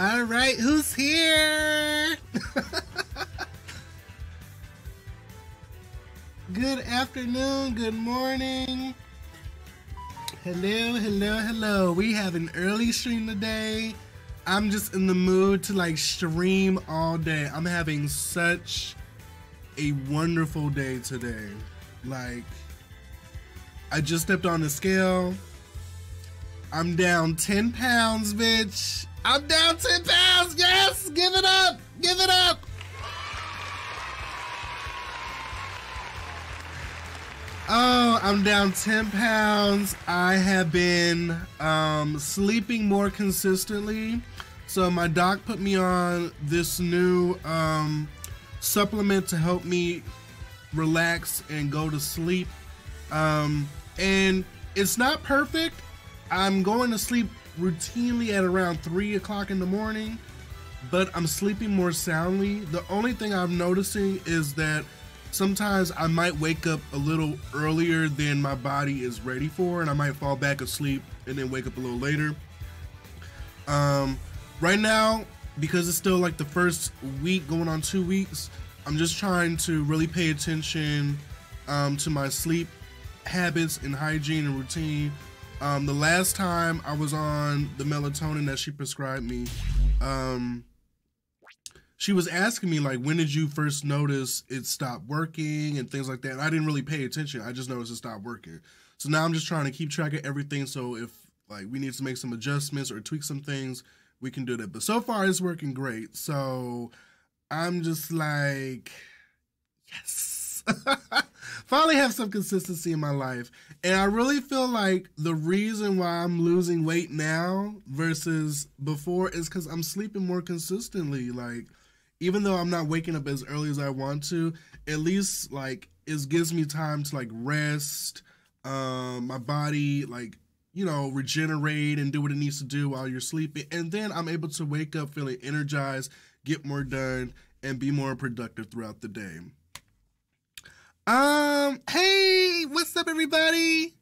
All right, who's here? Good afternoon, good morning. Hello, hello, hello. We have an early stream today. I'm just in the mood to like stream all day. I'm having such a wonderful day today. Like, I just stepped on the scale. I'm down 10 pounds, bitch. I'm down 10 pounds, yes! Give it up, give it up! Oh, I'm down 10 pounds. I have been sleeping more consistently. So my doc put me on this new supplement to help me relax and go to sleep. And it's not perfect. I'm going to sleep routinely at around 3 o'clock in the morning, but I'm sleeping more soundly. The only thing I'm noticing is that sometimes I might wake up a little earlier than my body is ready for, and I might fall back asleep and then wake up a little later. Right now, because it's still like the first week going on 2 weeks, I'm just trying to really pay attention to my sleep habits and hygiene and routine. The last time I was on the melatonin that she prescribed me, she was asking me, like, when did you first notice it stopped working and things like that. And I didn't really pay attention. I just noticed it stopped working. So now I'm just trying to keep track of everything. So if, like, we need to make some adjustments or tweak some things, we can do that. But so far it's working great. So I'm just like, yes. Finally have some consistency in my life. And I really feel like the reason why I'm losing weight now versus before is because I'm sleeping more consistently. Like, even though I'm not waking up as early as I want to, at least, like, it gives me time to, like, rest, my body, like, you know, regenerate and do what it needs to do while you're sleeping. And then I'm able to wake up feeling energized, get more done, and be more productive throughout the day. Hey, what's up, everybody?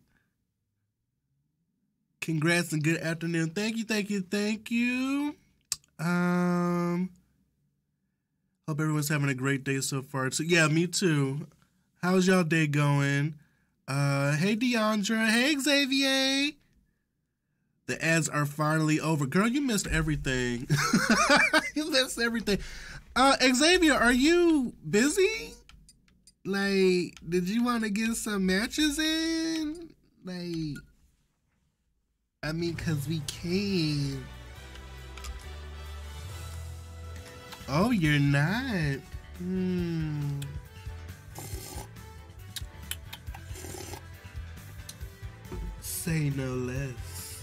Congrats and good afternoon. Thank you, thank you, thank you. Hope everyone's having a great day so far. So, yeah, me too. How's y'all day going? Hey, Deandra. Hey, Xàvie. The ads are finally over. Girl, you missed everything. You missed everything. Xàvie, are you busy? Like, did you want to get some matches in? Like, I mean, because we can. Oh, you're not. Hmm. Say no less.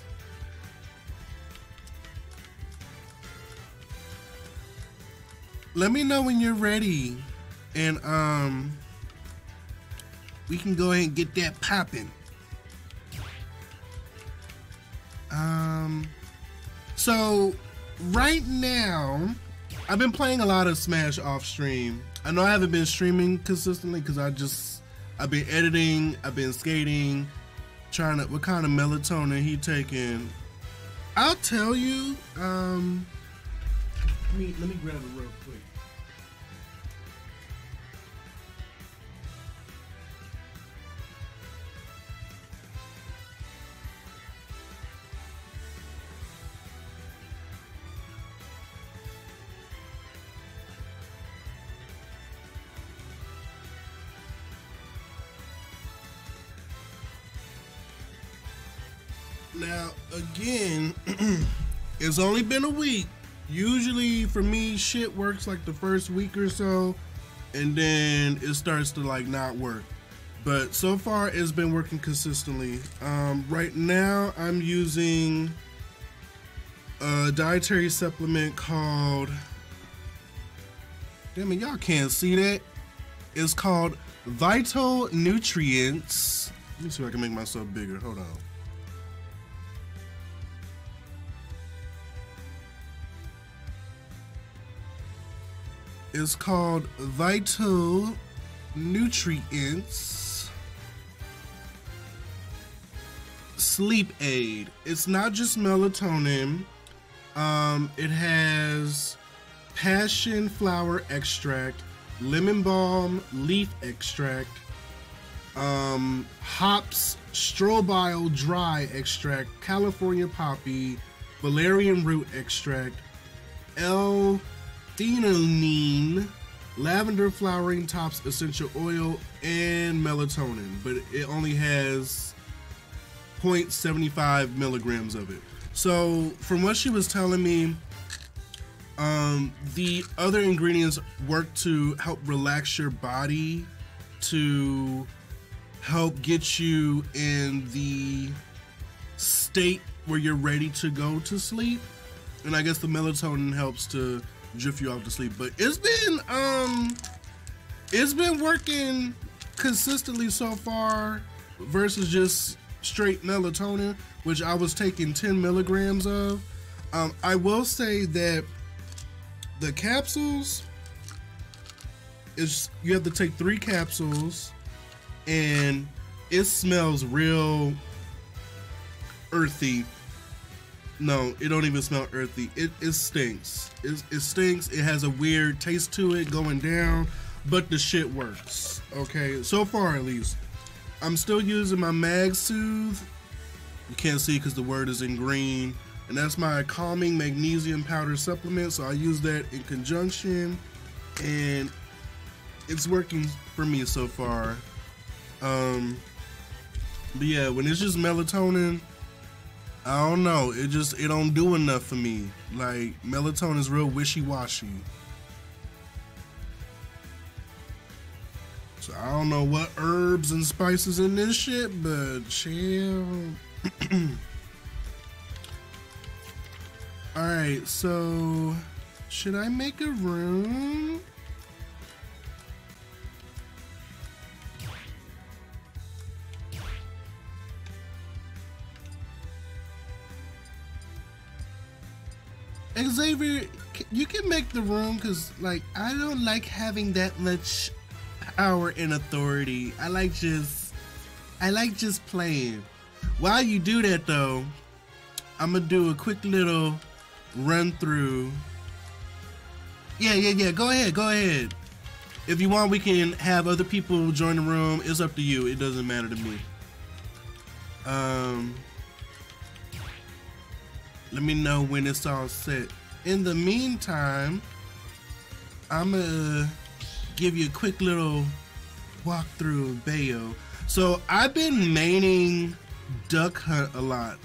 Let me know when you're ready. And, we can go ahead and get that popping. So right now, I've been playing a lot of Smash off stream. I know I haven't been streaming consistently because I've been editing, I've been skating, trying to, what kind of melatonin he taking? I'll tell you, let me grab it real quick. Now, again, it's only been a week. Usually, for me, shit works like the first week or so, and then it starts to, like, not work. But so far, it's been working consistently. Right now, I'm using a dietary supplement called... Damn it, y'all can't see that. It's called Vital Nutrients. Let me see if I can make myself bigger. Hold on. It's called Vital Nutrients Sleep Aid. It's not just melatonin. It has passion flower extract, lemon balm, leaf extract, hops, strobile dry extract, California poppy, valerian root extract, L-theanine, lavender flowering tops, essential oil, and melatonin, but it only has 0.75 milligrams of it. So from what she was telling me, the other ingredients work to help relax your body, to help get you in the state where you're ready to go to sleep. And I guess the melatonin helps to drift you off to sleep. But it's been working consistently so far versus just straight melatonin, which I was taking 10 milligrams of. I will say that the capsules is, you have to take 3 capsules, and it smells real earthy. No, it don't even smell earthy. It stinks. It stinks. It has a weird taste to it going down, but the shit works. Okay, so far at least. I'm still using my MagSoothe. You can't see because the word is in green. And that's my calming magnesium powder supplement. So I use that in conjunction. And it's working for me so far. But yeah, when it's just melatonin, I don't know, it don't do enough for me. Like, melatonin is real wishy-washy. So I don't know what herbs and spices in this shit, but chill. Alright, so should I make a room? Xàvie, you can make the room, because, like, I don't like having that much power and authority. I like just playing. While you do that, though, I'm going to do a quick little run through. Yeah, go ahead. If you want, we can have other people join the room. It's up to you. It doesn't matter to me. Let me know when it's all set. In the meantime, I'm gonna give you a quick little walkthrough of Bayo. So I've been maining Duck Hunt a lot.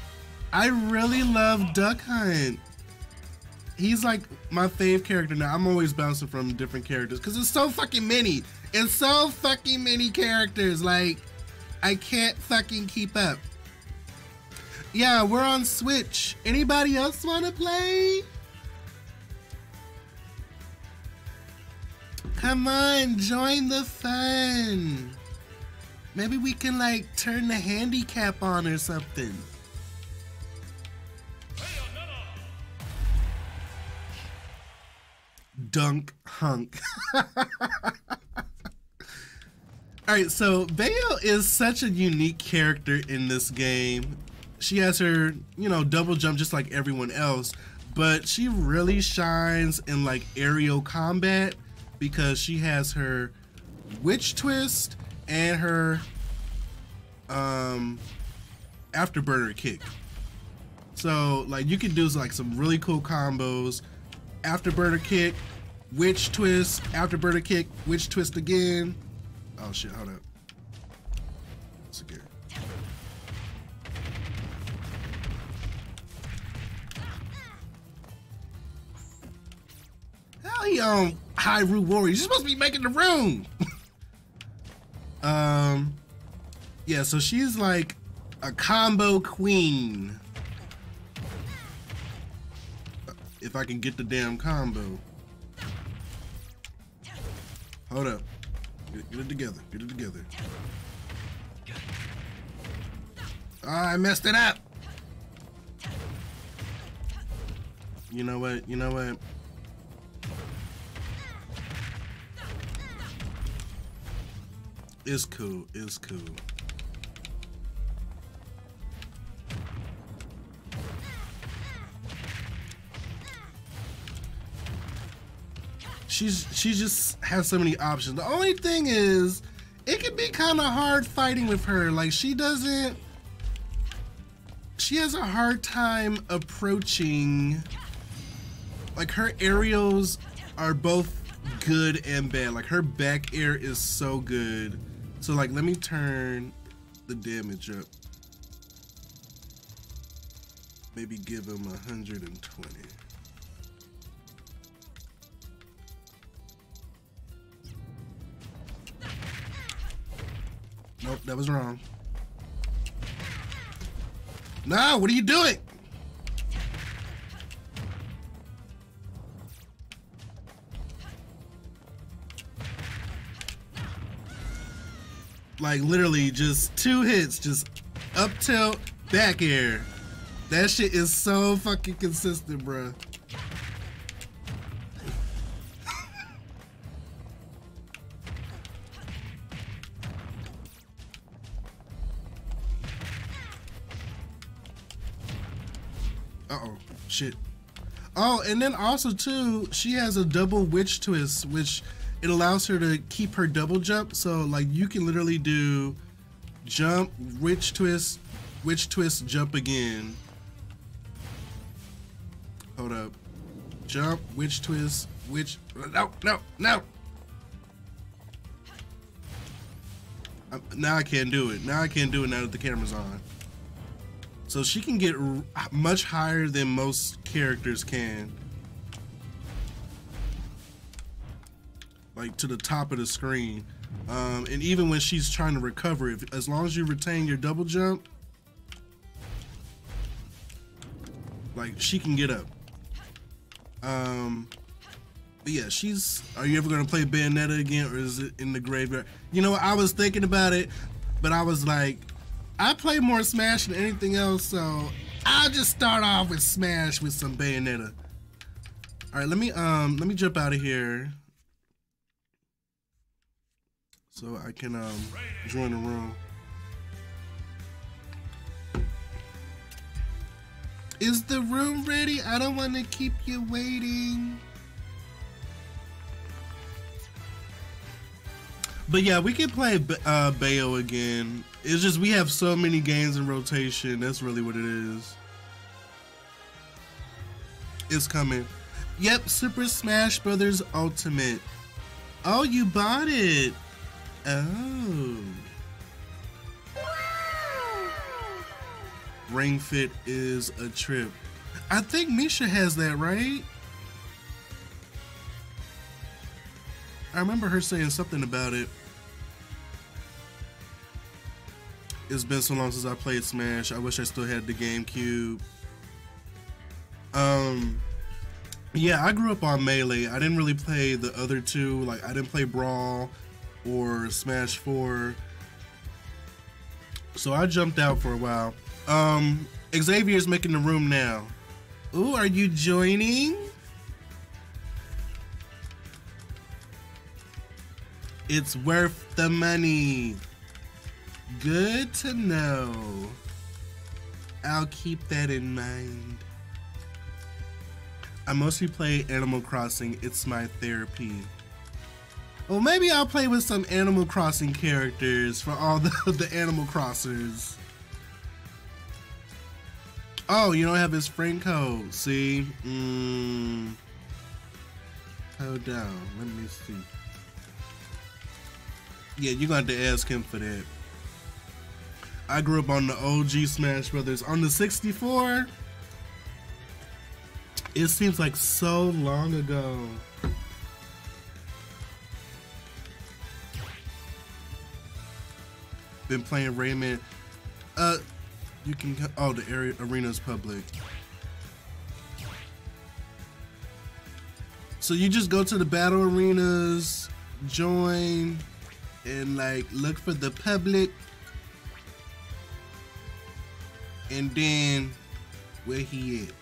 I really love Duck Hunt. He's like my fave character now. I'm always bouncing from different characters because it's so fucking many. It's so fucking many characters. Like, I can't fucking keep up. Yeah, we're on Switch. Anybody else want to play? Come on, join the fun. Maybe we can, like, turn the handicap on or something. Dunk Hunk. Alright, so Bayo is such a unique character in this game. She has her, you know, double jump just like everyone else, but she really shines in, like, aerial combat because she has her witch twist and her afterburner kick. So, like, you can do, like, some really cool combos. Afterburner kick, witch twist, afterburner kick, witch twist again. Oh shit, hold up. Hyrule Warriors. You're supposed to be making the room. Yeah, so she's like a combo queen. If I can get the damn combo. Hold up. Get it together. Get it together. Oh, I messed it up. You know what? You know what? It's cool, it's cool. She just has so many options. The only thing is, it can be kind of hard fighting with her. Like, she has a hard time approaching. Like, her aerials are both good and bad. Like, her back air is so good. So, like, let me turn the damage up. Maybe give him 120. Nope, that was wrong. No, what are you doing? Like, literally just two hits, just up tilt, back air. That shit is so fucking consistent, bro. Uh-oh, shit. Oh, and then also too, she has a double witch twist, which it allows her to keep her double jump. So like you can literally do jump, witch twist, jump again. Hold up. Jump, witch twist, witch. No, no, no. Now I can't do it. Now I can't do it now that the camera's on. So she can get much higher than most characters can. Like to the top of the screen. And even when she's trying to recover, if, as long as you retain your double jump, like she can get up. But yeah, she's, are you ever gonna play Bayonetta again, or is it in the graveyard? You know, I was thinking about it, but I was like, I play more Smash than anything else, so I'll just start off with Smash with some Bayonetta. All right, let me jump out of here so I can join the room. Is the room ready? I don't want to keep you waiting. But yeah, we can play Bayo again. It's just we have so many games in rotation. That's really what it is. It's coming. Yep, Super Smash Bros. Ultimate. Oh, you bought it. Oh. Ring Fit is a trip. I think Misha has that, right? I remember her saying something about it. It's been so long since I played Smash. I wish I still had the GameCube. Yeah, I grew up on Melee. I didn't really play the other two. Like, I didn't play Brawl or Smash 4. So I jumped out for a while. Xavier's making the room now. Ooh, are you joining? It's worth the money. Good to know. I'll keep that in mind. I mostly play Animal Crossing. It's my therapy. Well, maybe I'll play with some Animal Crossing characters for all the Animal Crossers. Oh, you don't have his friend code, see? Hold on, let me see. Yeah, you're gonna have to ask him for that. I grew up on the OG Smash Brothers. On the 64, it seems like so long ago. Been playing Rayman. You can, oh, the area, arena's public. So you just go to the battle arenas, join, and like look for the public. And then, where he at?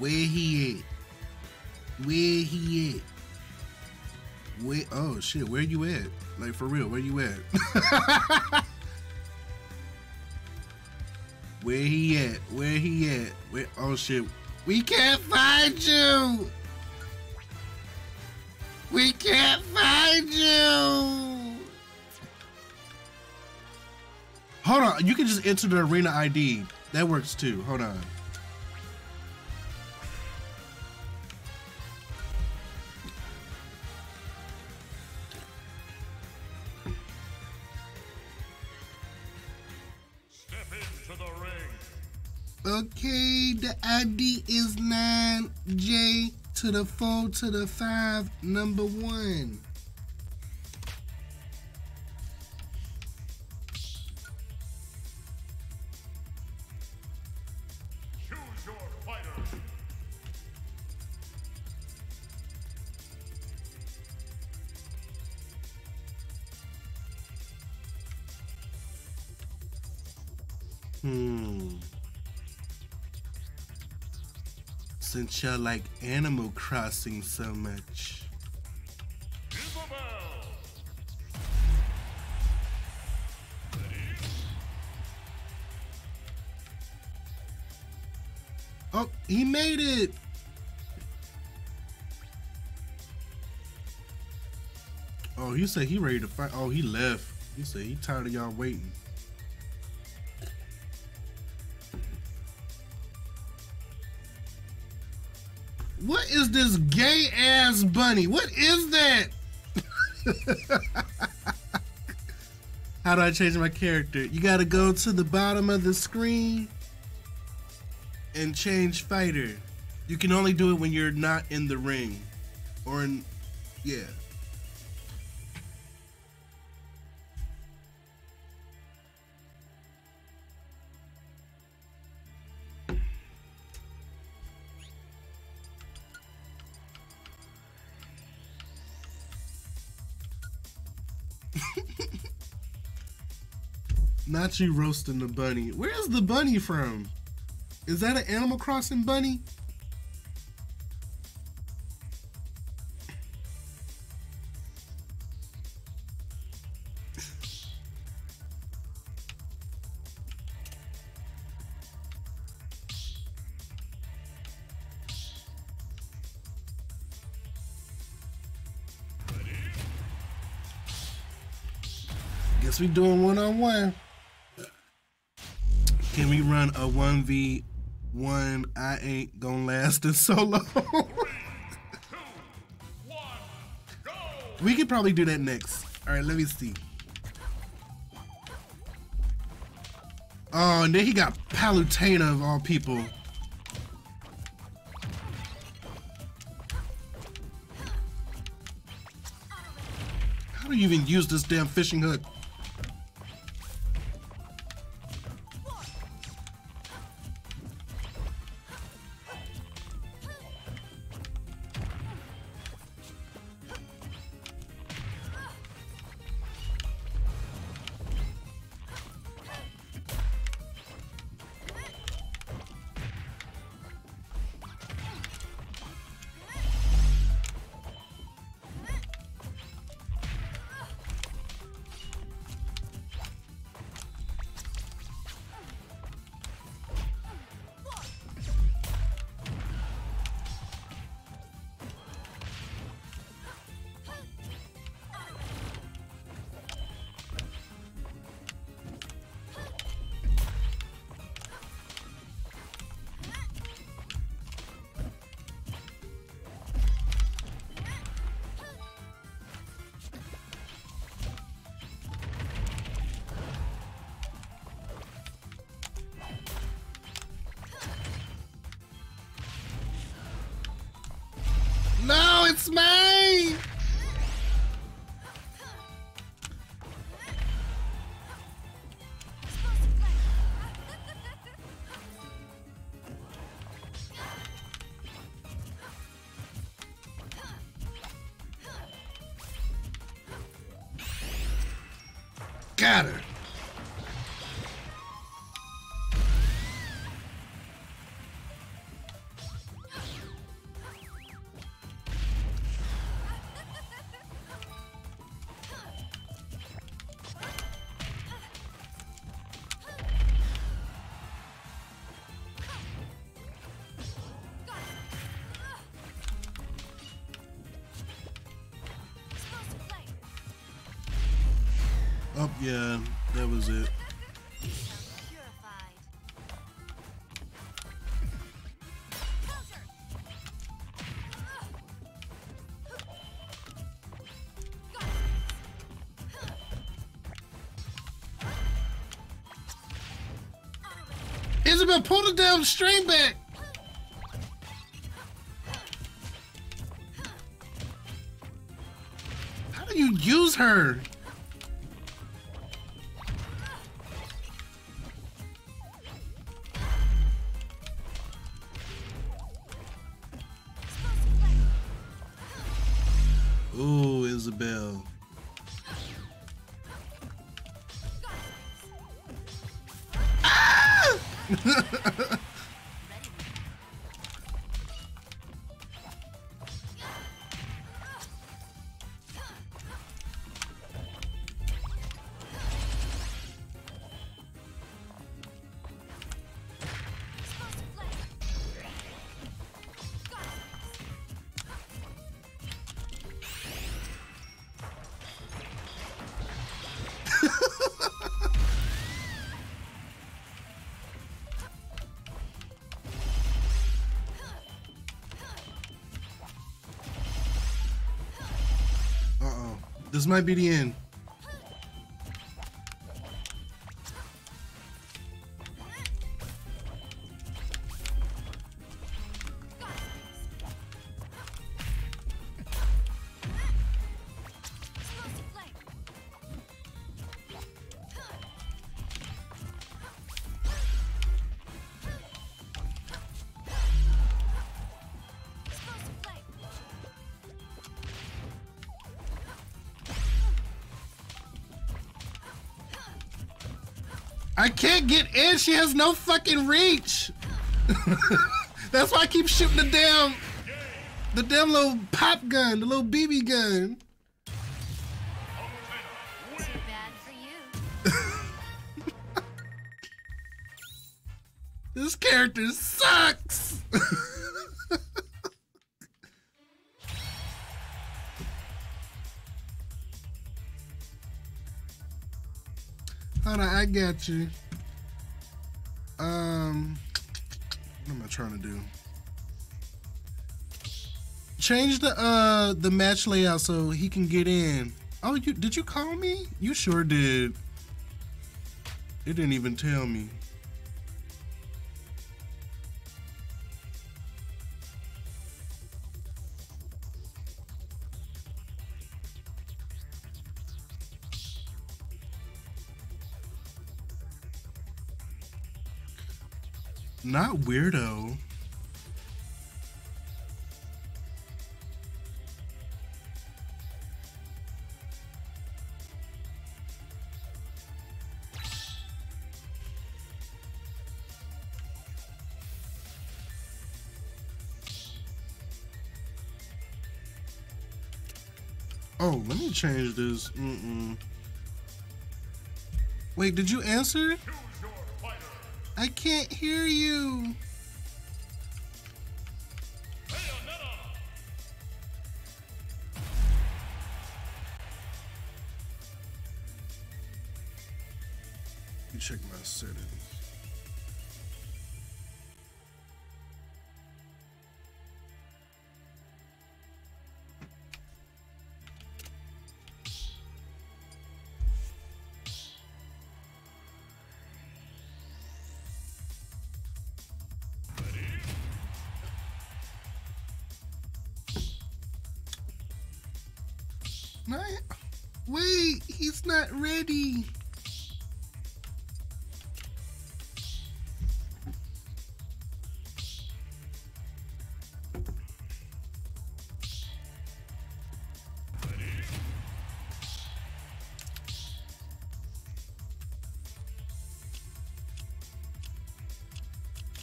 Where he at? Where he at? Where, oh shit, where you at? Like for real, where you at? Where he at? Where he at? Where, oh shit. We can't find you! We can't find you! Hold on, you can just enter the arena ID. That works too, hold on. Okay, the ID is 9J to the 4 to the 5, number 1. Choose your fighter. Since y'all like Animal Crossing so much. Isabelle. Oh, he made it! Oh, he said he ready to fight. Oh, he left. He said he tired of y'all waiting. What is this gay ass bunny? What is that? How do I change my character? You gotta go to the bottom of the screen and change fighter. You can only do it when you're not in the ring or in, yeah. Not you roasting the bunny. Where's the bunny from? Is that an Animal Crossing bunny? Guess we doing one-on-one. Can we run a 1v1? I ain't gonna last in so long. 3, 2, 1, go. We could probably do that next. All right, let me see. Oh, and then he got Palutena of all people. How do you even use this damn fishing hook? It's mine! Got her! Oh, yeah, that was it. Isabelle, pull the damn string back! How do you use her? Ooh, Isabelle. This might be the end. I can't get in, she has no fucking reach. That's why I keep shooting the damn little pop gun, the little BB gun. Too bad for you. This character sucks. Hold on, I got you. What am I trying to do? Change the match layout so he can get in. Oh, you did you call me? You sure did. It didn't even tell me. Not weirdo. Oh, let me change this. Wait, did you answer? I can't hear you. You check my settings. Wait, he's not ready.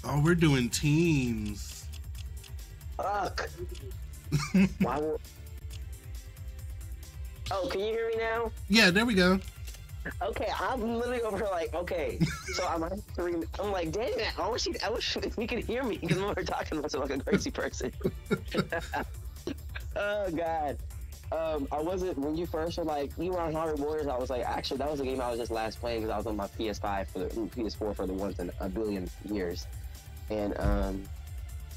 Oh, we're doing teams. Fuck. Why would... Oh, can you hear me now? Yeah, there we go. Okay, I'm literally over here like, okay. So I'm like, damn it, I wish you could hear me because I'm over talking to myself like a crazy person. Oh, God. I wasn't, when you first were like, we were on Harvard Warriors, I was like, actually, that was a game I was just last playing because I was on my PS5 for the, PS4 for the once in a billion years. And,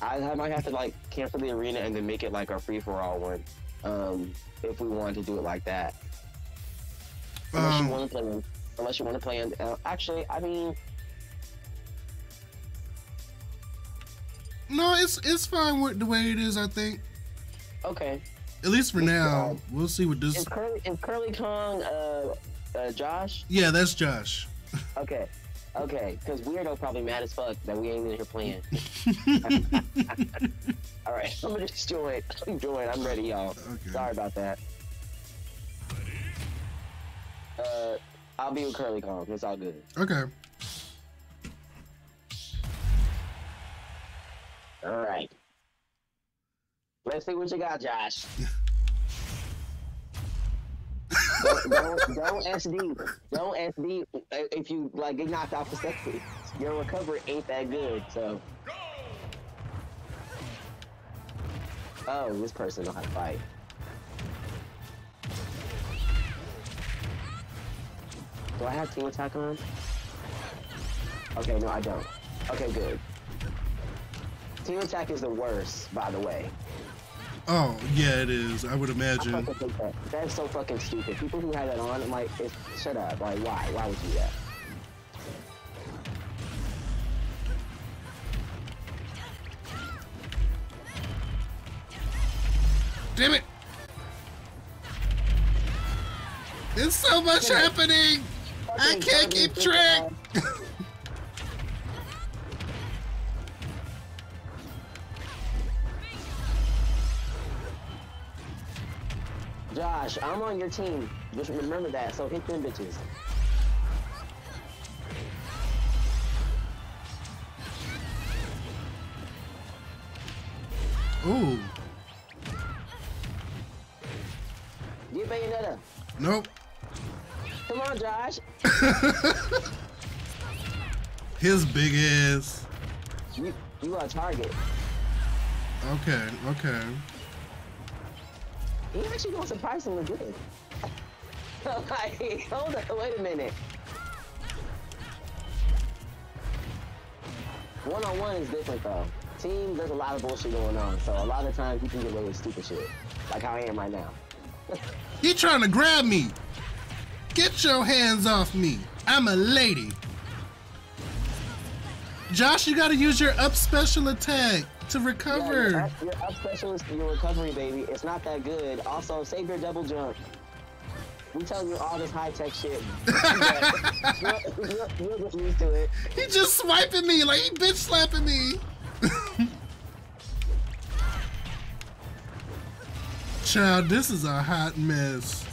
I might have to, like, cancel the arena and then make it, like, a free-for-all one, if we wanted to do it like that. Unless you want to play, actually, I mean... No, it's fine with the way it is, I think. Okay. At least for now. We'll see what this... Is Curly Kong Josh? Yeah, that's Josh. Okay. Okay, because Weirdo's probably mad as fuck that we ain't in here playing. All right, I'm gonna just join. I'm ready, y'all. Okay. Sorry about that. I'll be with Curly Kong. It's all good. Okay. All right. Let's see what you got, Josh. Don't SD. Don't SD if you like get knocked off the sexy. Your recovery ain't that good, so. Oh, this person don't have to fight. Do I have team attack on? Okay, no, I don't. Okay, good. Team attack is the worst, by the way. Oh, yeah, it is. I would imagine. I fucking hate that. That's so fucking stupid. People who have that on, I'm like, shut up. Like, why? Why would you do that? Damn it! There's so much happening! I can't keep track! Josh, I'm on your team. Just remember that, so hit them bitches. Ooh. Get Bayonetta. Nope. Come on, Josh. His big ass. You are a target. Okay, okay. He's actually doing surprisingly good. Like, hold on, wait a minute. One-on-one is different, though. Team, there's a lot of bullshit going on, so a lot of times you can get away with stupid shit. Like how I am right now. He trying to grab me. Get your hands off me. I'm a lady. Josh, you gotta use your up special attack to recover. Yeah, your up special is your recovery, baby. It's not that good. Also, save your double jump. We tell you all this high-tech shit. You'll get used to it. He just swiping me like he bitch slapping me. Child, this is a hot mess.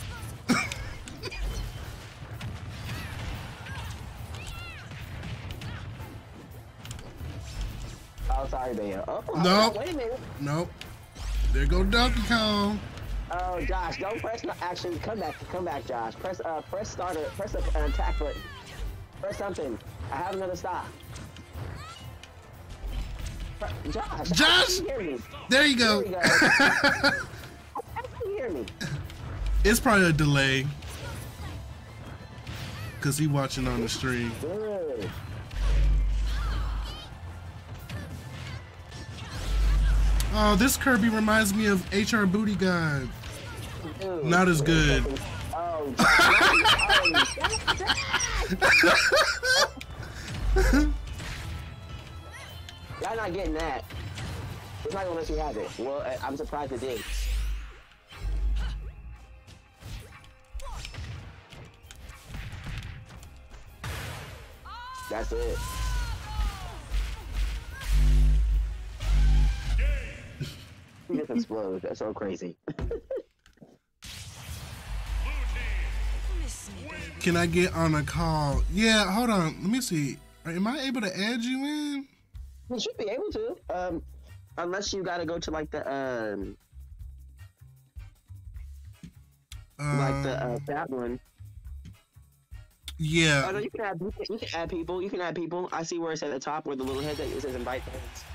Oh, sorry, Bayo. Oh, nope. Wait a minute. Nope. There go Donkey Kong. Oh, Josh, don't press. Actually, come back, Josh. Press starter. Press an attack button. Press something. I have another stop. Josh. Josh. Hear me. There you go. There you go. How can you hear me? It's probably a delay. Cause he watching on the stream. Good. Oh, this Kirby reminds me of HR Booty God. Dude, not as good. Oh, y'all not getting that. It's not gonna let you have it. Well, I'm surprised it did. That's it. He just explode. That's so crazy. Can I get on a call? Yeah, hold on. Let me see. Am I able to add you in? You should be able to. Unless you gotta go to like the that one. Yeah. Oh, no, you can add. You can add people. You can add people. I see where it's at the top, where the little head that it says invite friends.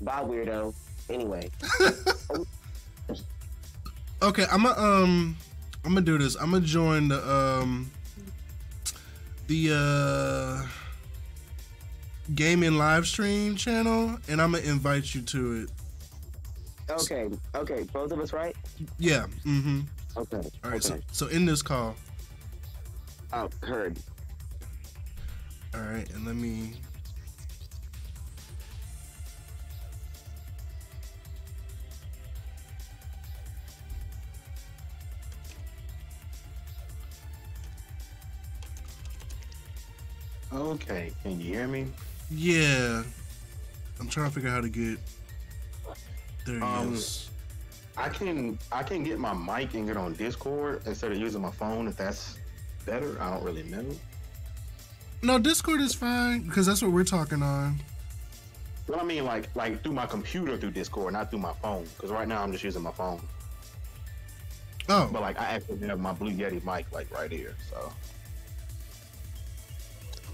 Bye, weirdo. Anyway. Okay, I'm gonna do this. I'm gonna join the gaming live stream channel, and I'm gonna invite you to it. Okay. Okay. Both of us, right? Yeah. Mm-hmm. Okay. All right. Okay. So in this call. Oh, heard. All right, and let me. Okay, can you hear me? Yeah. I'm trying to figure out how to get there. I can get my mic and get on Discord instead of using my phone, if that's better. I don't really know. No, Discord is fine because that's what we're talking on. Well, I mean, like through my computer through Discord, not through my phone, because right now I'm just using my phone. Oh. But like I actually have my Blue Yeti mic like right here, so.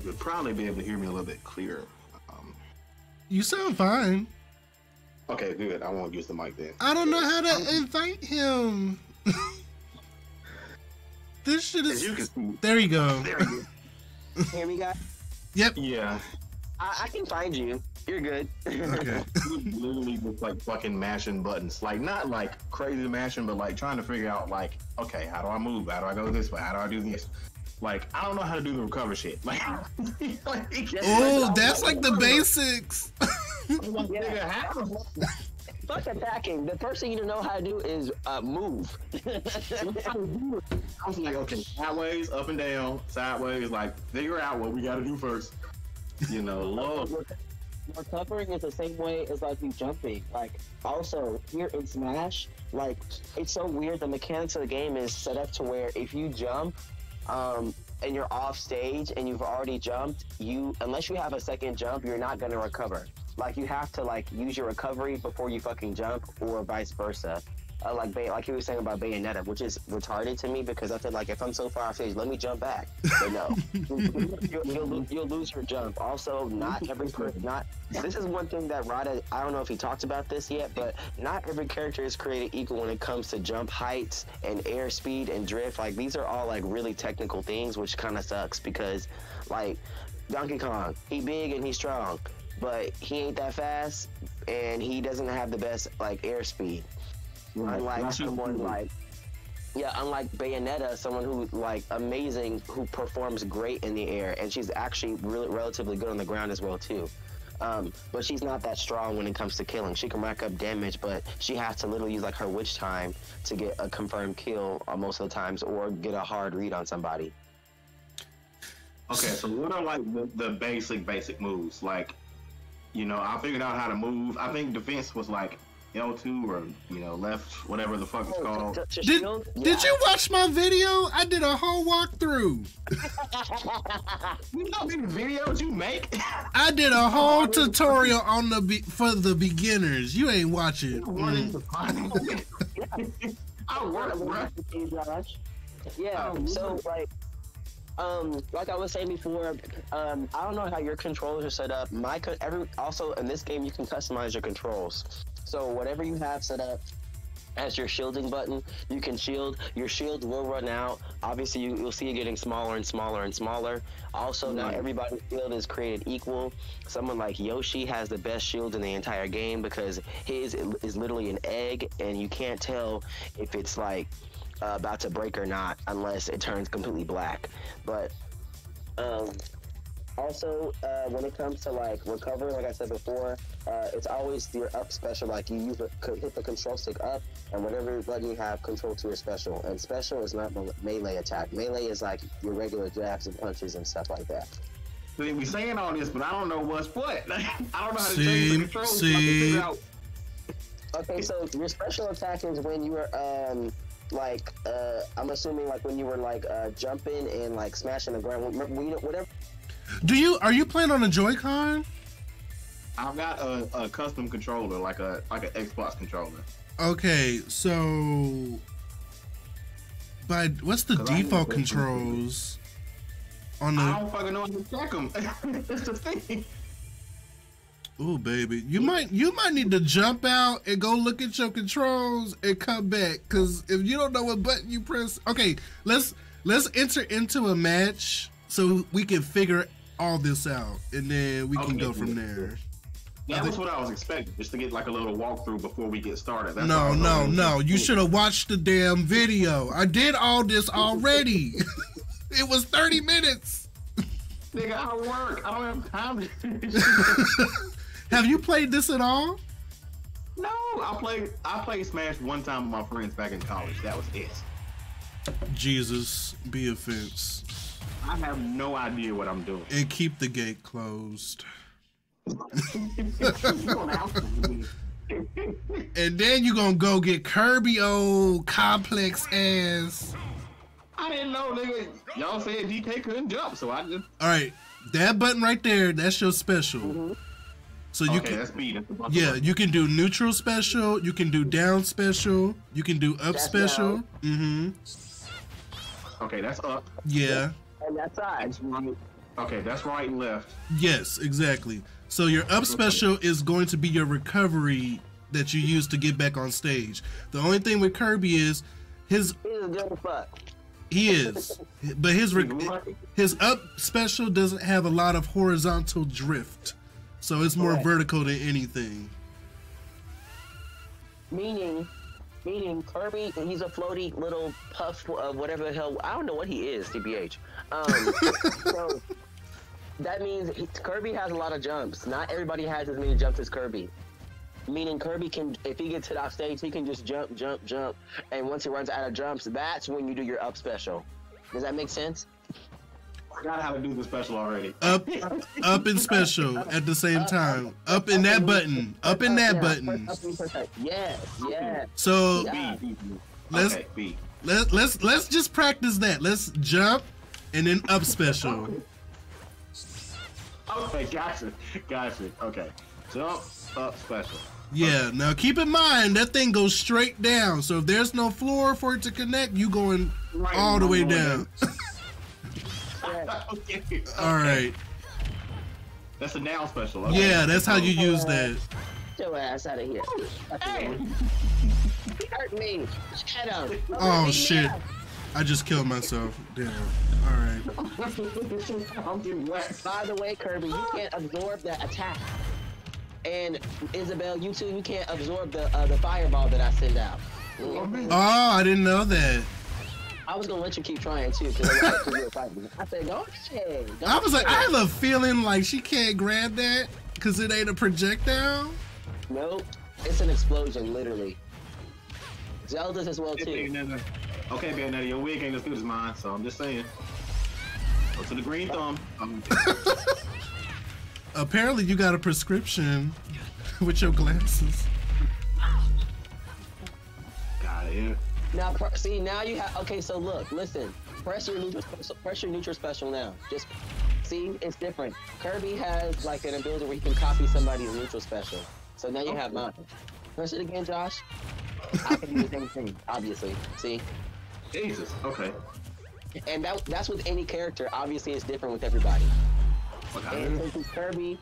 You'll probably be able to hear me a little bit clearer. You sound fine. Okay, good. I won't use the mic then. I don't know how to invite him. This shit is. You can... There you go. There you go. Hear me, guys? Yep. Yeah. I can find you. You're good. Okay. Literally just like fucking mashing buttons. Like, not like crazy mashing, but like trying to figure out, like, okay, how do I move? How do I go this way? How do I do this? Like, I don't know how to do the recover shit. Like, oh, that's like the basics. Fuck attacking. The first thing you don't know how to do is move. I was like, okay, sideways, up and down, sideways. Like, figure out what we got to do first. You know, love. Recovering is the same way as like you jumping. Like, also here in Smash, like it's so weird. The mechanics of the game is set up to where if you jump. And you're off stage and you've already jumped, unless you have a second jump, you're not gonna recover. Like, you have to like use your recovery before you fucking jump, or vice versa. Like you were saying about Bayonetta, which is retarded to me because I feel like if I'm so far off stage, let me jump back. But no, you'll lose your jump. Also, this is one thing that Rada, I don't know if he talked about this yet, but not every character is created equal when it comes to jump heights and airspeed and drift. Like, these are all like really technical things, which kind of sucks because like Donkey Kong, he big and he's strong, but he ain't that fast and he doesn't have the best like airspeed. Right. Unlike someone unlike Bayonetta, someone who like amazing, who performs great in the air, and she's actually really relatively good on the ground as well too. But she's not that strong when it comes to killing. She can rack up damage, but she has to literally use like her witch time to get a confirmed kill most of the times, or get a hard read on somebody. Okay, so what are like the basic moves? Like, you know, I figured out how to move. I think defense was like L2 or, you know, left, whatever the fuck it's called. Did you watch my video? I did a whole walkthrough. You know how many videos you make? I did a whole tutorial on for the beginners. You ain't watch it. I work, bro. Yeah, so, like I was saying before, I don't know how your controls are set up. Also, in this game, you can customize your controls. So whatever you have set up as your shielding button, you can shield. Your shield will run out. Obviously, you'll see it getting smaller and smaller and smaller. Also, now everybody's shield is created equal. Someone like Yoshi has the best shield in the entire game because his is literally an egg, and you can't tell if it's like about to break or not unless it turns completely black. But also, when it comes to like recover, like I said before, it's always your up special. Like, you hit the control stick up, and whatever button you have, control to your special. And special is not melee attack. Melee is like your regular jabs and punches and stuff like that. See, we saying all this, but I don't know what's what. I don't know how to change the controls. Okay, so your special attack is when you are I'm assuming like when you were like jumping and like smashing the ground, whatever. Are you playing on a Joy-Con? I've got a custom controller, like an Xbox controller. Okay, so what's the default controls on the? I don't fucking know how to check them. It's the thing. Ooh, baby, you might need to jump out and go look at your controls and come back, because if you don't know what button you press, okay, let's enter into a match so we can figure all this out, and then we can go from there. That was what I was expecting, just to get like a little walkthrough before we get started. That's no. You should have watched the damn video. I did all this already. It was 30 minutes. Nigga, I work. I don't have time to. Have you played this at all? No, I played Smash one time with my friends back in college. That was it. Jesus be offense. I have no idea what I'm doing. And keep the gate closed. And then you gonna go get Kirby, old complex ass. I didn't know, nigga. Y'all said DK couldn't jump, so I just. All right, that button right there, that's your special. Mm-hmm. So you can. That's B, that's the button. Yeah, you can do neutral special. You can do down special. You can do up special. Mm-hmm. Okay, that's up. Yeah. And that's side. Okay, that's right and left. Yes, exactly. So your up special is going to be your recovery that you use to get back on stage. The only thing with Kirby is his. He's a good fuck. He is, but his up special doesn't have a lot of horizontal drift, so it's more vertical than anything. Meaning Kirby, and he's a floaty little puff of whatever the hell, I don't know what he is, TBH. So that means Kirby has a lot of jumps. Not everybody has as many jumps as Kirby. Meaning Kirby can, if he gets hit off stage, he can just jump. And once he runs out of jumps, that's when you do your up special. Does that make sense? I forgot how to do the special already. Up and special at the same time. Up in that button. Up in that button. Yes, yes. So let's just practice that. Let's jump and then up special. Okay, gotcha. Okay, jump, up special. Yeah, now keep in mind that thing goes straight down. So if there's no floor for it to connect, you going all the way down. Okay. All right. That's a now special. Okay. Yeah, that's how you use that. Get your ass out of here. Hey. He hurt me. Shut up. Oh shit. I just killed myself. Damn. All right. I'm getting wet. By the way, Kirby, you can't absorb that attack. And Isabelle, you too, you can't absorb the fireball that I send out. Oh, I didn't know that. I was gonna let you keep trying too, because I said, "Don't shake." I was like, I have a feeling like she can't grab that because it ain't a projectile. Nope, it's an explosion, literally. Zelda's as well too. Okay, Bayonetta, your wig ain't as good as mine, so I'm just saying. Go to the green thumb. Apparently, you got a prescription with your glasses. Got it. Now, see, now you have, okay, so look, listen, press your neutral special now. Just, see, it's different. Kirby has, like, an ability where he can copy somebody's neutral special. So now you have mine. Press it again, Josh. I can do the same thing, obviously, see? Jesus, okay. And that's with any character. Obviously, it's different with everybody. Okay. And since it's Kirby,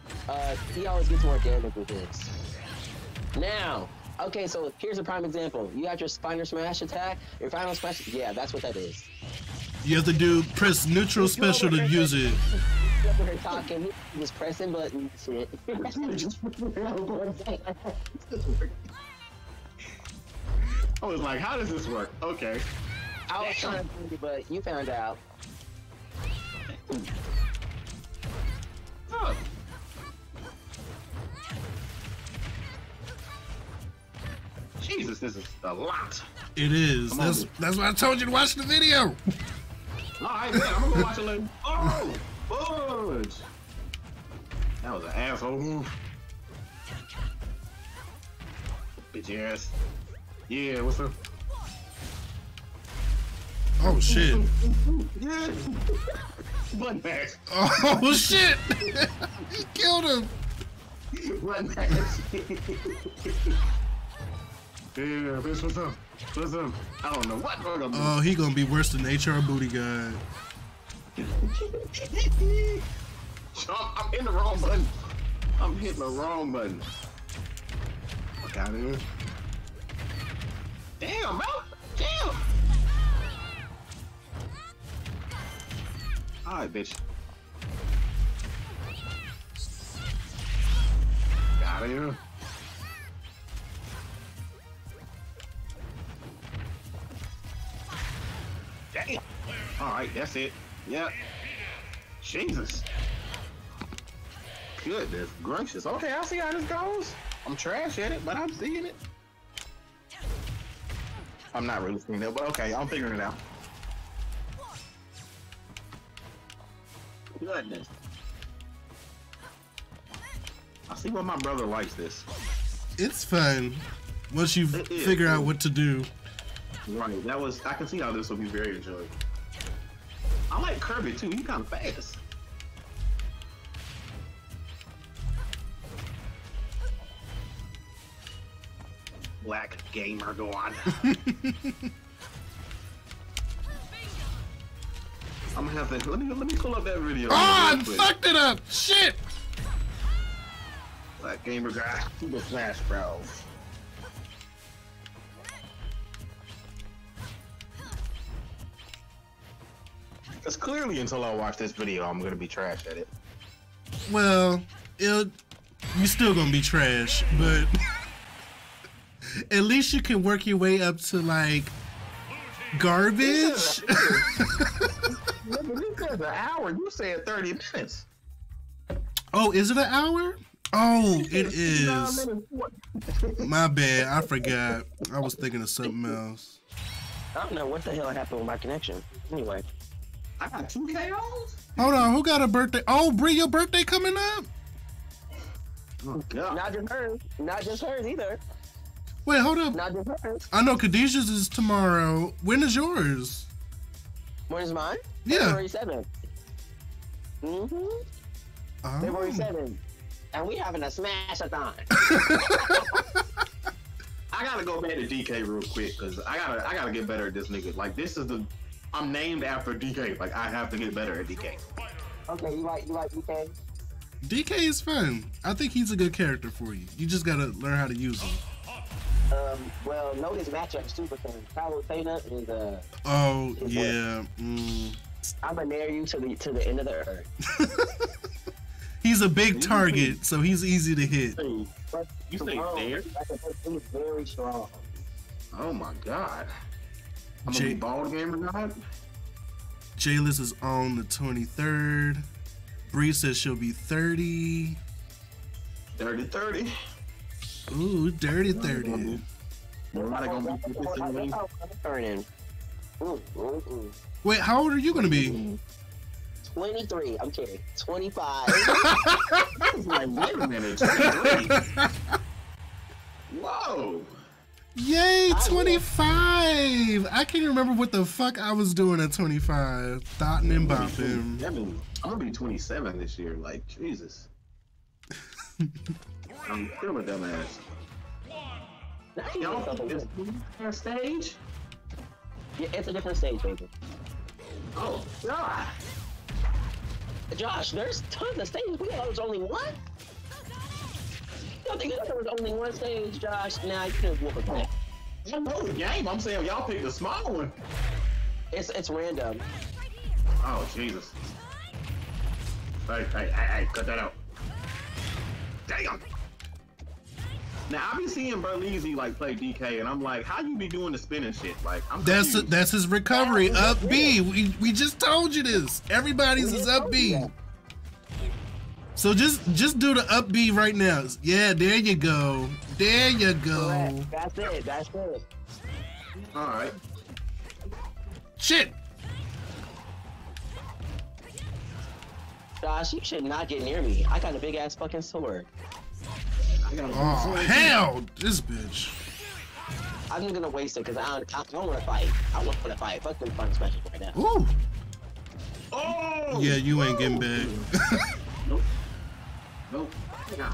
he always gets more damage with this. Now... Okay, so here's a prime example. You have your Final Smash attack. Your Final Smash, yeah, that's what that is. You have to do press neutral special to use it. He's over here talking, he's just pressing buttons. Shit. I was like, how does this work? Okay. I was trying to do it, but you found out. Oh. Jesus, this is a lot. It is. That's why I told you to watch the video. All right, man, I'm gonna watch a little. Oh, fudge! That was an asshole move. Bitch ass. Yeah, what's up? Oh shit. Yeah. Butt bash. Oh shit! He killed him. Butt bash. Yeah, bitch, what's up? What's up? I don't know what going on. Oh, he gonna be worse than HR Booty Guy. Jump, I'm in the wrong button. I'm hitting the wrong button. Fuck out of here. Damn, bro. Damn. All right, bitch. Get out of here. Damn. All right, that's it. Yep. Jesus. Goodness gracious. Okay, I see how this goes. I'm trash at it, but I'm seeing it. I'm not really seeing it, but okay, I'm figuring it out. Goodness. I see why my brother likes this. It's fun once you figure out what to do. Right, that was, I can see how this will be very enjoyable. I like Kirby too, he's kind of fast. Black gamer go on. I'm gonna have to let me pull up that video. Oh, I fucked it up. Shit. Black gamer guy, Super Smash Bros. Because clearly, until I watch this video, I'm gonna be trash at it. Well, you're still gonna be trash, but. At least you can work your way up to like garbage. You said an hour. You said 30 minutes. Oh, is it an hour? Oh, it is. My bad. I forgot. I was thinking of something else. I don't know what the hell happened with my connection. Anyway, I got 2 KOs. Hold on. Who got a birthday? Oh, Bree, your birthday coming up? Oh, God. Not just hers. Not just hers either. Wait, hold up. Not just hers. I know Khadijah's is tomorrow. When is yours? When is mine? Yeah. February 7th. Mm-hmm. Oh. February 7th. And we having a smash-a-thon. I gotta go back to DK real quick, because I gotta get better at this nigga. Like, this is the... I'm named after DK. Like, I have to get better at DK. Okay, you like DK? DK is fun. I think he's a good character for you. You just gotta learn how to use him. Well, notice matchups too, because Palutena is oh is yeah. Mm. I'ma nair you to the end of the earth. He's a big target, so he's easy to hit. You say nair? He's very strong. Oh my god. I'm gonna be ball game or not? J-List is on the 23rd. Bree says she'll be 30. 30. Ooh, dirty 30. Wait, how old are you gonna be? 23. I'm kidding. 25. Like, wait a minute. 23. Whoa. Yay, 25. I can't remember what the fuck I was doing at 25. Thotting and bopping. I'm gonna be 27 this year. Like, Jesus. I'm still a dumbass. Y'all, it's a different stage? Yeah, it's a different stage, baby. Oh, God. Josh, there's tons of stages. We thought there was only one? You don't think there was only one stage, Josh? Nah, you couldn't whoop a back. I don't know the game. I'm saying y'all picked the small one. It's random. Oh, Jesus. Hey, cut that out. Damn. Now I be seeing Berlizzi like play DK, and I'm like, how you be doing the spinning shit? Like, I'm that's his recovery. Up B. We just told you this. Everybody's is up B. So just do the up B right now. Yeah, there you go. There you go. That's it. That's it. All right. Shit. Josh, you should not get near me. I got a big ass fucking sword. Oh, hell, this bitch. I'm just gonna waste it because I don't want to fight. I want to fight. Fuck them fun special right now. Ooh. Oh. Yeah, you ain't getting big. Nope. Nope. Nah.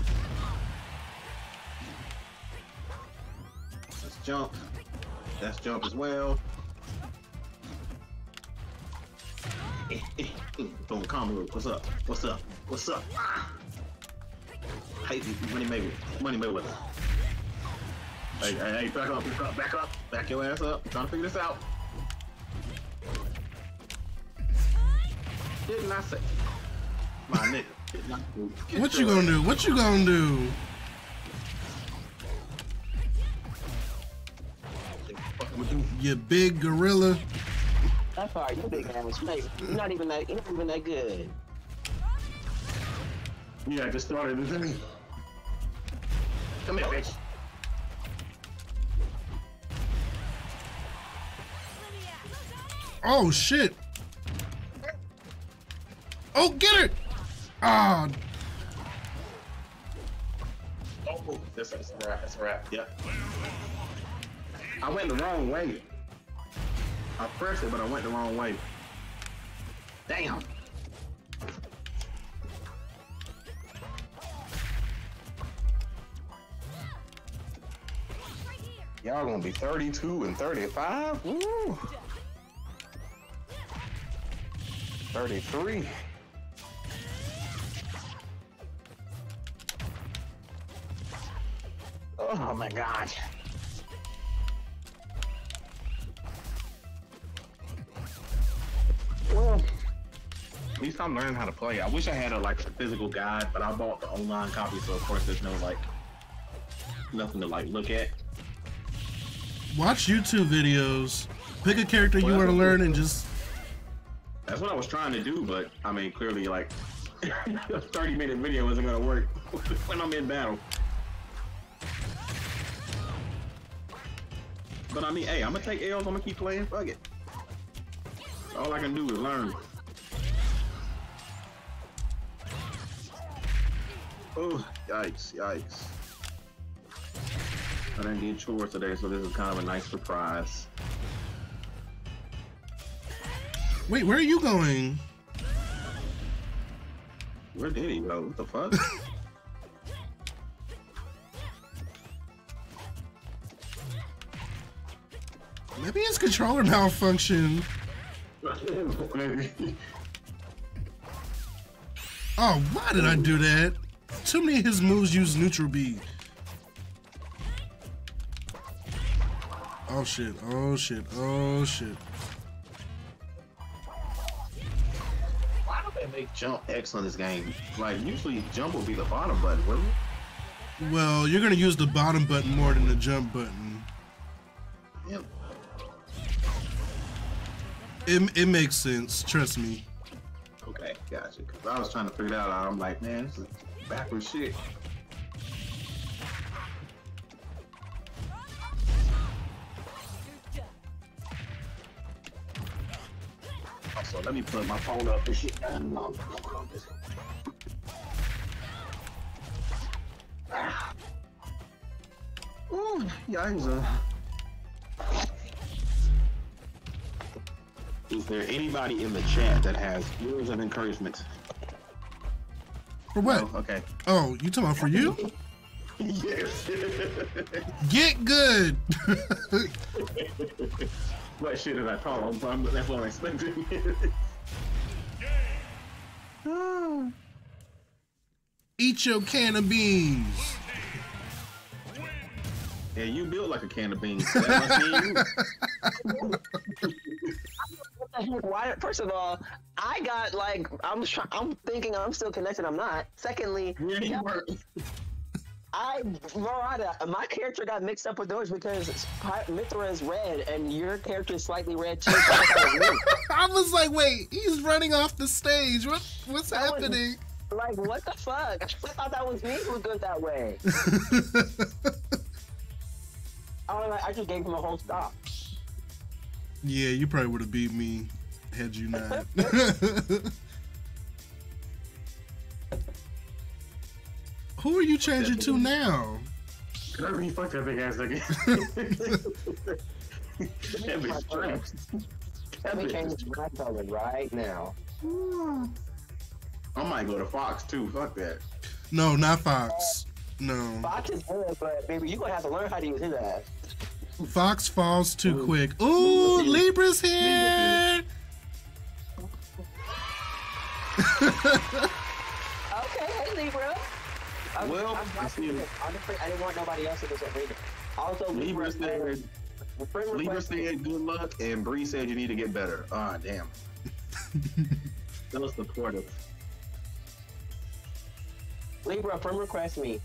Let's jump. Let's jump as well. Don't comment. What's up? What's up? What's up? face you, Money Mayweather. Hey, back up, back your ass up. I'm trying to figure this out. Didn't I say? My nigga. What you gonna do? What you gonna do? You big gorilla. That's alright, your big man was crazy. You're not even that good. Yeah, I just started with me. Come here, bitch. Oh shit. Oh, get it! Ah. Oh, that's a wrap. Yeah. I went the wrong way. I pressed it, but I went the wrong way. Damn. Y'all gonna be 32 and 35? Woo. 33. Oh my God. Well, at least I'm learning how to play. I wish I had a physical guide, but I bought the online copy, so of course there's nothing to look at. Watch YouTube videos. Pick a character you want to learn and just... That's what I was trying to do, but I mean, clearly a 30-minute video isn't gonna work when I'm in battle. But I mean, hey, I'm gonna take L's, I'm gonna keep playing, fuck it. All I can do is learn. Oh, yikes. I didn't get chores today, so this is kind of a nice surprise. Wait, where are you going? Where did he go? What the fuck? Maybe his controller malfunctioned. Oh, why did I do that? Too many of his moves use neutral B. Oh shit, oh shit, oh shit. Why don't they make jump X on this game? Usually jump will be the bottom button, wouldn't it? Well, you're gonna use the bottom button more than the jump button. Yep. It makes sense, trust me. Okay, gotcha. Cause I was trying to figure it out. I'm like, man, this is backwards shit. Also, let me put my phone up and shit. Ooh, yikes. Is there anybody in the chat that has words of encouragement? For what? Oh, okay. Oh, you talking about for you? Yes. Get good. What shit did I call? That's what I'm expecting. Eat your can of beans. Yeah, you built like a can of beans. Why? First of all, I got I'm thinking I'm still connected. I'm not. Secondly, yeah, my character got mixed up with yours because Mythra is red and your character is slightly red too. I was like, wait, he's running off the stage. What's happening? What the fuck? I thought that was me who did that way. I just gave him a whole stop. Yeah, you probably would have beat me had you not. Who are you changing to now? Kirby, fuck that big ass again. That big straps. Let me change my color right now. I might go to Fox too. Fuck that. No, not Fox. No. Fox is good, but baby, you gonna have to learn how to use his ass. Fox falls too quick. Ooh, Libra's here! Okay, hey Libra. Honestly, I didn't want nobody else in this arena. Also, Libra said good luck, and Bree said you need to get better. Ah, damn. That was supportive. Libra, friend request me.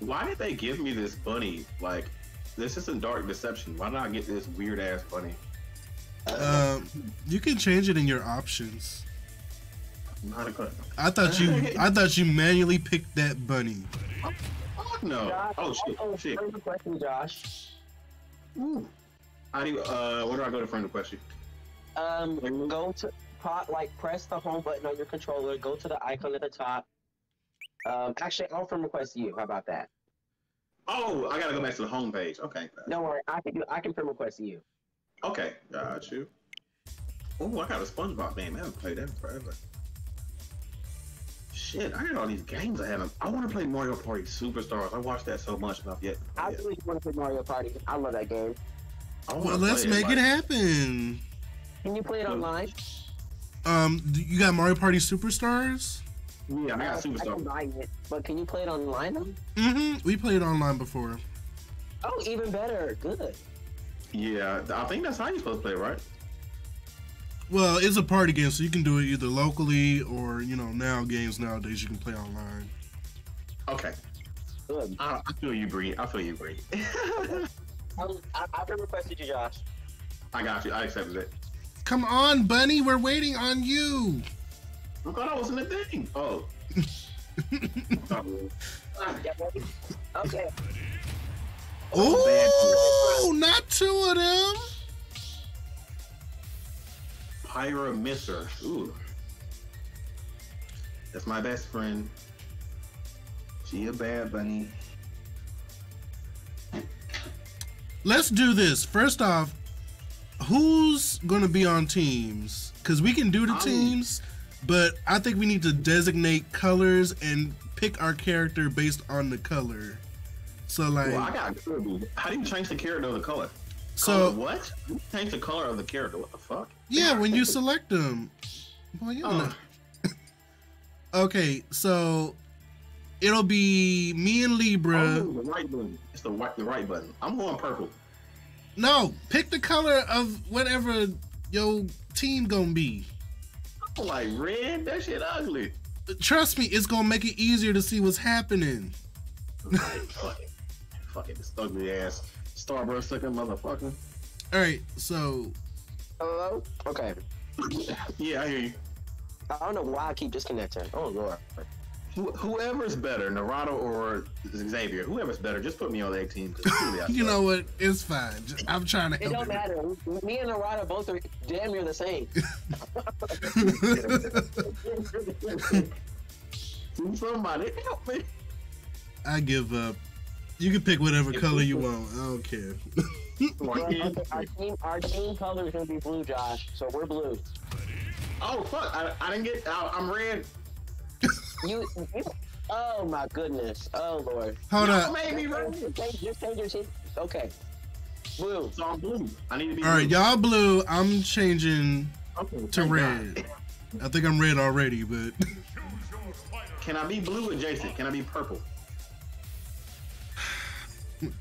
Why did they give me this bunny? Like, this isn't Dark Deception. Why not get this weird ass bunny? You can change it in your options. I thought you manually picked that bunny. Fuck no! Josh, oh shit! Oh, shit! Friend request me, Josh. Ooh. How do you, where do I go to friend request you? Go to press the home button on your controller. Go to the icon at the top. Actually, I'll friend request you. How about that? Oh, I gotta go back to the home page. Okay. No worry, I can friend request you. Okay, got you. Oh, I got a SpongeBob game. I haven't played that in forever. Shit, I got all these games I haven't. I want to play Mario Party Superstars. I watched that so much, and I've yet. I really want to play Mario Party. I love that game. Well, let's make it happen. Can you play it online? You got Mario Party Superstars? Yeah, I got Superstars. I can buy it, but can you play it online though? Mm-hmm. We played online before. Oh, even better. Good. Yeah, I think that's how you're supposed to play, right? Well, it's a party game, so you can do it either locally or, you know, nowadays you can play online. Okay. Good. I feel you, Bree. I feel you, Bree. I've requested you, Josh. I got you. I accepted it. Come on, bunny. We're waiting on you. I thought I was in the thing. Oh. Okay. Oh, not two of them. Pyra Mythra. Ooh. That's my best friend. She a bad bunny. Let's do this. First off, who's going to be on teams? Because we can do the teams, but I think we need to designate colors and pick our character based on the color. So like, well, I got Kirby. How do you change the character of the color? So what? You change the color of the character? What the fuck? Yeah, when you select them. Well, you know. Okay, so it'll be me and Libra. Oh, the right button. It's the right button. I'm going purple. No, pick the color of whatever your team gonna be. I'm like red. That shit ugly. Trust me, it's gonna make it easier to see what's happening. Right, fuck it, this ugly ass Starburst looking motherfucker. All right, so. Hello. Okay. Yeah, I hear you. I don't know why I keep disconnecting. Oh Lord. Whoever's better, Naruto or Xàvie, whoever's better, just put me on that team. You know what? It's fine. I'm trying to help. It don't matter. Me and Naruto both are damn near the same. Somebody help me. I give up. You can pick whatever color you want. I don't care. Our team color is gonna be blue, Josh. So we're blue. Oh fuck! I didn't get. I'm red. You. Oh my goodness. Oh Lord. Hold up. Made me red. Just change your team. Okay. Blue. So I'm blue. I need to be. All right, y'all blue. I'm changing to red. God. I think I'm red already, but. Can I be blue adjacent? Can I be purple?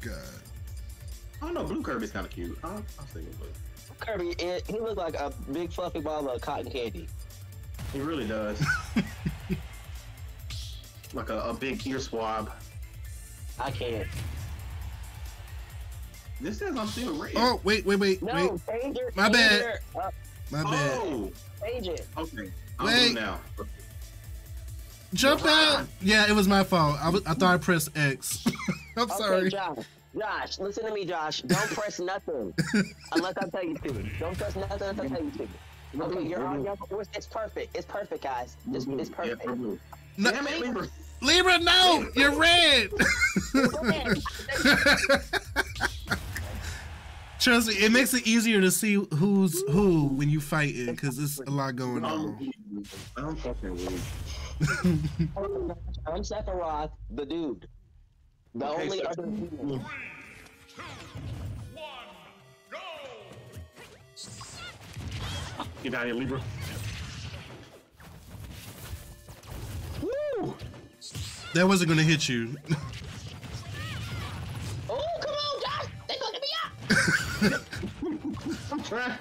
God. I don't know, blue Kirby's kind of cute. I'm thinking blue. Kirby, he looks like a big fluffy ball of cotton candy. He really does. Like a big ear swab. I can't. This says I'm still red. Oh, wait. No, change it. My bad. My bad. Oh, change it. Okay, I'm blue now. Jump out. Yeah, it was my fault. I thought I pressed X. I'm sorry. Josh, listen to me, Josh. Don't press nothing unless I tell you to. Don't press nothing unless I tell you to. Okay, you're on your course. It's perfect. It's perfect, guys. It's perfect. No, damn it, Libra, no! You're red! Trust me, it makes it easier to see who's who when you fighting, because there's a lot going on. I'm fucking weird. I'm Sephiroth, the dude. The only other people. 3, 2, 1, go! Get out of here, Libra. Woo! That wasn't gonna hit you. Oh, come on, Josh! They fucking me up! I'm trying.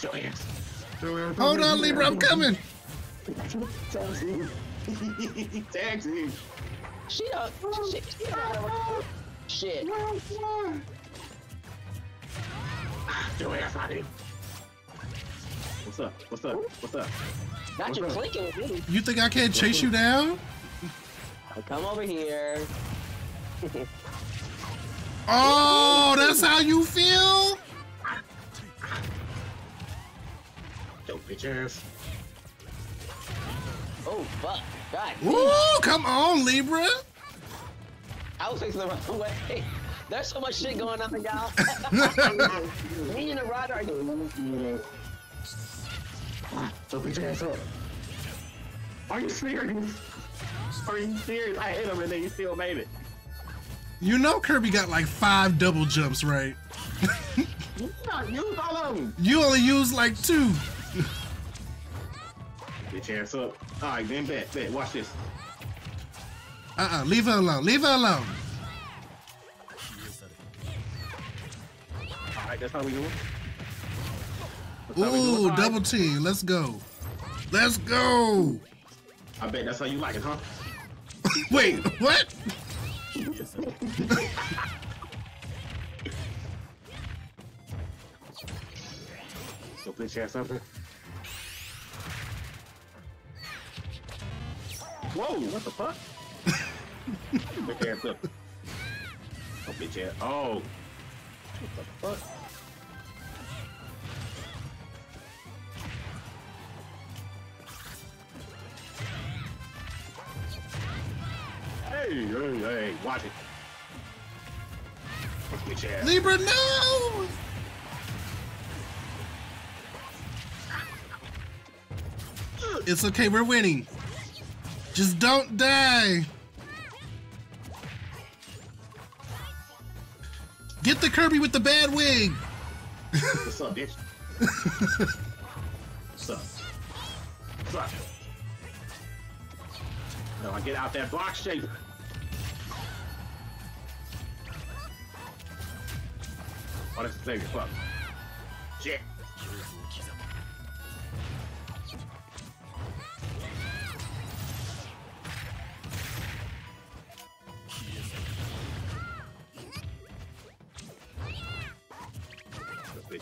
Show hands. Hold on, Libra, I'm coming! Taxi! She don't. Shit. What's up? What's up? What's up? Got you clicking with me. You think I can't chase you down? I'll come over here. Oh, that's how you feel? Don't bitch ass. Oh, fuck. God. Ooh, come on, Libra. I was fixing the wrong way. There's so much shit going on, y'all. Me and the rider are doing so bitch ass up. Are you serious? Are you serious? I hit him and then you still made it. You know Kirby got like 5 double jumps, right? You not use all of them. You only use like 2. Bitch ass up. Alright, then bet. Watch this. Leave her alone. Leave her alone. Alright, that's how we do it. Ooh, double team. Let's go. Let's go. I bet that's how you like it, huh? Wait, what? Go bitch ass up. Whoa, what the fuck? Bitch ass up. Oh, bitch ass. Oh. What the fuck? Hey, hey, hey, watch it. Bitch ass. Libra, no! It's okay, we're winning. Just don't die. Get the Kirby with the bad wig. What's up, bitch? What's up? What's up? No, I get out that box shape. Oh, that's the savior. Fuck. Shit.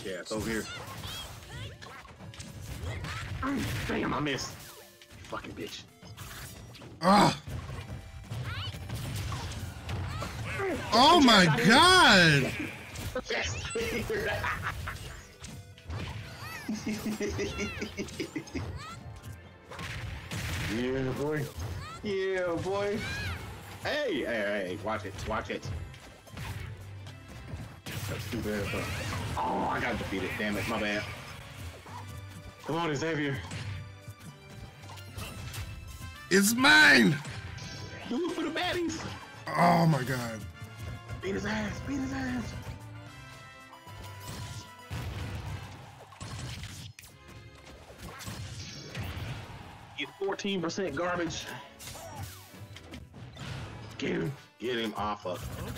Yeah, it's over here. Damn, I missed. Fucking bitch. Ugh. Oh my god! Yeah, boy. Yeah, boy. Hey, hey, hey, watch it, watch it. That's too bad, bro. Oh, I got defeated. Damn it, my bad. Come on, Xàvie. It's mine. Do it for the baddies. Oh my god. Beat his ass. Beat his ass. Get 14% garbage. Get him. Get him off of him.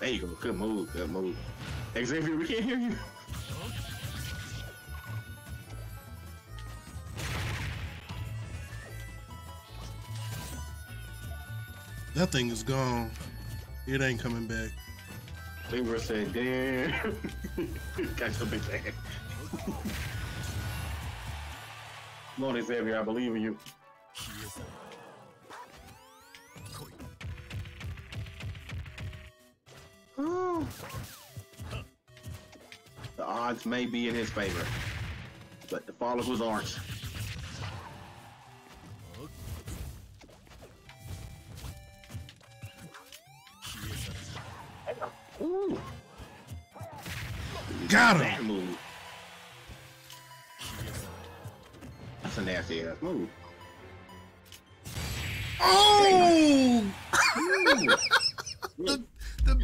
There you go. Good move. Good move. Xàvie, we can't hear you. That thing is gone. It ain't coming back. Libra said, "Damn, got your big ass." Come on, Xàvie, I believe in you. Ooh. The odds may be in his favor, but the followers aren't. Ooh. Got him! That's a nasty ass move. Oh! the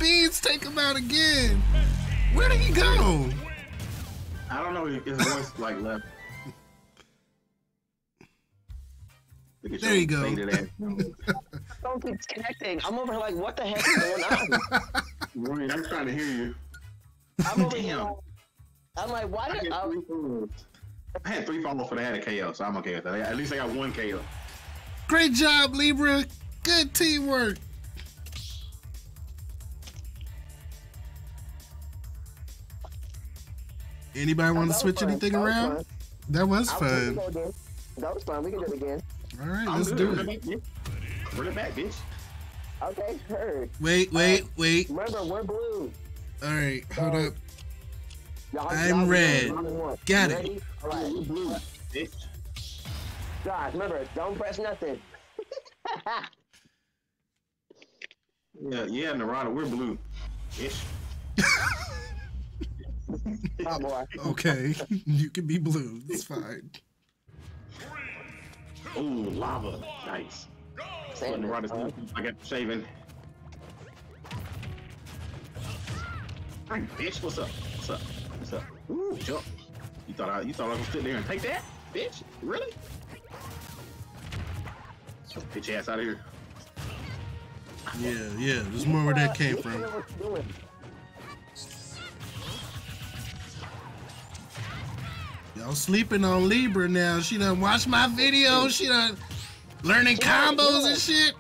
beans take him out again. Where did he go? I don't know. His voice like left. There you go. Don't keep connecting. I'm over here like, what the heck is going on? Wait, I'm trying to hear you. I'm over here. I'm like, why did I had 3 follow-ups, but I had a KO, so I'm okay with that. At least I got 1 KO. Great job, Libra. Good teamwork. Anybody want to switch anything around? That was fun. That was fun. We can do it again. All right, let's do it. Bring it back, bitch. Okay, heard. Wait. Remember, we're blue. All right, hold up. I'm red. Got it. All right, we're blue, bitch. Josh, remember, don't press nothing. yeah, Narada, we're blue. Ish. Oh, boy. Okay, you can be blue. It's fine. Oh, lava. Nice. Narada's blue. I got shaving. Hey, bitch, what's up? What's up? What's up? Ooh, jump. You thought I was sitting there and take that? Bitch, really? Get your ass out of here. Yeah, there's more where that came from. Y'all sleeping on Libra now. She done watched my video. She done learning combos and shit.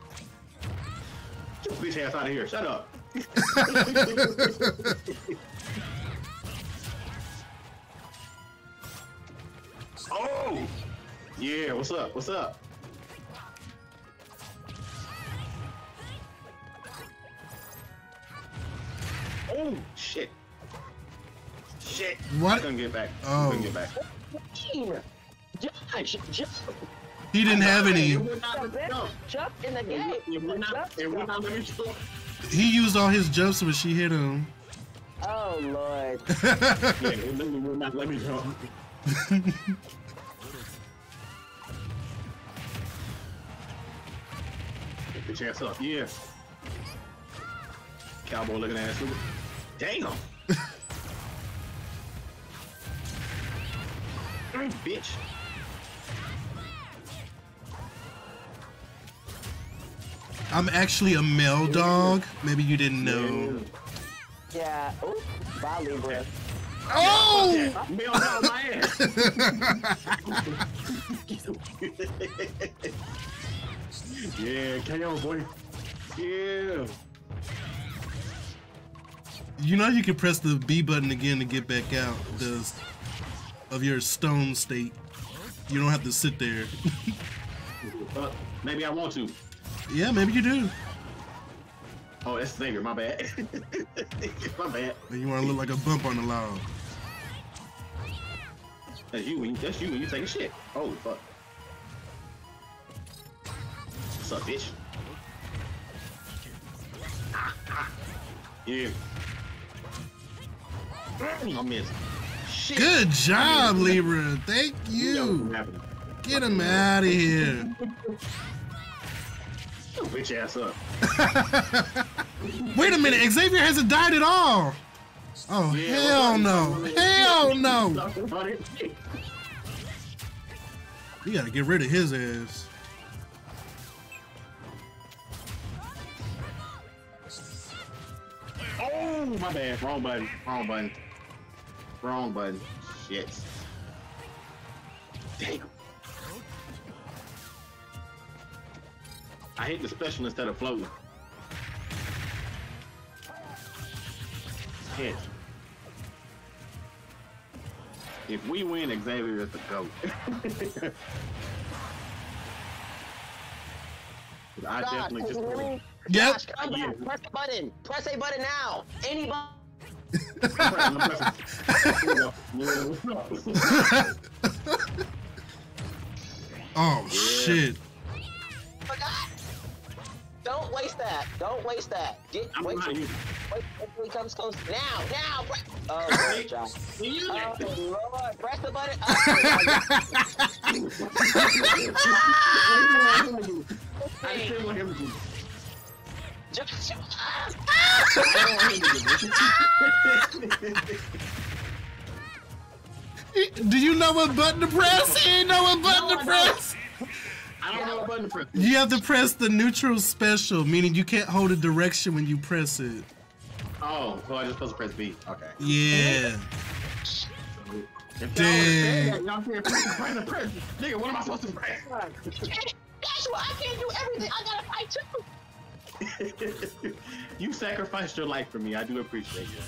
Get your ass out of here. Shut up. Oh! Yeah, what's up? What's up? Oh shit! Shit! What? Couldn't get back. Oh. Couldn't get back. Josh. He didn't have any. Jump in the game. He used all his jumps when she hit him. Oh lord. Yeah, let me jump. Get the chance up. Yeah. Cowboy looking ass. Damn. Bitch. I'm actually a male dog. Maybe you didn't know. Yeah. Oh, bye, Libra. Oh! Male dog, my ass. Yeah, KO, boy. Yeah. You know you can press the B button again to get back out because of your stone state. You don't have to sit there. Maybe I want to. Yeah, maybe you do. Oh, that's Xàvie, my bad. My bad. And you want to look like a bump on the log. That's you when you take a shit. Holy fuck. What's up, bitch? Yeah. I missed. Shit. Good job, Libra. Thank you. Get him out of here. Bitch ass up. Wait a minute. Xàvie hasn't died at all. Oh, yeah, hell no. Hell no. We got to get rid of his ass. Oh, my bad. Wrong button. Shit. Damn. I hit the special instead of floating. Shit. If we win, Xàvie is the GOAT. I definitely just win. Yep. Gosh, come back. Yeah. Press the button. Press a button now. Any button. Oh yeah. Shit! Forgot. Don't waste that. Don't waste that. Wait until he comes close. Now. Oh, good job. Oh Lord, press the button. Oh, Do you know what button to press? He didn't know what button to press. I don't know what button to press. You have to press the neutral special, meaning you can't hold a direction when you press it. Oh, so I just supposed to press B. Okay. Yeah. Dang. Y'all said press. Nigga, what am I supposed to press? Special, I can't do everything. I gotta fight too. You sacrificed your life for me. I do appreciate it.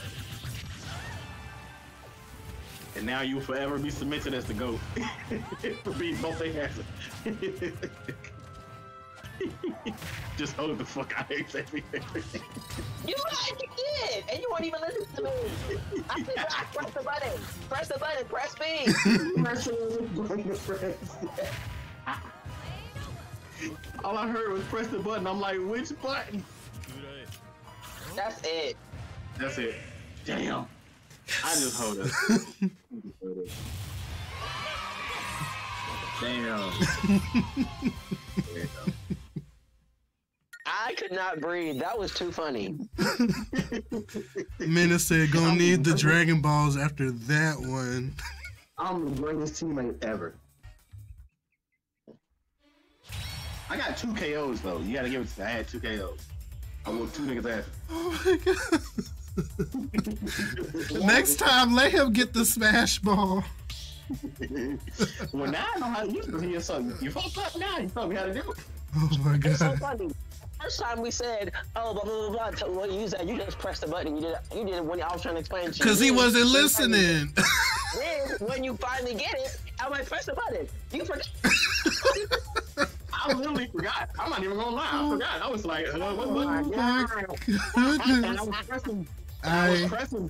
And now you'll forever be submitted as the GOAT for being both asses. Just hold the fuck out of everything. You like you did, and you won't even listen to me. I said, I press the button. Press the button. Press B. Press the button. All I heard was press the button. I'm like, which button? That's it. That's it. Damn. I just hold up. Damn. I could not breathe. That was too funny. Minna said, gonna need the Dragon Balls after that one. I'm the greatest teammate ever. I got 2 KOs though. You gotta give it to me. I had 2 KOs. I whooped 2 niggas' ass. Oh my god. Next time, let him get the smash ball. Well, now I know how to use it. You're something. You fucked up now. You told me how to do it. Oh my god. It's so funny. First time we said, oh, blah, blah, blah, blah. Well, you said you just pressed the button. You did it when I was trying to explain to you. Because he wasn't listening. Then, when you finally get it, I'm like, press the button. You forgot. I literally forgot. I'm not even gonna lie. I forgot. I was like, oh, what button? I was pressing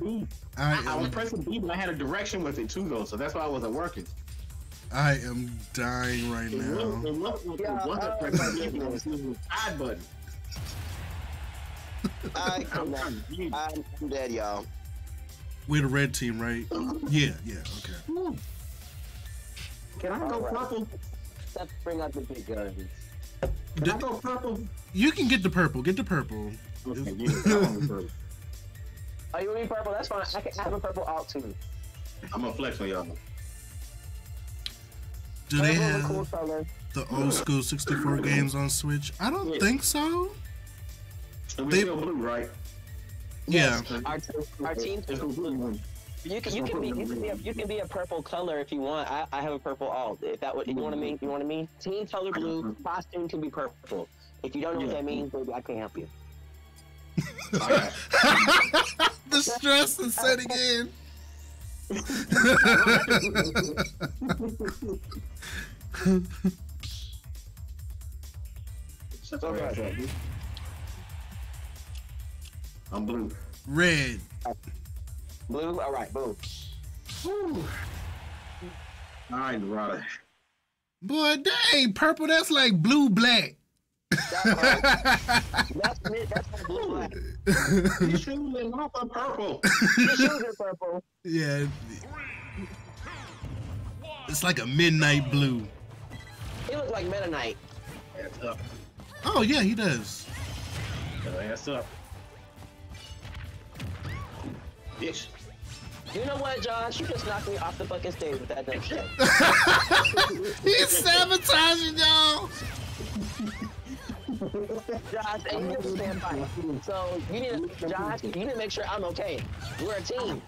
B, but I had a direction with it too, though, so that's why it wasn't working. I am dying right now. It wasn't pressing B, it was side button. I'm dead, y'all. We're the red team, right? Yeah, yeah, okay. Can I go purple? Let's bring out the big guns. Can I go purple? You can get the purple. Get the purple. Okay, yeah, purple. Oh, you need purple? That's fine. I can have a purple alt too. I'm gonna flex on y'all. Do they have cool the old school 64 games on Switch? I don't think so. They go blue, right? Yeah. Yes, our team is blue. You can be a purple color if you want. I have a purple alt. If that what you want to mean, team color blue, costume can be purple. If you don't know what that means, baby, I can't help you. The stress is setting in. I'm blue. Red. Blue, all right, boom. Whew. All right, Rada. Boy, dang, purple, that's like blue-black. That's blue-black. You should live off of purple. You should live purple. Yeah. 3, 2, 1, it's like a midnight blue. He looks like Meta Knight. That's up. Oh, yeah, he does. That's up. Bitch. You know what, Josh? You just knocked me off the fucking stage with that dumb shit. He's sabotaging y'all. Josh, and you just stand by. So you need to, Josh. You need to make sure I'm okay. We're a team.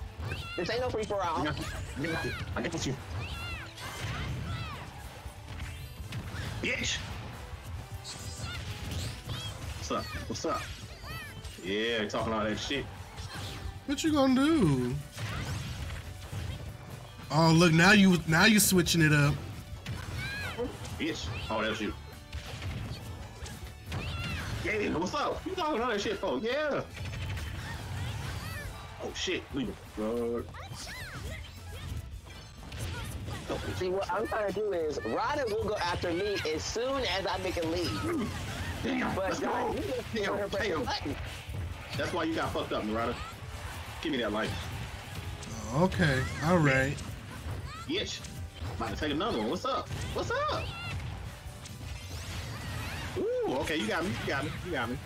This ain't no free for all. I got you, bitch. What's up? What's up? Yeah, talking all that shit. What you gonna do? Oh look, now you switching it up. Bitch. Oh, that's you. Yeah, what's up? You talking all that shit for? Yeah. Oh shit, leave it. God. See, what I'm trying to do is Rada will go after me as soon as I make a lead. Damn. But God, you just damn. That's why you got fucked up, Rada. Give me that life. Oh, okay. All right. Yes. About to take another one. What's up? What's up? Ooh. Okay. You got me. You got me. You got me.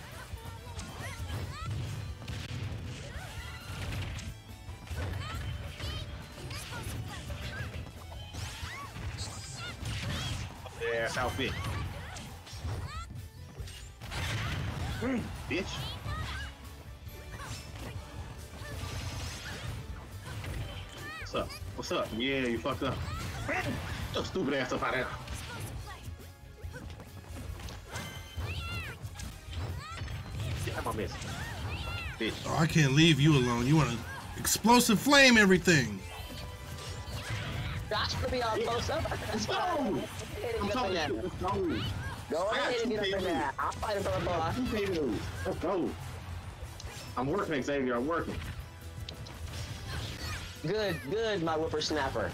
Yeah. That's how fit. Bitch. What's up? What's up? Yeah, you fucked up. Get your stupid ass up out of there. I miss. Bitch. Oh, I can't leave you alone. You want to explosive flame everything. Josh could be all close up. Let's go. I'm talking to you. Let's go. Go ahead and get up in there. I'll fight him for the ball. Let's go. I'm working, Xàvie. I'm working. Good, good, my whippersnapper.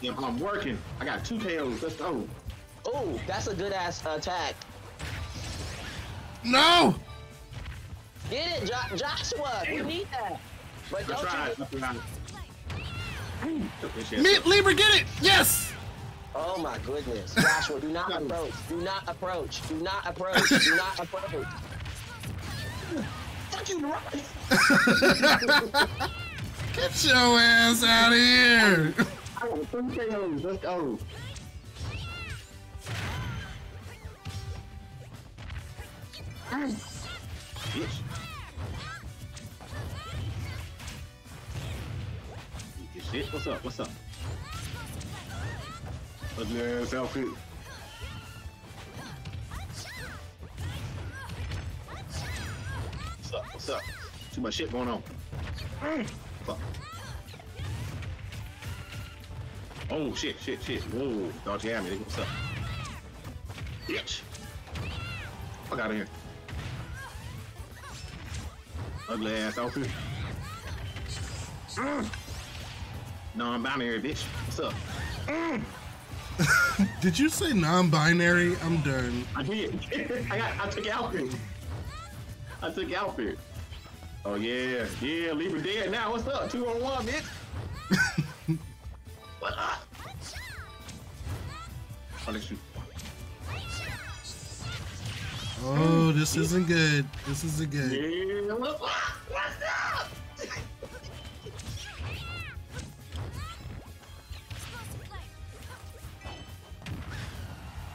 Yeah, I'm working. I got 2 KOs. Let's go. Oh, that's a good ass attack. No. Get it, Joshua. Damn. You need that. But don't you... Libra, get it! Yes! Oh my goodness. Joshua, do not approach. Do not approach. Do not approach. Do not approach. Fuck you, Robin. Get your ass out of here. I want 3 KOs. Let's go. Bitch. Shit. What's up? What's up? Ugly ass outfit. What's up? What's up? Too much shit going on. Fuck. Oh shit, shit, shit. Whoa, don't you have me. What's up? Bitch. Fuck out of here. Ugly ass outfit. Non-binary, bitch. What's up? Did you say non-binary? I'm done. I did. I took Alfred. I took Alfred. Oh, yeah. Yeah, Libra dead now. What's up? 2-on-1, bitch. What up? I'll let you. Oh, this isn't good. This isn't good. Yeah, what's up?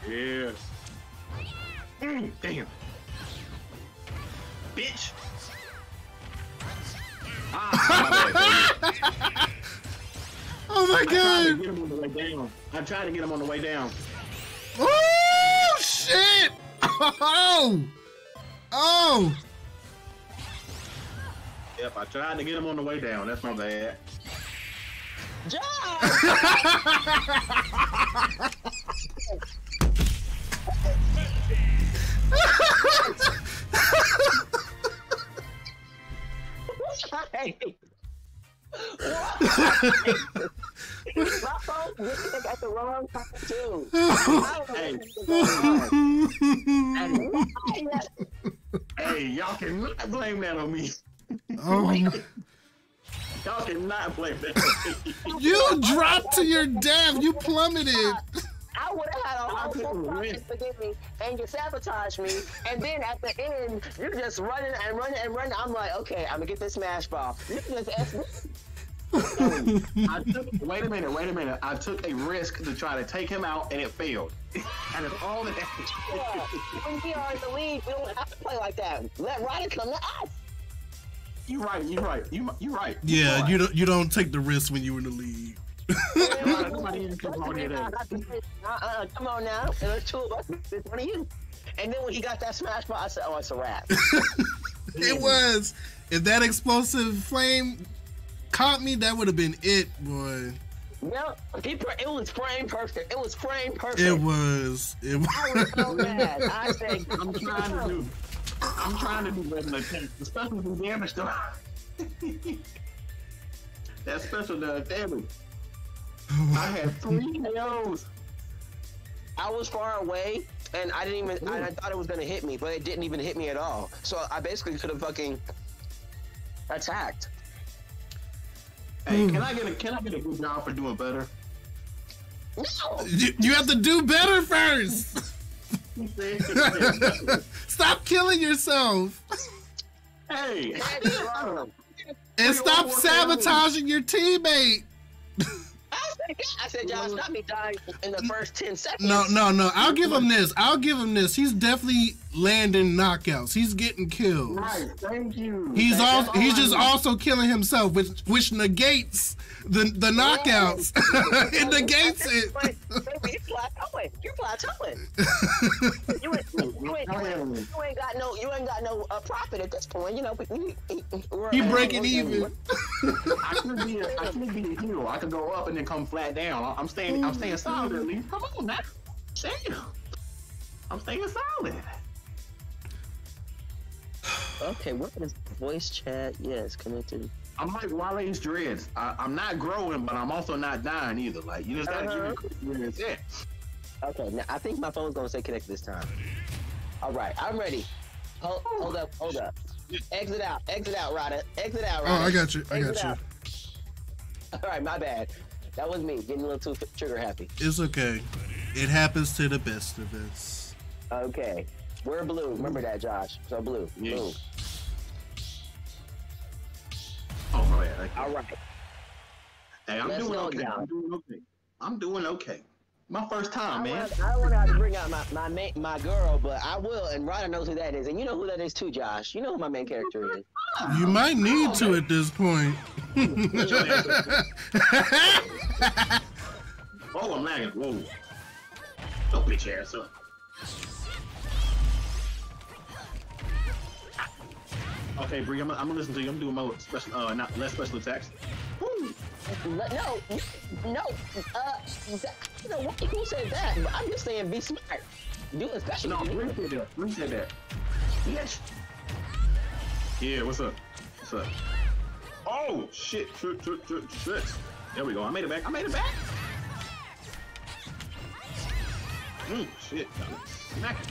Yeah. Damn. Bitch. Ah, my bad, oh my god. I tried to get him on the way down. Oh shit. Oh. Oh. Yep, I tried to get him on the way down. That's my bad. Josh! At the wrong time too. Hey, y'all cannot blame that on me. Oh, y'all cannot blame that on me. You dropped to your death. You plummeted. I would have had a whole process to get me, and you sabotage me, and then at the end, you're just running and running and running. I'm like, okay, I'm gonna get this smash ball. You just ask me. I took, wait a minute, wait a minute. I took a risk to try to take him out, and it failed. And it's all that. Yeah, when we are in the league, we don't have to play like that. Let Ryder come to us. You're right. You're right. You're right. Yeah, right. You don't take the risk when you're in the league. Come on now, and there's 2 of us. There's 1 of you. And then when he got that smash ball, I said, "Oh, it's a wrap." It was. If that explosive flame caught me, that would have been it, boy. No, it was frame perfect. It was frame perfect. It was. It was. I was so mad. I said, "I'm trying to do better than I can, especially do damage though." That special does damage. I had 3 KOs. I was far away, and I didn't even. I thought it was gonna hit me, but it didn't even hit me at all. So I basically could have fucking attacked. Hey, can I get a good job for doing better? No. You have to do better first. Stop killing yourself. Hey. And stop sabotaging your teammate. I said, Josh, not me dying in the first 10 seconds. No. I'll give him this. He's definitely landing knockouts. He's getting kills. Right. Thank you. He's also, he's just also killing himself, which negates the knockouts. It negates it. You're plateauing. You ain't got no profit at this point. You know, we're breaking even. I could be a hero. I could go up and then come flat down. I'm staying solid at least. Come on, man. Damn. I'm staying solid. Okay, what is voice chat? Yes, connected. I'm like Wale's dreads. I'm not growing, but I'm also not dying either. Like, you just gotta give me where it's at. Okay, now I think my phone's gonna stay connected this time. All right, I'm ready. Hold up. Exit out, Ryder. Oh, I got you. All right, my bad. That was me getting a little too trigger happy. It's okay. It happens to the best of us. Okay. We're blue. Remember that, Josh. So blue. Yes. Blue. Oh, my God. All right. Hey, I'm doing okay. My first time, man. I don't want to have to bring out my girl, but I will, and Ryder knows who that is. And you know who that is too, Josh. You know who my main character is. You might need to at this point. Oh, I'm lagging. Whoa. Oh, bitch ass up. Okay, Bree, I'm gonna listen to you. I'm doing my special, less special attacks. Ooh. I don't know who said that, but I'm just saying be smart. Do a special. No, Bree said that. Yes. Yeah, what's up? What's up? Oh, shit. There we go. I made it back. Shit. Smack it.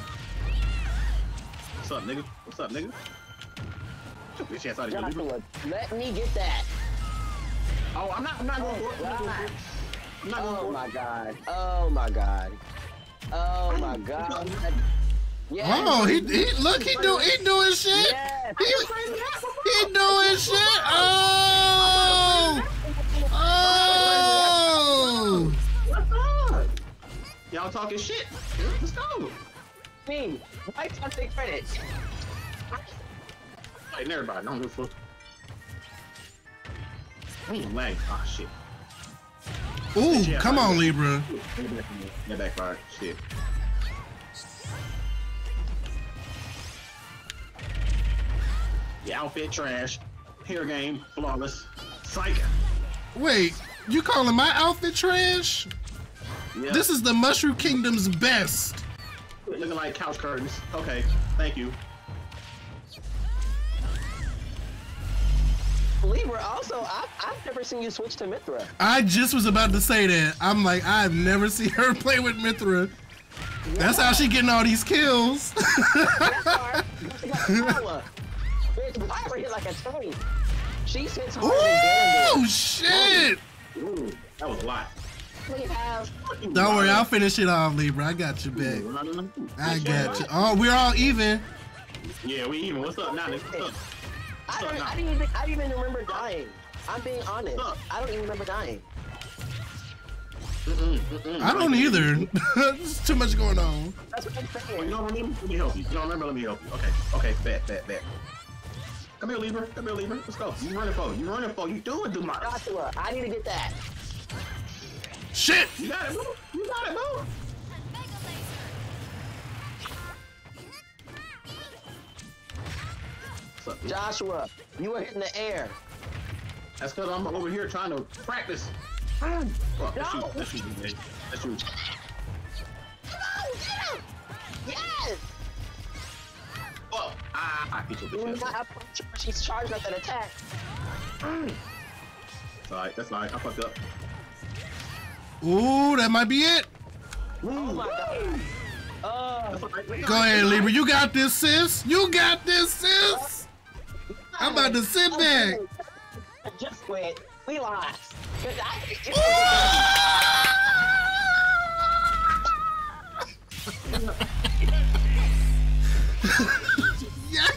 What's up, nigga? Joshua, let me get that. Oh, I'm not going to. Oh my god. Yeah. Oh, he doing shit. Yes. He doing shit. Oh. What's up? Y'all talking shit. Let's go. Me. I can't take credit. Fighting everybody. Don't do fuck. Oh shit. Ooh, yeah, come on, Libra. Get back, Ryder. Shit. The outfit trash. Hair game flawless. Psych. Wait, you calling my outfit trash? Yep. This is the Mushroom Kingdom's best. Looking like couch curtains. Okay, thank you. Libra, also, I've never seen you switch to Mythra. I just was about to say that. I'm like, I've never seen her play with Mythra. Yeah. That's how she getting all these kills. Pyra hit like a train. She sits hard. Oh shit! Ooh, that was a lot. Don't worry, I'll finish it off, Libra. I got you back. I got you. Oh, we're all even. Yeah, we even. What's up now? What's up? I didn't even remember dying. I'm being honest. I don't even remember dying. I don't either. There's too much going on. That's what I'm saying. You don't remember? Let me help you. You don't remember? Let me help you. Okay. Fat. Come here, Libra. Let's go. You running for? You doing too much. Joshua, I need to get that. Shit! You got it, move. Joshua, you were hitting the air. That's because I'm over here trying to practice. Oh, that's you. Come on, get him! Yes! Oh, I beat you, bitch. She's charged up that attack. That's alright. I fucked up. Ooh, that might be it. Oh my god. Go ahead, Libra. You got this, sis. I'm about to sit back. I just quit. We lost. Yes.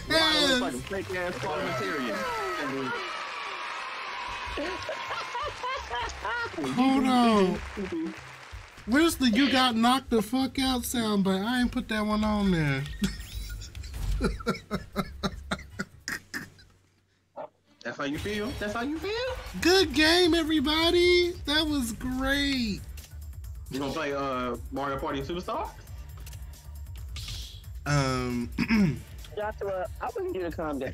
Fake ass parliamentarian. Oh no! Where's the "you got knocked the fuck out" sound? But I ain't put that one on there. That's how you feel? That's how you feel? Good game, everybody! That was great! You gonna play Mario Party Superstars? Joshua, I wouldn't do the calm down.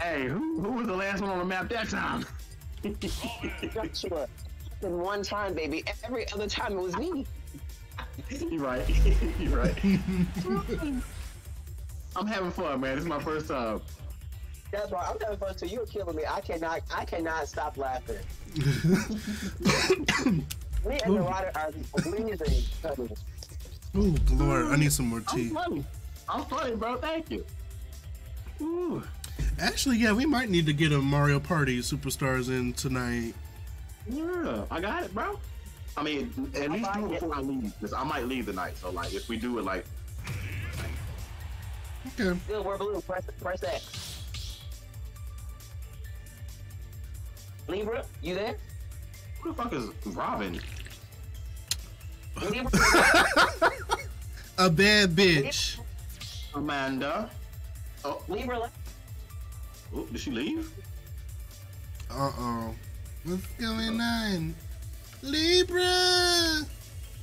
Hey, who was the last one on the map that time? Joshua, in one time, baby. Every other time it was me. You're right. You're right. I'm having fun, man. This is my first time. That's right. I'm having fun too. You're killing me. I cannot stop laughing. Me and the water are bleeding. Oh Lord, I need some more tea. I'm funny, bro. Thank you. Ooh. Actually, yeah, we might need to get a Mario Party Superstars in tonight. Yeah, I got it, bro. I mean, at least do it before I leave. Because I might leave tonight, so like, if we do it, like. Okay. Still, we're blue. Press X. Libra, you there? Who the fuck is Robin? A bad bitch. Amanda. Oh. Libra. Oh, did she leave? Uh-oh. What's going on? Libra!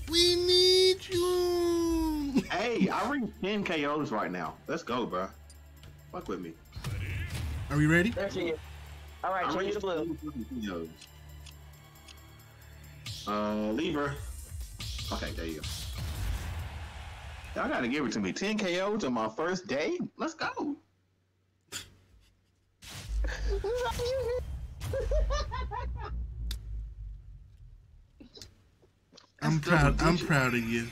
We need you! Hey, I ring 10 KOs right now. Let's go, bro. Fuck with me. Are we ready? There she is. Alright, change the blue. Libra. Okay, there you go. Y'all gotta give it to me. 10 KOs on my first day? Let's go. I'm proud of you.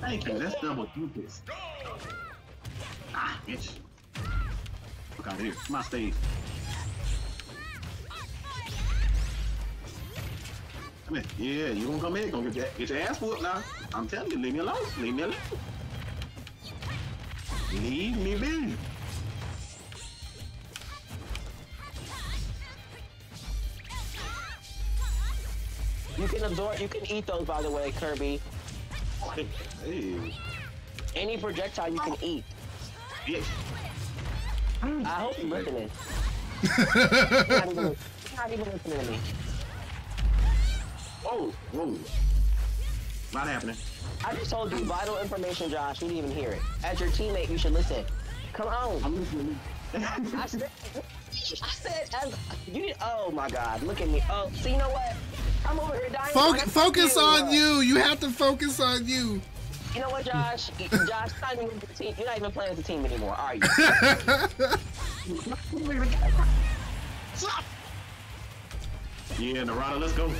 Thank you. That's double dupes. Ah, bitch. Look out here. My stage. Come here. Yeah, you gonna come in? Gonna get your ass whooped now. I'm telling you, leave me alone. Leave me alone. Leave me be. You can absorb, you can eat those, by the way, Kirby. Hey. Any projectile you can eat. Yeah. I hope you're listening. You're not even listening to me. Oh, whoa. Not happening. I just told you vital information, Josh. You didn't even hear it. As your teammate, you should listen. Come on. I'm listening. I said, as you, oh my God, look at me. Oh, so you know what? I'm over here dying. Focus on you. You have to focus on you. You know what, Josh? Josh, not even with the team. You're not even playing as a team anymore, are you? Yeah, Narada, let's go.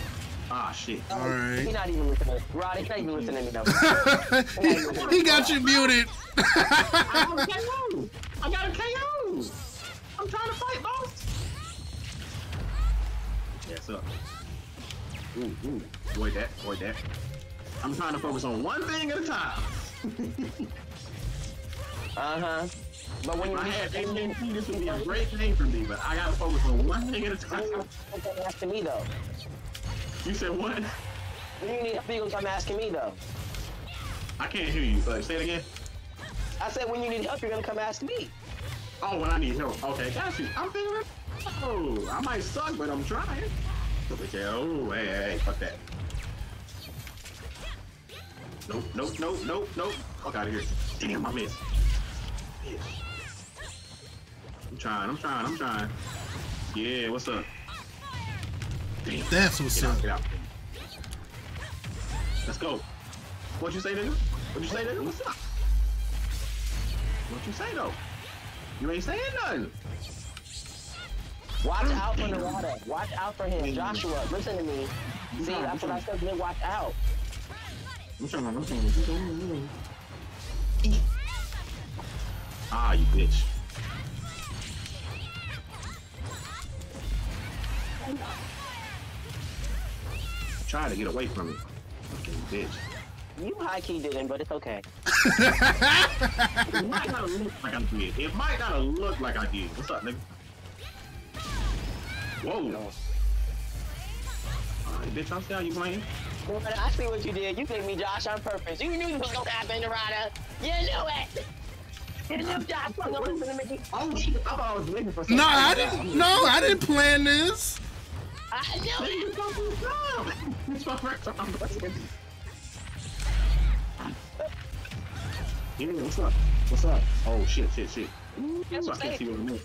Ah, shit. All right. He's not even listening. Rod, he's not even listening to me. He got you muted. I got a KO. I'm trying to fight, boss. Yeah, what's up? Ooh, avoid that. I'm trying to focus on one thing at a time. Uh-huh. But when I had 18, this would be a great game for me, but I gotta focus on one thing at a time. You come asking me, though. You said what? You need to come asking me, though. I can't hear you. Say it again. I said when you need help, you're gonna come ask me. Oh, when I need help. Okay, got you. I'm figuring. Oh, I might suck, but I'm trying. Oh, hey, fuck that. Nope. Fuck out of here. Damn, I missed. I'm trying. Yeah, what's up? Damn. That's what's up. Get out. Let's go. What'd you say, nigga? What's up? What'd you say, though? You ain't saying nothing. Watch out for Narada. Watch out for him. Joshua, listen to me. See, that's what I said. Then watch out. I'm trying. Ah, you bitch. Try to get away from it. Fucking bitch. You high-key didn't, but it's okay. It might not look like I did. What's up, nigga? Whoa. No. All right, bitch, I'm still you playing. Well, I see what you did. You picked me, Josh, on purpose. You knew this was going to happen, Narada. You knew it. You knew Josh was going to listen to me. Oh, shit. I thought I was looking for something. No, I didn't. No, I didn't plan this. I knew it. It's my first time. Yeah, what's up? What's up? Oh, shit, shit, shit. Guess what I see over there.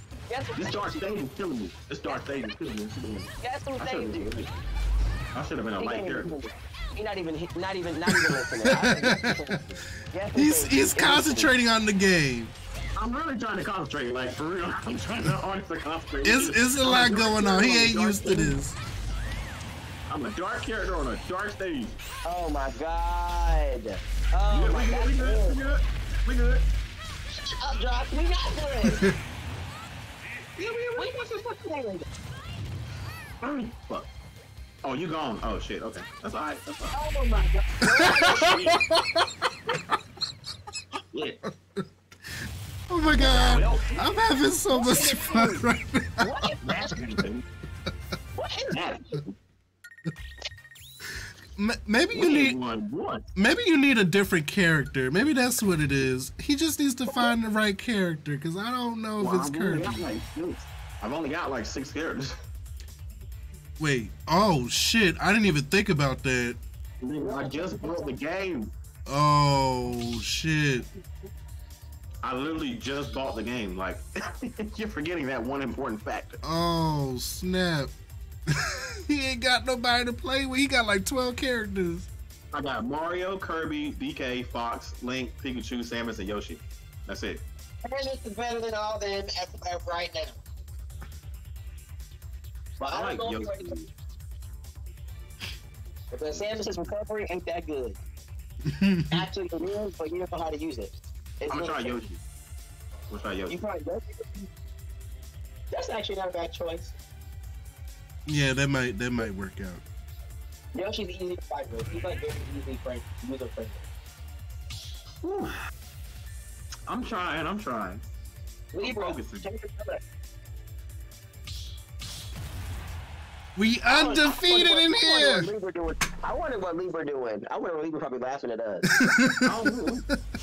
This dark thing is killing me. This dark thing is killing me. Guess what I do? I should have been a light there. He's not even listening. He's concentrating on the game. I'm really trying to concentrate, like, for real. I'm trying to honestly concentrate. It's a lot going on. He ain't used to this. I'm a dark character on a dark stage. Oh, my God. Oh, my God. We good. Shut up, Josh. We got this. Yeah, we fuck. Oh, you gone. Oh, shit. Okay. That's all right. That's all right. Oh, my God. Yeah. Oh, my God. I'm having so much fun right now. What is that? What is that? Maybe you need a different character. Maybe that's what it is. He just needs to find the right character, because I don't know if it's Kirby. I've only got like 6 characters. Wait. Oh shit! I didn't even think about that. I just bought the game. Oh shit! I literally just bought the game. Like you're forgetting that one important fact. Oh snap! He ain't got nobody to play with. He got like 12 characters. I got Mario, Kirby, DK, Fox, Link, Pikachu, Samus, and Yoshi. That's it. Samus is better than all them right now. But I like Yoshi. But Samus' recovery ain't that good. Actually, it is, but you don't know how to use it. I'm gonna try Yoshi. We'll try Yoshi. You try Yoshi? That's actually not a bad choice. Yeah, that might work out. Yoshi's easy to fight with. He's like very easy friend. I'm trying. Libra, we undefeated in here. I wonder what Libra doing. I wonder what Libra probably laughing at us.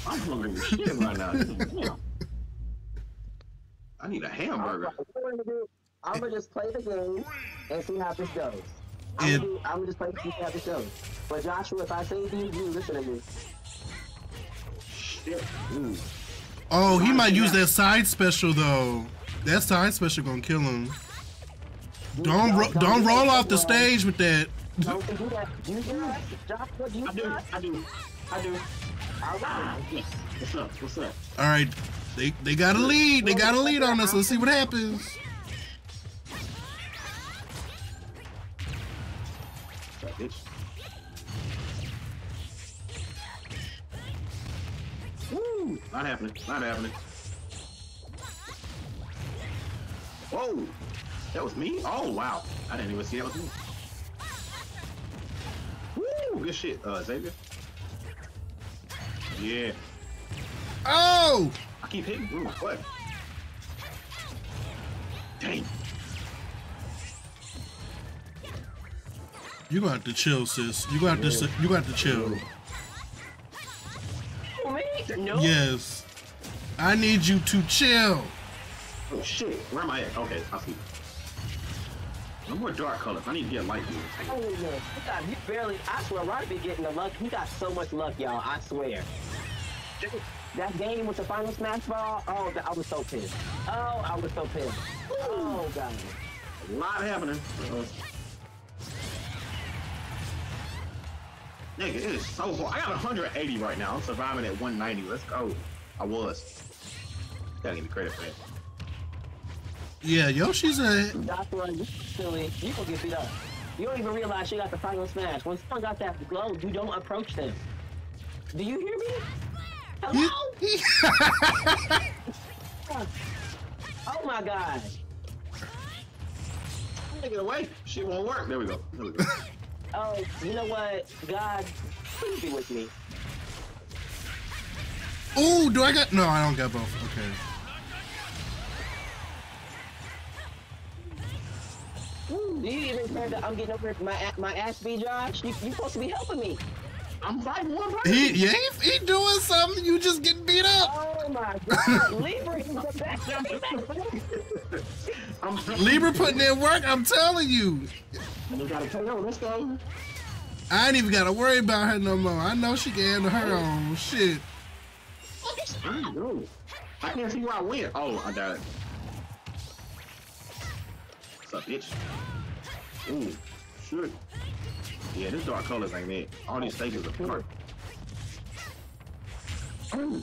I'm hungry as shit right now. Damn. I need a hamburger. I'm gonna just play the game and see how this goes. But Joshua, if I say to you listen to me. Shit. Ooh. Oh, he might use that side special though. That side special gonna kill him. Don't roll off the stage with that. Don't do that. Do you do it? Joshua, do you do it? I do. All right. What's up? All right. They got a lead. They got a lead on us. Let's see what happens. Bitch. Woo! Not happening. Whoa! That was me? Oh, wow. I didn't even see that was me. Woo! Good shit, Xàvie. Yeah. Oh! I keep hitting. Ooh, what? Dang. You gonna have to chill, sis. You got to chill. No. Yes. I need you to chill. Oh shit. Where am I at? Okay, I see. No more dark colors. I need to get light blue. Oh yeah. You barely. I swear, Robin be getting the luck. He got so much luck, y'all. I swear. That game with the final smash ball. Oh, I was so pissed. Oh god. A lot happening. Nigga, it is so hard. I got 180 right now. I'm surviving at 190. Let's go. I was. Gotta give me credit for that. Yeah, Yoshi's a... Joshua, you're silly. You gonna get beat up. You don't even realize she got the final smash. When someone got that glow, you don't approach them. Do you hear me? Hello? Oh my god. I'm gonna get away. Shit won't work. There we go. Oh, you know what? God, please be with me. Oh, do I got... No, I don't got both. Okay. You even said that I'm getting over my ass beat, Josh. You supposed to be helping me. I'm fighting one person. He doing something. You just getting beat up. Oh my God. Libra is the best. Libra putting in work. I'm telling you. You gotta play on. Let's go. I ain't even gotta worry about her no more. I know she can handle her own shit. I can't see where I went. Oh, I got it. What's up, bitch? Ooh, shoot. Yeah, this dark colors ain't it. All these stages are dark.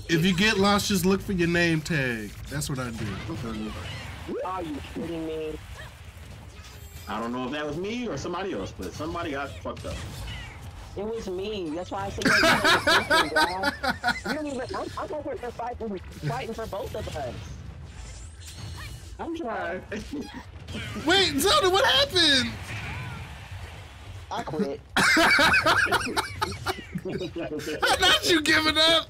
If you get lost, just look for your name tag. That's what I do. Are you kidding me? I don't know if that was me or somebody else, but somebody got fucked up. It was me. That's why I said I'm fighting for both of us. I'm trying. Wait, Zelda, what happened? I quit. I thought you giving up.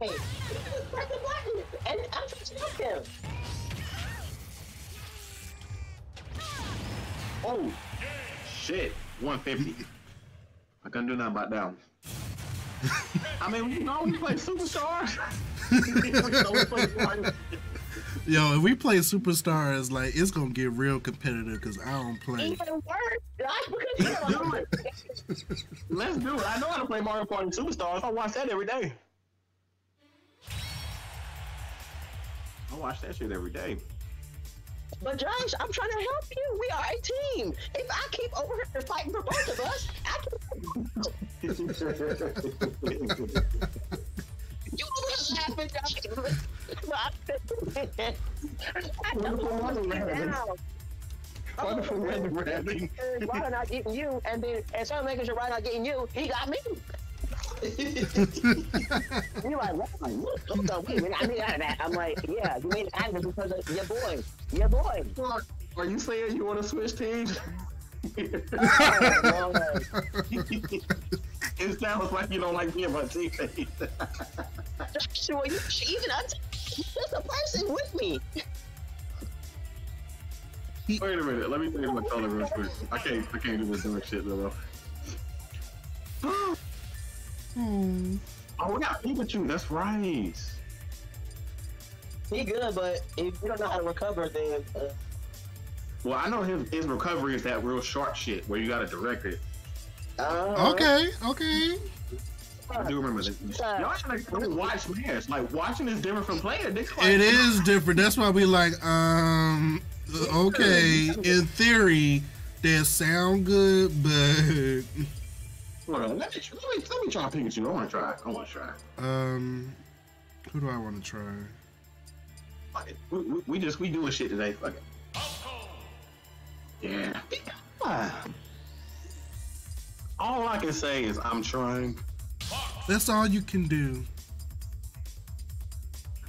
Hey, you just press the button and I'm trying to help him. Oh, shit. 150. I couldn't do nothing about that one. I mean, you know, we play Superstars. Yo, if we play Superstars, like, it's going to get real competitive because I don't play. Even worse, Josh, because you don't like it. Let's do it. I know how to play Mario Party Superstars. I watch that every day. I watch that shit every day. But Josh, I'm trying to help you. We are a team. If I keep over here fighting for both of us, I can. You were laughing, Josh. I know. Why am I getting you? And then, and some niggas are right out getting you. He got me. You're like, what? Wait a minute, I made out of that. I'm like, yeah, you made it out of it because of your boy. Your boy. Are you saying you want to switch teams? Oh, it sounds like you don't like being my teammate. Joshua, you even there's a person with me. Wait a minute, let me think of my color real quick. I can't do this doing shit no more. Oh, we got Pikachu. That's right. He good, but if you don't know how to recover, then. Well, I know his recovery is that real sharp shit where you gotta direct it. Okay. I do remember this. Y'all should like watch Smash. Like watching is different from playing. It is different. That's why we like. Okay, in theory, they sound good, but. Hold on, let me try Pikachu. I want to try. Who do I want to try? Fuck it. We doing shit today. Fuck it. Yeah. All I can say is I'm trying. That's all you can do.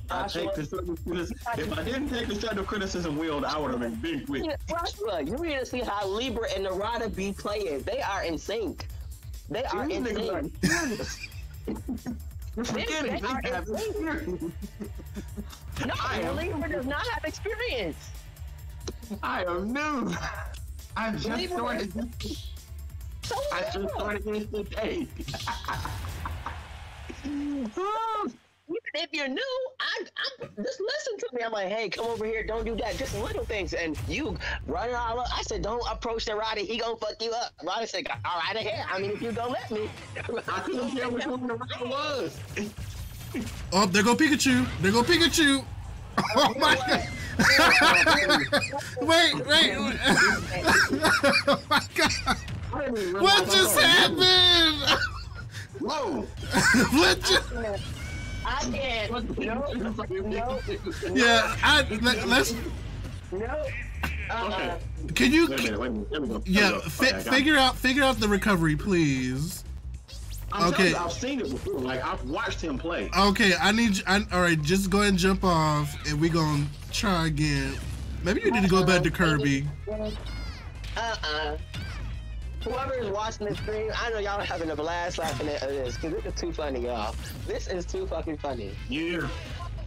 I take constructive criticism. If I didn't take constructive criticism, Wield, I would have been big with it. You need to see how Libra and Narada be playing. They are in sync. They are insane. No, Libra does not have experience. I am new. I just started this. I just started this today. Even if you're new, I just listen to me. I'm like, hey, come over here. Don't do that. Just little things. And you running all up. I said, don't approach the Roddy. He gonna fuck you up. Roddy said, all right, ahead. I mean, if you don't let me. I couldn't care which one the Roddy was. Oh, there go Pikachu. There go Pikachu. Oh, my God. Wait. Oh, my God. What just happened? Whoa. What just happened? I can't. No. Yeah, let's. Okay. Can you? Wait a minute. Yeah, figure out the recovery, please. Okay. I've seen it before. Like I've watched him play. Okay, I need you. All right, just go ahead and jump off, and we gonna try again. Maybe you need to go back to Kirby. Whoever is watching this stream, I know y'all are having a blast laughing at this, because this is too funny, y'all. This is too fucking funny. Yeah.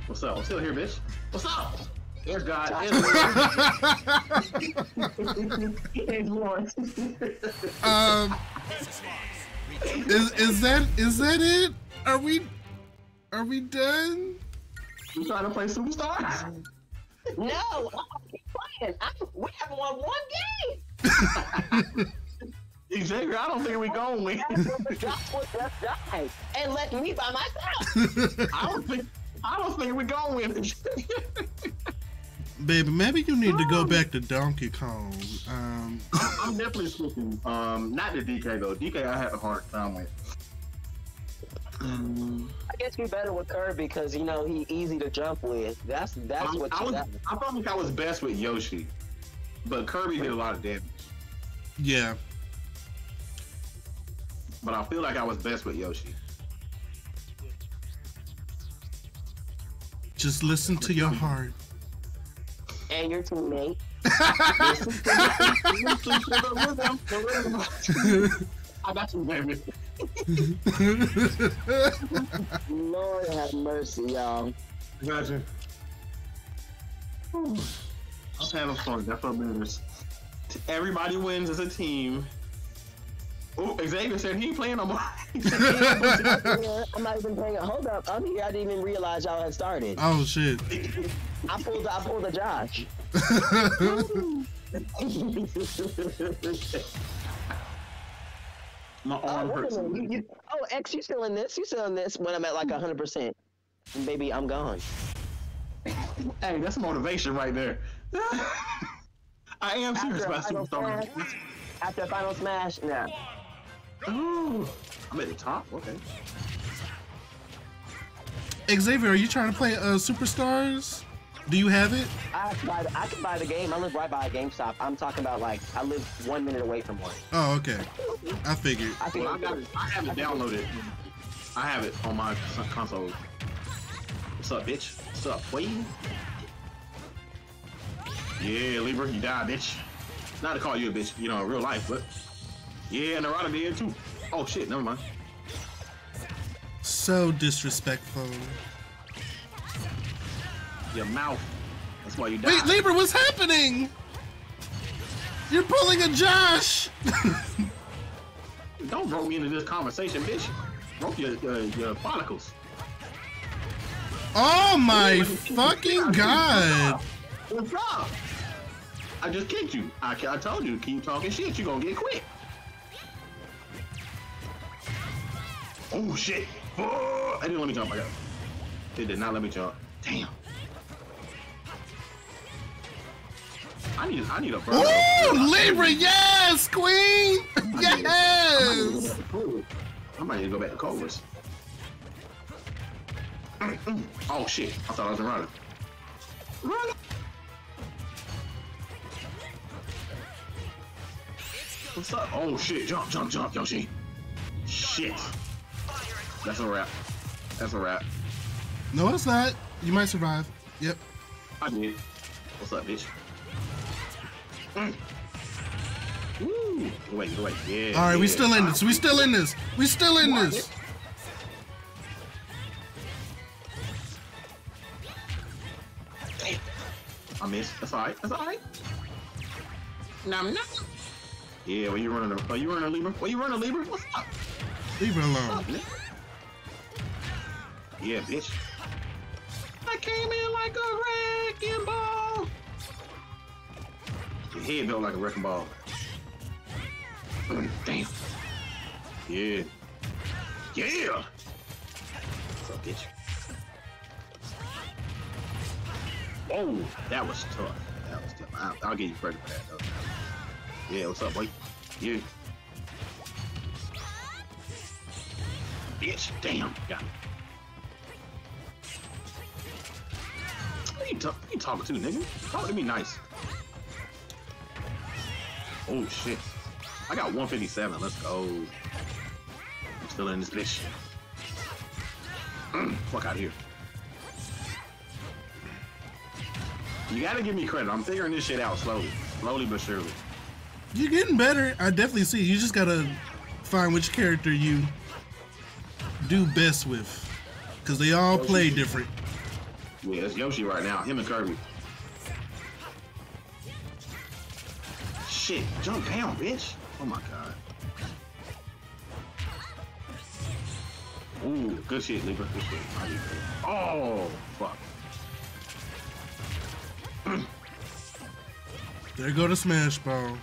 What's up? I'm still here, bitch. What's up? Dear God, it works. Is that it? Are we done? You trying to play Superstars? No, I'll keep playing. We haven't won one game. Xàvie, I don't think we're going. And let me by myself. I don't think we're gonna win. Baby, maybe you need to go back to Donkey Kong. I'm definitely switching. Not to DK though. DK, I have a hard time with. I guess you're better with Kirby because you know he's easy to jump with. I felt like I was best with Yoshi, but Kirby did a lot of damage. Yeah. But I feel like I was best with Yoshi. Just listen to your heart. And your teammate. I got you, baby. Lord have mercy, y'all. Gotcha. I'm having fun. That's what matters. Everybody wins as a team. Oh, Xàvie said he ain't playing no more. I'm not even playing. Hold up, I'm here. I didn't even realize y'all had started. Oh shit! I pulled a Josh. My arm hurts. Oh, X, you still in this? You still in this? When I'm at like 100%, baby, I'm gone. Hey, that's motivation right there. I am serious about Superstars. After Final Smash, nah. Ooh, I'm at the top. Okay. Xàvie, are you trying to play Superstars? Do you have it? I can buy the game. I live right by a GameStop. I'm talking about like I live 1 minute away from one. Oh, okay. I figured. I have it downloaded. I have it on my console. What's up, bitch? What's up, boy? Yeah, Libra, you die, bitch. Not to call you a bitch, you know, in real life, but yeah, Narada did too. Oh shit, never mind. So disrespectful. Your mouth. That's why you died. Wait, Libra, what's happening? You're pulling a Josh. Don't rope me into this conversation, bitch. Rope your follicles. Oh my fucking God. What's up? I just kicked you. I told you to keep talking shit. You gonna get quit. Oh shit! Oh, I didn't let me jump. I got it. It did not let me jump. Damn. I need a burger. Ooh, Libra, yes, queen, yes. I might need to go back to Cobras. Oh shit! I thought I was running. Run. What's up? Oh shit, jump, jump, jump, Yoshi. Shit. That's a wrap. That's a wrap. No, it's not. You might survive. Yep. I did. What's up, bitch? Woo! Go away, go away. Yeah. Alright, yeah. We still in this. We still in this. We still in this. Damn. I missed. That's alright. That's alright. No, I'm not. Yeah, well, you running a Libra? Well, you running a Libra? What's up? Leave it alone. Yeah, bitch. I came in like a wrecking ball. Your head built like a wrecking ball. Damn. Yeah. Yeah. What's up, bitch? Oh, that was tough. That was tough. I'll get you credit for that, though. Yeah, what's up, boy? You. Bitch, damn, got me. What are you talking to, nigga? Talk to me nice. Oh, shit. I got 157, let's go. I'm still in this bitch. Fuck out of here. You gotta give me credit. I'm figuring this shit out slowly. Slowly but surely. You're getting better. I definitely see. You just gotta find which character you do best with, because they all play different. Yeah, it's Yoshi right now. Him and Kirby. shit. Jump down, bitch. Oh my god. Ooh, good shit, Libra. Good shit. Oh, fuck. There go the Smash Ball.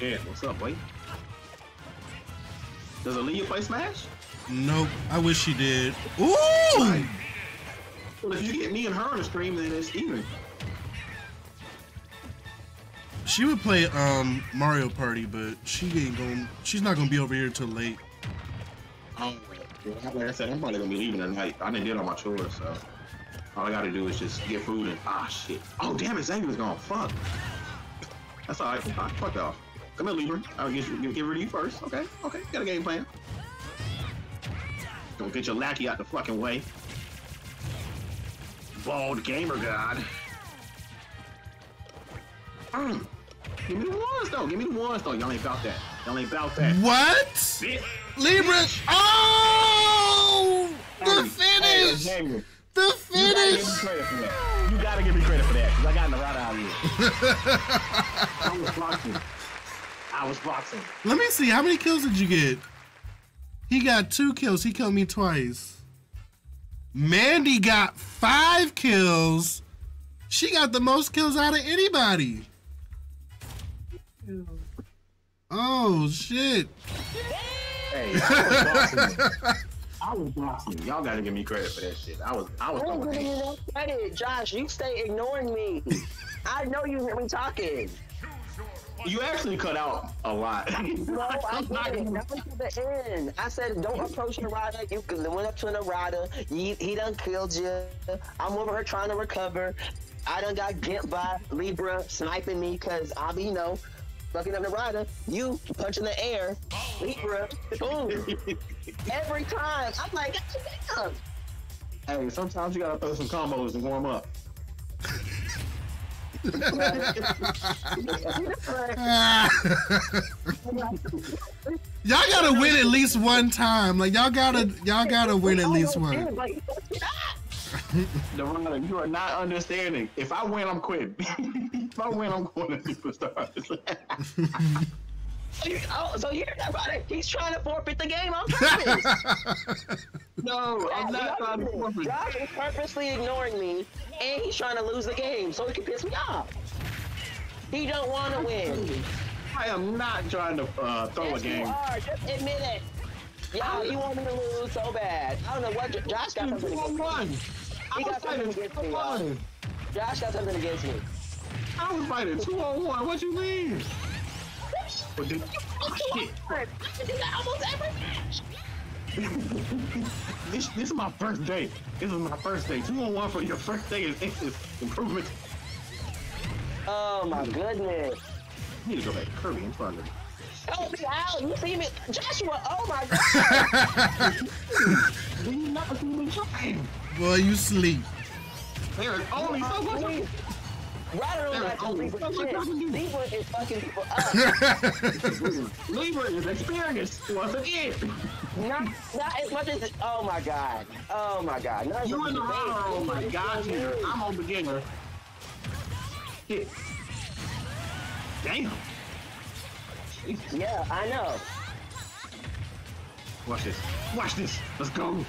Yeah, what's up, boy? Does Aaliyah play Smash? Nope. I wish she did. Ooh! Right. Well, if you get me and her on the stream, then it's even. She would play Mario Party, but she ain't going. She's not gonna be over here till late. Like I said, I'm probably gonna be leaving tonight. I didn't do all my chores, so all I gotta do is just get food and ah shit. Oh damn it, Xàvie was gone. Fuck. That's all right. All right, fuck off. Come here, Libra. I'll get rid of you first. Okay, okay. Got a game plan. Don't get your lackey out the fucking way. Bald gamer god. Mm. Give me the ones though. Give me the ones though. Y'all ain't about that. Y'all ain't about that. What? Bitch. Libra. Oh! The finish. Hey, the finish. You gotta give me credit for that. Cause I got Narada out of here. I was boxing. I was boxing. Let me see. How many kills did you get? He got 2 kills. He killed me twice. Mandy got 5 kills. She got the most kills out of anybody. Oh shit! Hey, I was boxing. Y'all gotta give me credit for that shit. I was going to credit, Josh. You stay ignoring me. I know you hear me talking. You actually cut out a lot. No, I didn't. That was the end. I said, don't approach Narada. You went up to Narada. He done killed you. I'm over here trying to recover. I done got gimped by Libra sniping me because I be, you know, fucking up Narada. You punching the air. Libra. Boom. Every time. I'm like, damn. Hey, sometimes you gotta throw some combos and warm up. Y'all gotta win at least one time. Like y'all gotta win at least one. Narada, you are not understanding. If I win, I'm quitting. If I win, I'm going to Superstars. Oh, so here, he's trying to forfeit the game on purpose. No, I'm not trying to forfeit. Josh is purposely ignoring me, and he's trying to lose the game so he can piss me off. He don't want to win. I am not trying to throw a game. You are. Just admit it. Y'all, you want me to lose so bad. I don't know what Josh got something against me. He got something against me. Josh got something against me. I was fighting 2-on-1. What you mean? But then, oh, shit. I can do that almost every match. This is my first day. This is my first day. 2-on-1 for your first day is improvement. Oh my goodness. I need to go back to Kirby in front of me. Help me out. You see me, Joshua. Oh my god. Do you not see me trying? Boy, you sleep. There is only so much. Ryder don't like to sleep with shit. Libra is fucking people up. Libra is experienced once again. Not as much as... Oh, my God. Oh, my God. Not you in the wrong. Oh, my God. I'm a beginner. Shit. Damn. Yeah, I know. Watch this. Watch this. Let's go.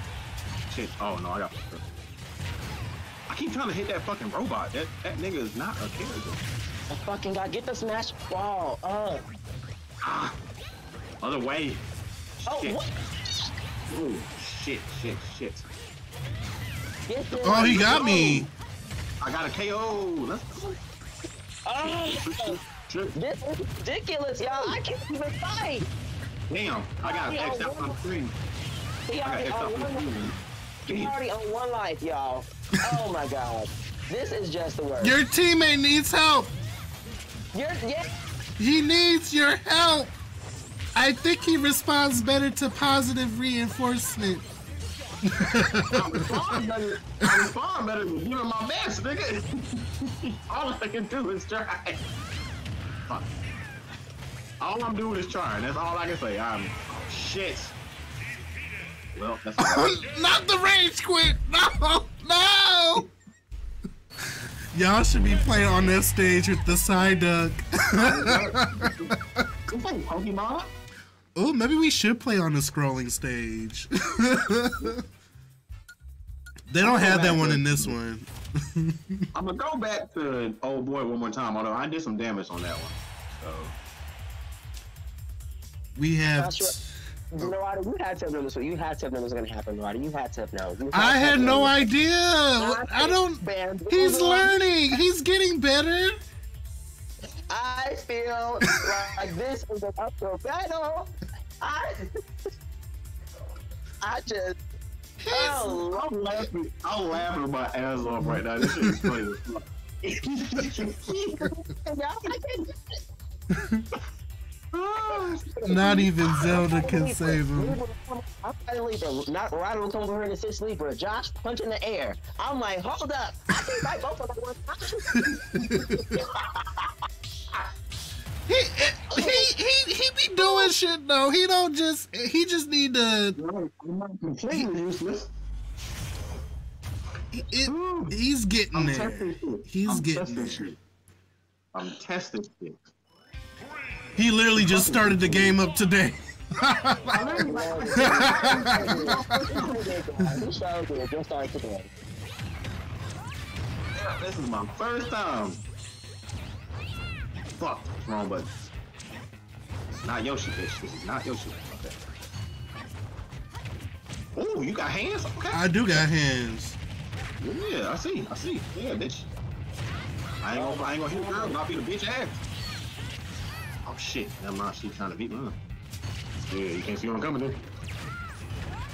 Shit. Oh, no. I got... I keep trying to hit that fucking robot. That nigga is not a character. I fucking got get the Smash Ball up. Ah, other way. Oh shit. What? Ooh, shit, shit, shit. Oh, he got me. I got a KO. Let's go. Oh, this is ridiculous, y'all. I can't even fight. Damn, I got X out on screen. He already on 1 life, y'all. Oh my god. This is just the worst. Your teammate needs help. He needs your help. I think he responds better to positive reinforcement. I respond better than you and my best, nigga. All I can do is try. Fuck. All I'm doing is trying. That's all I can say. I'm shit. Well, that's not the rage quit. No. No! Y'all should be playing on this stage with the Psyduck. Go play Pokemon? Oh, maybe we should play on the scrolling stage. They don't have that one in this one. I'm gonna go back to Old Boy one more time, although I did some damage on that one. So we have. Narada, you had to have known this. You had to have known this was gonna happen, Narada. You had to have known. I had no idea. I don't. He's learning. He's getting better. I feel like this is an uphill battle. I just. I'm laughing my ass off right now. This shit is crazy. Not even Zelda can save him. I'm fighting Libra. Not Ryder will come over here and assist Libra. Josh punch in the air. I'm like, hold up. I can fight both of them one time. He be doing shit though. He don't just. He just need to. He's getting there. He's getting there. I'm testing shit. He literally just started the game up today. This is my first time. Fuck, wrong button. Not Yoshi, bitch. This is not Yoshi. Okay. Oh, you got hands? Okay. I do got hands. Yeah, I see. I see. Yeah, bitch. I ain't gonna hit a girl, but I'll beat a bitch ass. Oh shit, never mind. She's trying to beat me. Yeah, you can't see where I'm coming, dude.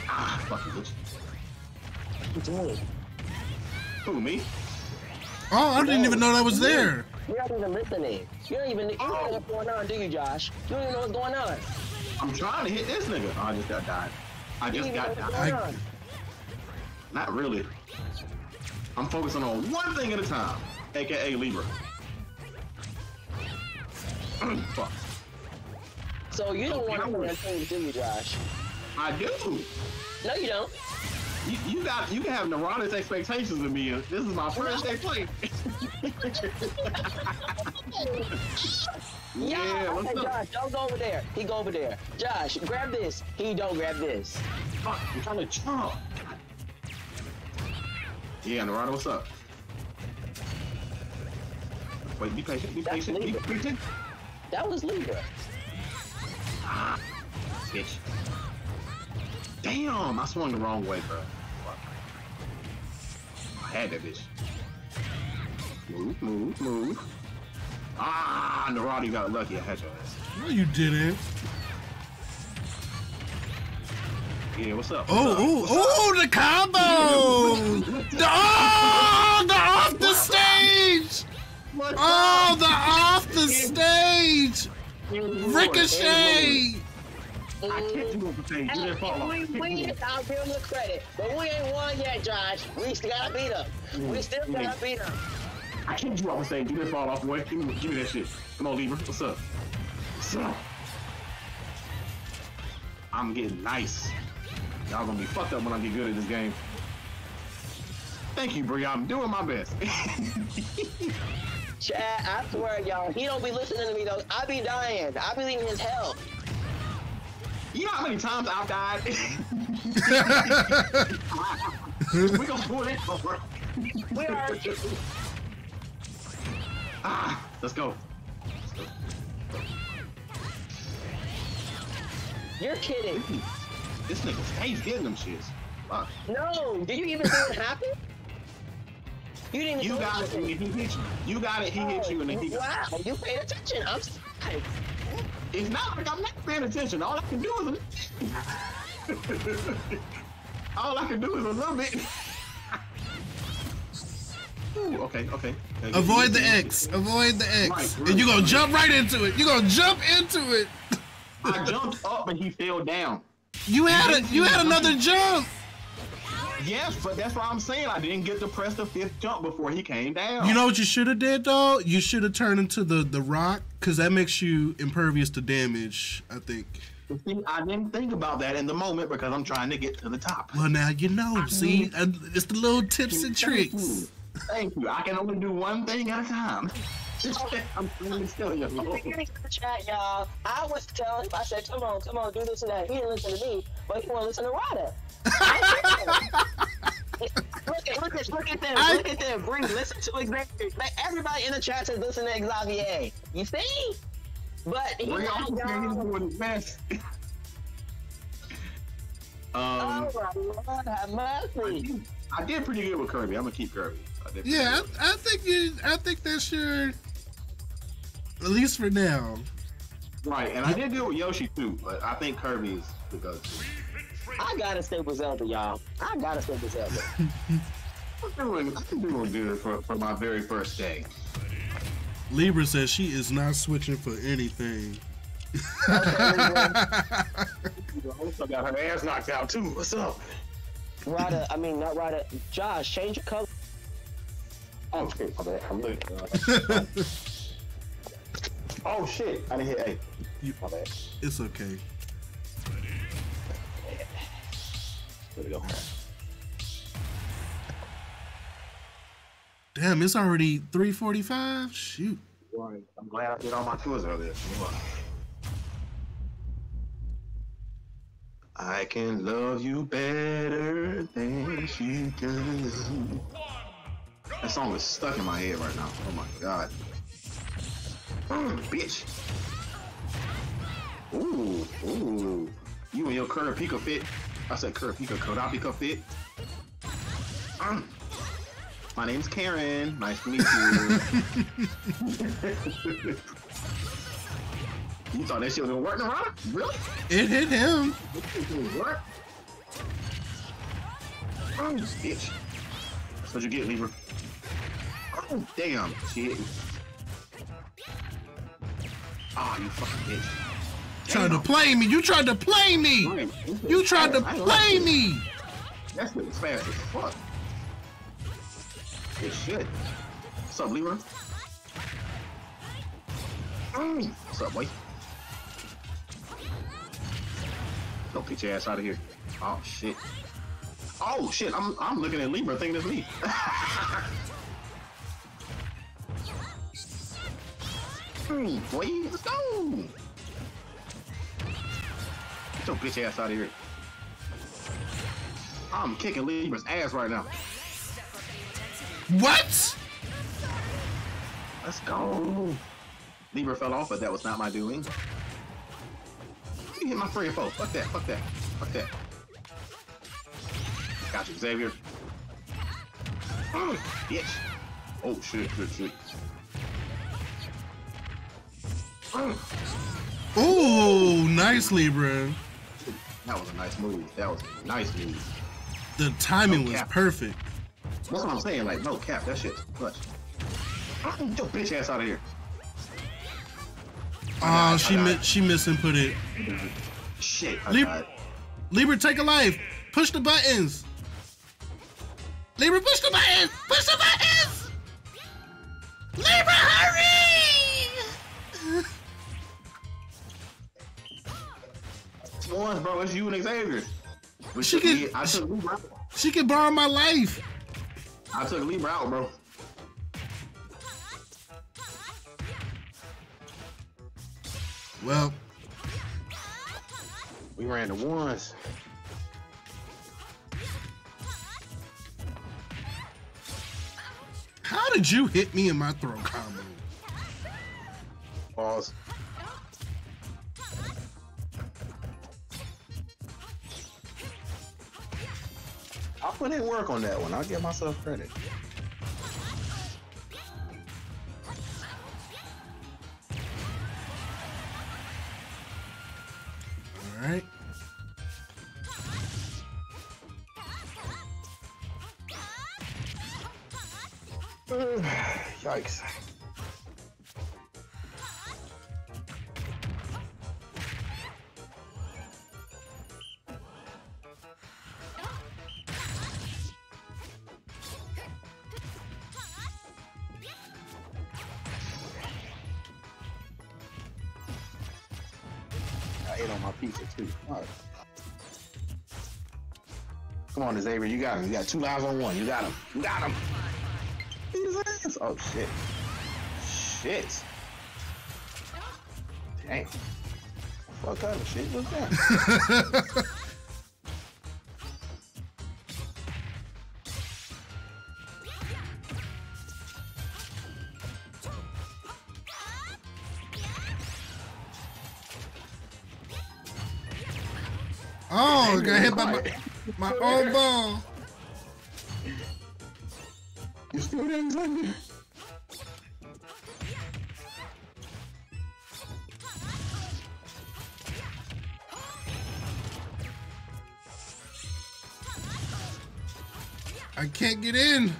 Ah, fucking bitch. What's wrong? Who, me? Oh, I didn't even know that was there. You're not even listening. You don't even know what's going on, do you, Josh? You don't even know what's going on. I'm trying to hit this nigga. Oh, I just got died. I just got died. Not really. I'm focusing on one thing at a time, aka Libra. Fuck. So you don't want to run things, do you, Josh? I do. No, you don't. You can have Narada's expectations of me. This is my first day playing. Yeah, what's up? Josh, don't go over there. He go over there. Josh, grab this. He don't grab this. Fuck, I'm trying to jump. Yeah, Narada, what's up? Wait, be patient, be patient, be patient. That was Libra. Ah, bitch. Damn, I swung the wrong way, bro. Fuck. I had that bitch. Move, move, move. Ah, Narada got lucky. I had your ass. No, you didn't. Yeah, what's up? Oh, the combo! Oh, the off the stage! Oh, the off the stage! Ricochet! I can't do it for things. You didn't fall off. If we win, I'll give him the credit. But we ain't won yet, Josh. We still gotta beat him. We still gotta beat him. I can't do what I was saying. You didn't fall off, boy. Give me that shit. Come on, Libra. What's up? What's up? I'm getting nice. Y'all gonna be fucked up when I get good at this game. Thank you, Bree. I'm doing my best. Chad, I swear, y'all. He don't be listening to me, though. I be dying. I be leaving his hell. You know how many times I've died? We gonna pull it over. Where are you? Ah, let's go. You're kidding. This nigga stays getting them shits. Wow. No, did you even see what happened? You didn't. You got it. He hit you. You got it. He hit you, and then he. Wow, you paid attention. I'm sorry. It's not like I'm not paying attention. All I can do is all I can do is a little bit. Ooh, okay, okay. Avoid the X. Avoid the X. Right, really, and you're going to jump right into it. You're going to jump into it. I jumped up and he fell down. You had another jump. Yes, but that's what I'm saying. I didn't get to press the 5th jump before he came down. You know what you should have did, though? You should have turned into the rock, because that makes you impervious to damage, I think. See, I didn't think about that in the moment because I'm trying to get to the top. Well, now you know. See, it's the little tips and tricks. Thank you. I can only do one thing at a time. I'm really still young. Y'all, I was telling him, I said, come on, do this and that. He didn't listen to me, but he won't listen to Ryder. Look at them. Listen to Xàvie. Everybody in the chat says listen to Xàvie. You see? But he's doing the best. Oh my Lord, have mercy. I did pretty good with Kirby. I'm gonna keep Kirby. Yeah, I think that's your, at least for now. Right, and I did good with Yoshi too, but I think Kirby is the go-to. I gotta stay with Zelda, y'all. I gotta stay with Zelda. I'm doing good for my very first day. Libra says she is not switching for anything. I also got her ass knocked out too. What's up? Ryder, I mean not Ryder. Josh, change your color. Oh shit! I'm looking. Oh shit! I didn't hit A. My bad. It's okay. There we go. Damn, it's already 3:45. Shoot. Right. I'm glad I did all my tours earlier. I can love you better than she does. That song is stuck in my head right now. Oh my god. Bitch. Ooh, ooh. You and your Kurapika fit. I said Kurapika, Kurapika fit. My name's Karen. Nice to meet you. You thought that shit was gonna work, Narada? Really? It hit him. What? Oh, bitch. That's what you get, Libra. Oh, damn. She hit me. Oh, you fucking bitch. Trying to play me. You tried to play me. You tried to play me. That's been fast as fuck. Good shit. What's up, Libra? What's up, boy? Don't get your ass out of here. Oh shit. Oh shit, I'm looking at Libra thinking it's me. Boy, let's go. Get your bitch ass out of here. I'm kicking Libra's ass right now. What? Let's go. Libra fell off, but that was not my doing. You hit my three or four. Fuck that, fuck that, fuck that. Gotcha, Xàvie. Oh, bitch. Oh, shit, shit, shit. Oh, nice, Libra. That was a nice move. That was a nice move. The timing was perfect. That's what I'm saying, like, no cap. That shit's clutch. Get your bitch ass out of here. Oh, she misinput it. Shit. Libra, take a life. Push the buttons. Libra, push the buttons. Push the buttons. Libra, hurry! Once, bro, it's you and Xàvie. She can borrow my life. I took Libra out, bro. Well, we ran to ones. How did you hit me in my throw combo? Pause. I put in work on that one. I'll give myself credit. All right. Yikes. Xàvie, you got him. You got 2 lives on 1. You got him. You got him. seconds? Oh, shit. Shit. Dang. What kind of shit was that? Oh, I got hit by my own ball. You still didn't let me. I can't get in.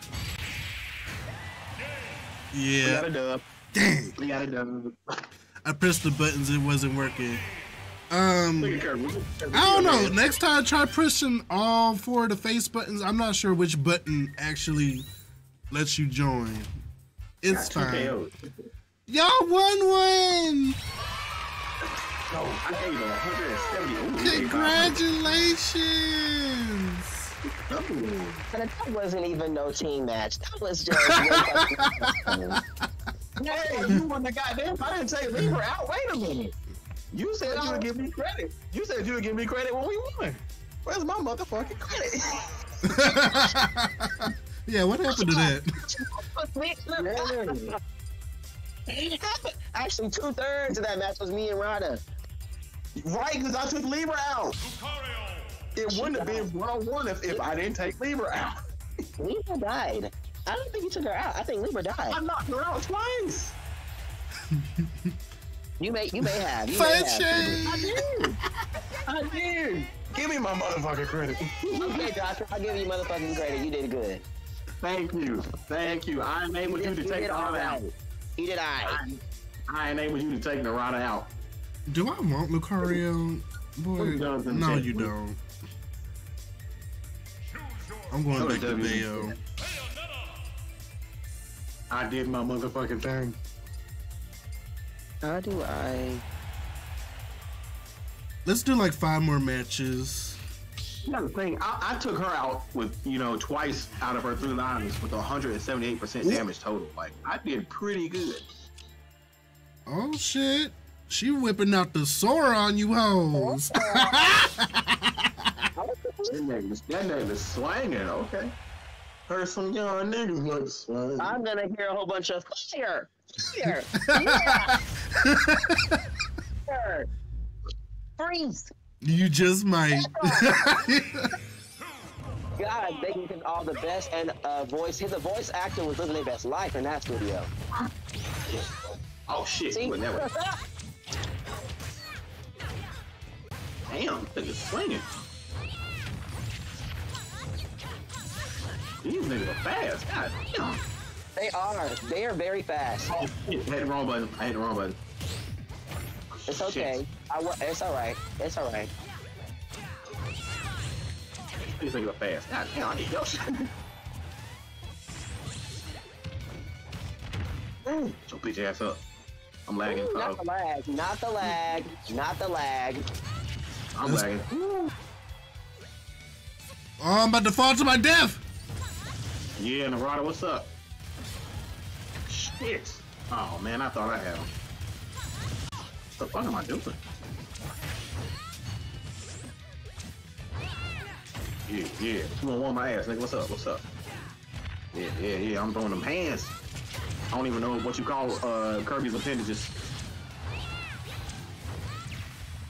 Yeah. We got a dub. Dang. We got a dub. I pressed the buttons. It wasn't working. I don't know. Next time, try pushing all four of the face buttons. I'm not sure which button actually lets you join. It's fine. Y'all won one. Oh, I ate 170. Congratulations. But that wasn't even no team match. That was just. Hey, you won the goddamn. I didn't say leave her out. Wait a minute. You said you would give me credit. You said you would give me credit when we won. Where's my motherfucking credit? Yeah, what happened to that? Actually, 2/3 of that match was me and Rana. Right, because I took Libra out. It wouldn't have been 1-on-1 if I didn't take Libra out. Libra died. I don't think you took her out. I think Libra died. I knocked her out twice. You may have. You may have. I did. Give me my motherfucking credit. Okay, Josh, I'll give you motherfucking credit. You did good. Thank you. I enabled you to take the Rana out. You did I enabled you to take the Rana out. Do I want Lucario? Boy, no, you don't. I'm going back to Bayo. I did my motherfucking thing. How do I? Let's do like 5 more matches. Another thing, I took her out with, you know, twice out of her 3 lines with 178% damage total. Like, I did pretty good. Oh shit! She whipping out the Sora on you hoes. that nigga's slanging. Okay. Heard some young niggas like slanging. I'm gonna hear a whole bunch of fire. Here. Yeah. Here. Freeze. You just might. God, they can give all the best and the voice actor was living their best life in that studio. Oh shit. That damn, niggas swinging. These niggas are fast. God damn. They are very fast. Oh, shit. I hit the wrong button. It's okay. It's alright. It's alright. These things are fast. God damn, I need Yoshi. Get your bitch ass up. I'm lagging. Ooh, not the lag. I'm lagging. Oh, I'm about to fall to my death. Yeah, Narada, what's up? Yes. Oh man, I thought I had him. What the fuck am I doing? Yeah. I'm gonna warm my ass, nigga. What's up? Yeah. I'm throwing them hands. I don't even know what you call Kirby's appendages.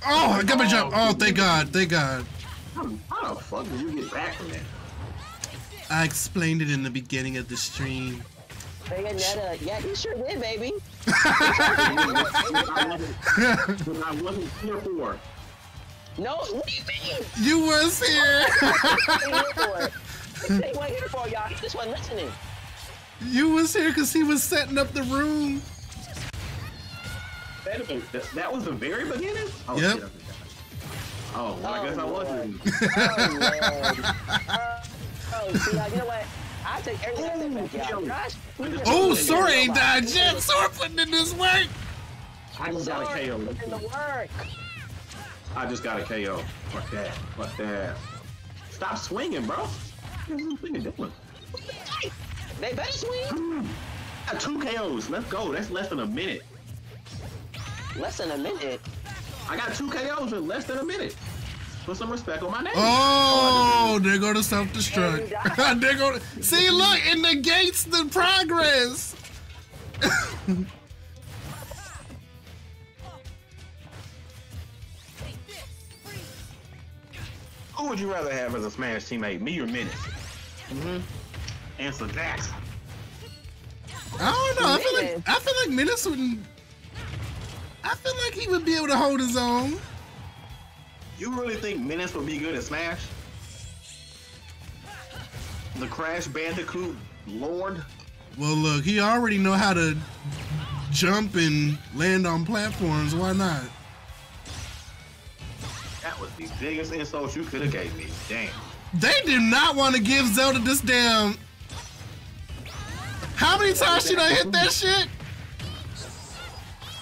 Oh, I got my jump. Oh, thank God. How the fuck did you get back from that? I explained it in the beginning of the stream. Bayonetta, yeah, you sure did, baby. I wasn't here for. No, what do you mean? You was here. They weren't here for y'all. He just wasn't listening. You was here because he was setting up the room. That was the very beginning? Oh, yep. Shit. Oh, well, I guess I wasn't. Oh, see, you know what? I take everything back, y'all. Oh, Sora ain't died yet. Sora putting in this work. I just got a KO. Fuck that. Stop swinging, bro. What are you doing? They better swing. got 2 KOs. Let's go. That's less than a minute. Less than a minute? I got 2 KOs in less than a minute. Put some respect on my name. Oh, there go to self-destruct. There go to... See, look, it negates the progress. Who would you rather have as a Smash teammate, me or Minutes? Mm-hmm. Answer that. I don't know. I feel like Minutes wouldn't. I feel like he would be able to hold his own. You really think Minutes would be good at Smash? The Crash Bandicoot Lord? Well, look, he already know how to jump and land on platforms. Why not? That was the biggest insult you could have gave me. Damn. They do not want to give Zelda this damn... How many times should I hit that shit?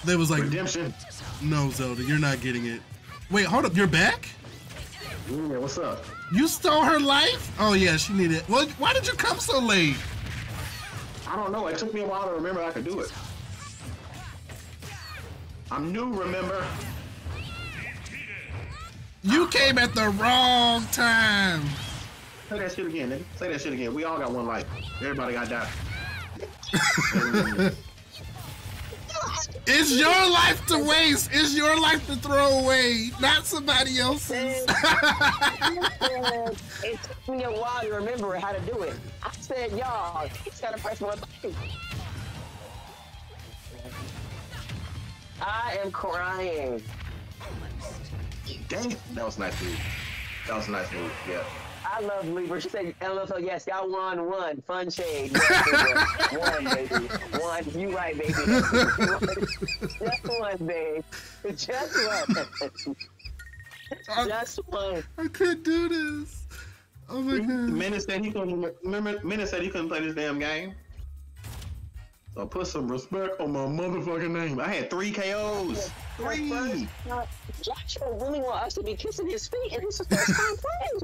They was like... Redemption. No, Zelda, you're not getting it. Wait, hold up, you're back? Yeah, what's up? You stole her life? Oh yeah, she needed it. Well, why did you come so late? I don't know, it took me a while to remember I could do it. I'm new, remember? You came at the wrong time. Say that shit again, nigga. Say that shit again. We all got one life. Everybody got that. It's your life to waste. It's your life to throw away, not somebody else's. It took me a while to remember how to do it. I said, y'all, he's got to press one button. I am crying. Dang, that was nice move. That was a nice move, yeah. I love Libra. She said, LFO, yes, y'all won one. Fun shade. Yes, one, baby. One. You right, baby. Just one, babe. Just one. Just one. I couldn't do this. Oh, my God. Menace said he couldn't play this damn game. So put some respect on my motherfucking name. I had 3 KOs. Three. Joshua really wants us to be kissing his feet, and this is the first time playing.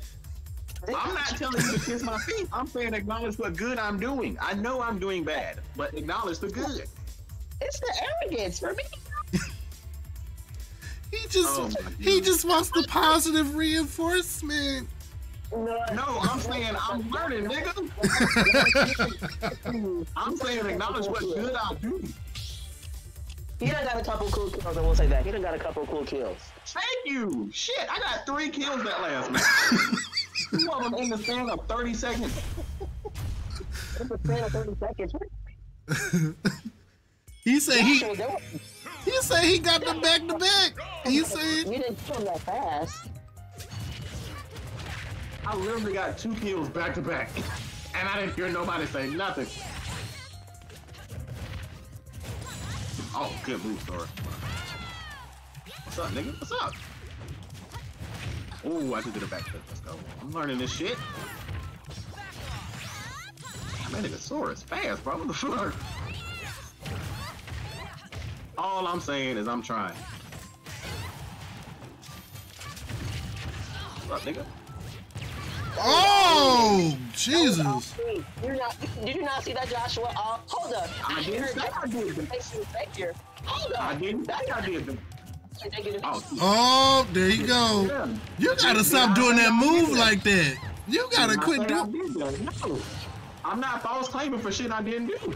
I'm not telling you to kiss my feet. I'm saying acknowledge what good I'm doing. I know I'm doing bad, but acknowledge the good. It's the arrogance for me. he just wants the positive reinforcement. No, I'm saying I'm learning, nigga. I'm saying acknowledge what good I do. He done got a couple cool kills, I will say that. He done got a couple cool kills. Thank you! Shit, I got 3 kills that last match. 2 of them in the span of 30 seconds. In the span of 30 seconds? He said he got them back to back. He said... We didn't kill him that fast. I literally got 2 kills back to back. And I didn't hear nobody say nothing. Oh, good move, Sora. What's up, nigga? What's up? Ooh, I just did a backflip. Let's go. I'm learning this shit. Damn, that nigga Sora is fast, bro. What the fuck? All I'm saying is I'm trying. What's up, nigga? Oh, Jesus. Did you not see that, Joshua? Hold up. I didn't say I did them. Hold up. I didn't say I did them. Oh, there you go. Yeah. You got to stop doing that move like that. You got to quit doing that. No, I'm not false claiming for shit I didn't do.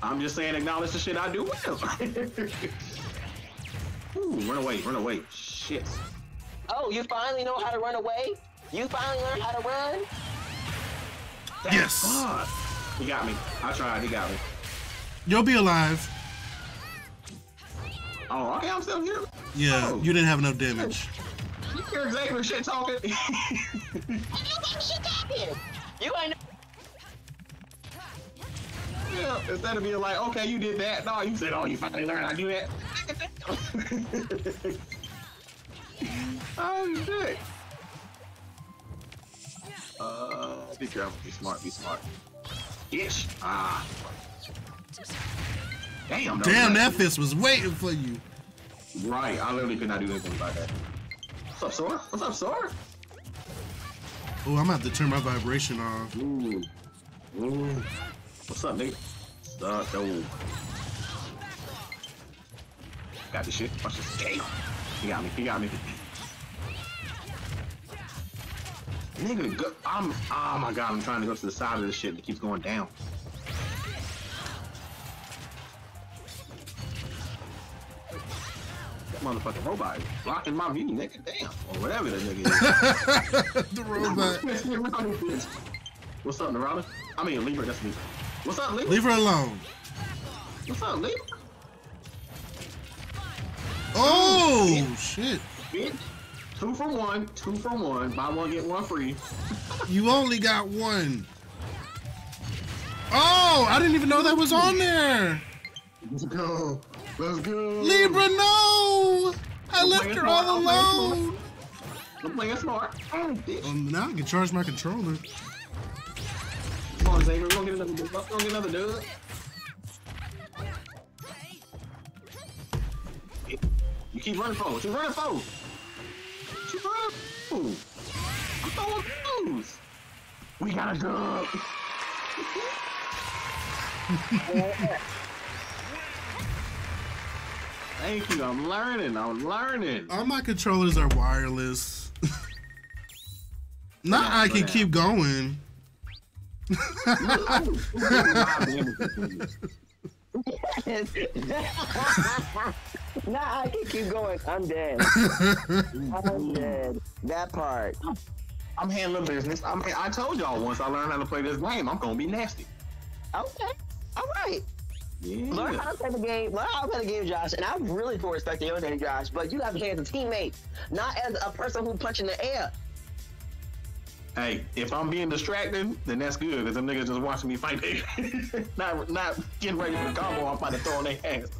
I'm just saying acknowledge the shit I do well. Ooh, run away, run away. Shit. Oh, you finally know how to run away? You finally learned how to run? Thank yes. God. He got me. I tried. He got me. You'll be alive. Oh, okay. I'm still here. Yeah, oh. You didn't have enough damage. You're exactly shit talking. You ain't. Yeah, instead of being like, okay, you did that. No, you said, oh, you finally learned how to do that. Oh, shit. Be careful, be smart. Ish. Ah. Damn, that fist was waiting for you. Right, I literally could not do anything about that. What's up, Sora? What's up, Sora? Oh, I'm about to turn my vibration off. Ooh. What's up, nigga? the door. Got this shit. Watch this. Damn. He got me. He got me. Nigga, go, oh my god, I'm trying to go to the side of this shit and it keeps going down. That motherfucking robot is blocking my view, nigga, damn. Or whatever that nigga is. The robot. What's up, Narada? I mean, Libra, that's Libra. What's up, Libra? Leave her alone. What's up, Libra? Oh, bitch. Shit. Bitch. 2 for 1, 2 for 1. Buy one, get one free. You only got one. Oh, I didn't even know that was on there. Let's go. Let's go. Libra, no! I left her all alone. I'm playing smart. Oh, bitch. Now I can charge my controller. Come on, Xàvie. We're gonna get another dude. We're gonna get another dude. You keep running forward. Keep running forward. I'm throwing booze. We gotta go. Thank you. I'm learning. I'm learning. All my controllers are wireless. Not yeah, I can keep going. Yes. Nah, I can keep going. I'm dead. I'm dead. That part. I'm handling business. I mean, I told y'all once I learned how to play this game, I'm gonna be nasty. Okay. All right. Yeah. Learn how to play the game. Learn how to play the game, Josh. And I'm really for respecting your name, Josh. But you have to play as a teammate, not as a person who punch in the air. Hey, if I'm being distracted, then that's good, because them niggas just watching me fight. Not getting ready for the combo, I'm about to throw in their ass.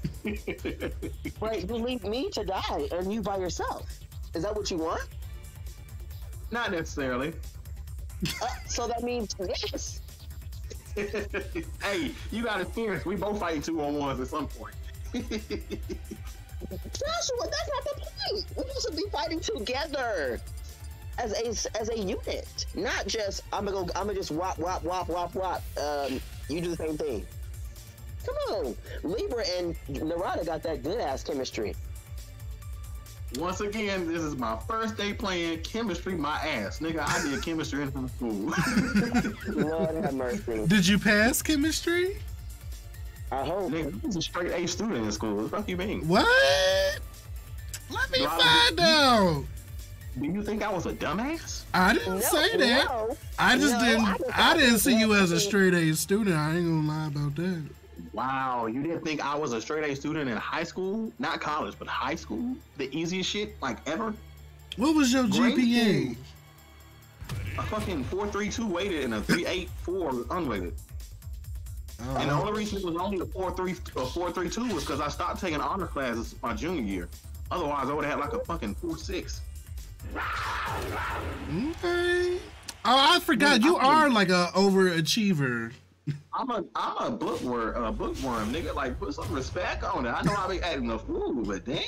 Right, you leave me to die, and you by yourself. Is that what you want? Not necessarily. So that means yes. Hey, you got experience. We both fight 2-on-1s at some point. Joshua, that's not the point. We should be fighting together. As a unit, not just I'm gonna just wop wop wop wop wop. You do the same thing. Come on, Libra and Narada got that good ass chemistry. Once again, this is my first day playing chemistry. My ass, nigga, I did chemistry in school. Lord have mercy. Did you pass chemistry? I hope. Nigga, I was a straight A student in school. What the fuck you mean? What? Let me find out. Do you think I was a dumbass? I didn't say that. No, I just didn't. I didn't see you as a straight A student. I ain't gonna lie about that. Wow, you didn't think I was a straight A student in high school? Not college, but high school. The easiest shit like ever. What was your GPA? A fucking 4.32 weighted and a 3.84 unweighted. Oh. And the only reason it was only a 4.32 was because I stopped taking honor classes my junior year. Otherwise, I would have had like a fucking 4.6. Okay. Oh, I forgot. You are like a overachiever. I'm a bookworm, nigga. Like, put some respect on it. I know I be acting a fool, but damn.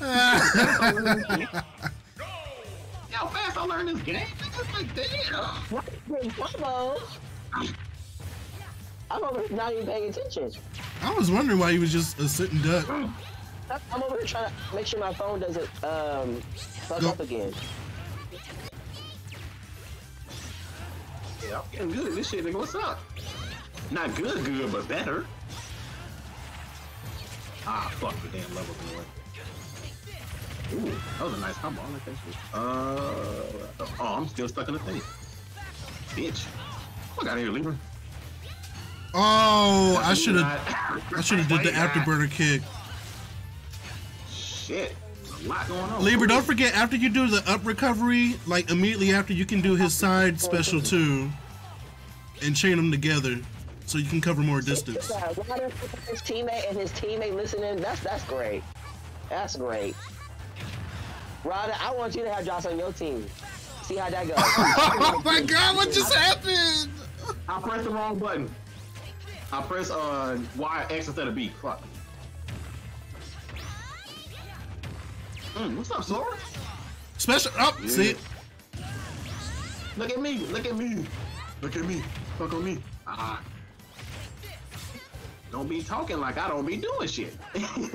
How fast I learned this game? It's like damn. I'm over not even paying attention. I was wondering why you was just a sitting duck. I'm over here trying to make sure my phone doesn't fuck up again. Yeah, I'm getting good at this shit, nigga. What's up? Not good, good, but better. Ah, fuck the damn level, boy. Ooh, that was a nice combo. Oh, I'm still stuck in the thing. Bitch. Fuck out of here, Libra. Oh, I should have did the afterburner kick. Shit, there's a lot going on. Libra, don't forget, after you do the up recovery, like immediately after, you can do his side special too, and chain them together, so you can cover more distance. His teammate and his teammate listening, that's great. That's great. Rada, I want you to have Josh on your team. See how that goes. Oh my God, what just happened? I pressed the wrong button. I pressed Y, X instead of B. Fuck. What's up, Sora? Special up, yeah. See? Look at me, look at me, look at me, fuck on me. Don't be talking like I don't be doing shit. That's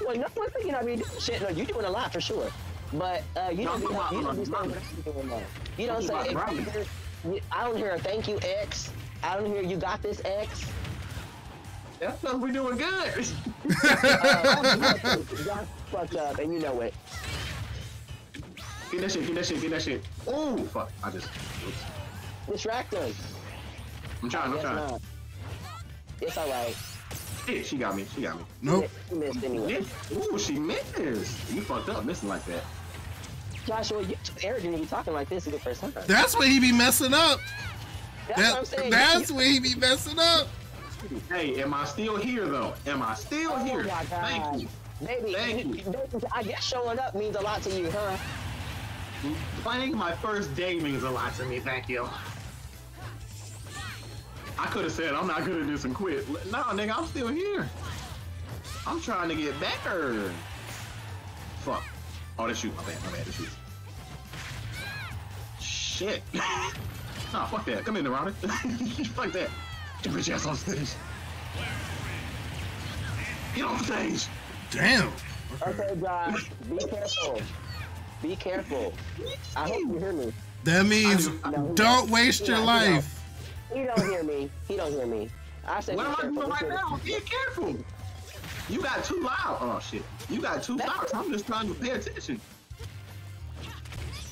no, no one thing you not be doing shit. No, you doing a lot for sure. But you don't know I don't hear a thank you X. I don't hear you got this X. That's because we're doing good. Y'all fucked up and you know it. Get that shit, get that shit, get that shit. Oh fuck, I just oops. Distract him. I'm trying, I'm trying. It's alright. Shit, she got me, she got me. Nope. She missed anyway. Ooh, she missed. You fucked up missing like that. Joshua, you're arrogant and you talking like this is the first time. That's what he be messing up. That's what I'm saying. That's what he be messing up. Hey, am I still here though? Am I still here? My God. Thank you. Baby, Thank you. I guess showing up means a lot to you, huh? Playing my first day means a lot to me, thank you. I could have said I'm not good at this and quit. Nah, nigga, I'm still here. I'm trying to get better. Fuck. Oh, that's you. My bad, my bad. That's you. Shit. Nah, fuck that. Come in, Ronnie. Fuck that. Get your ass off stage. Get off stage. Damn. Okay, guys, be careful. Be careful. I hope you hear me. That means don't waste your life. He don't hear me. He don't hear me. I said, what am I doing right now? Be careful. You got too loud. Oh shit. You got too loud. I'm just trying to pay attention.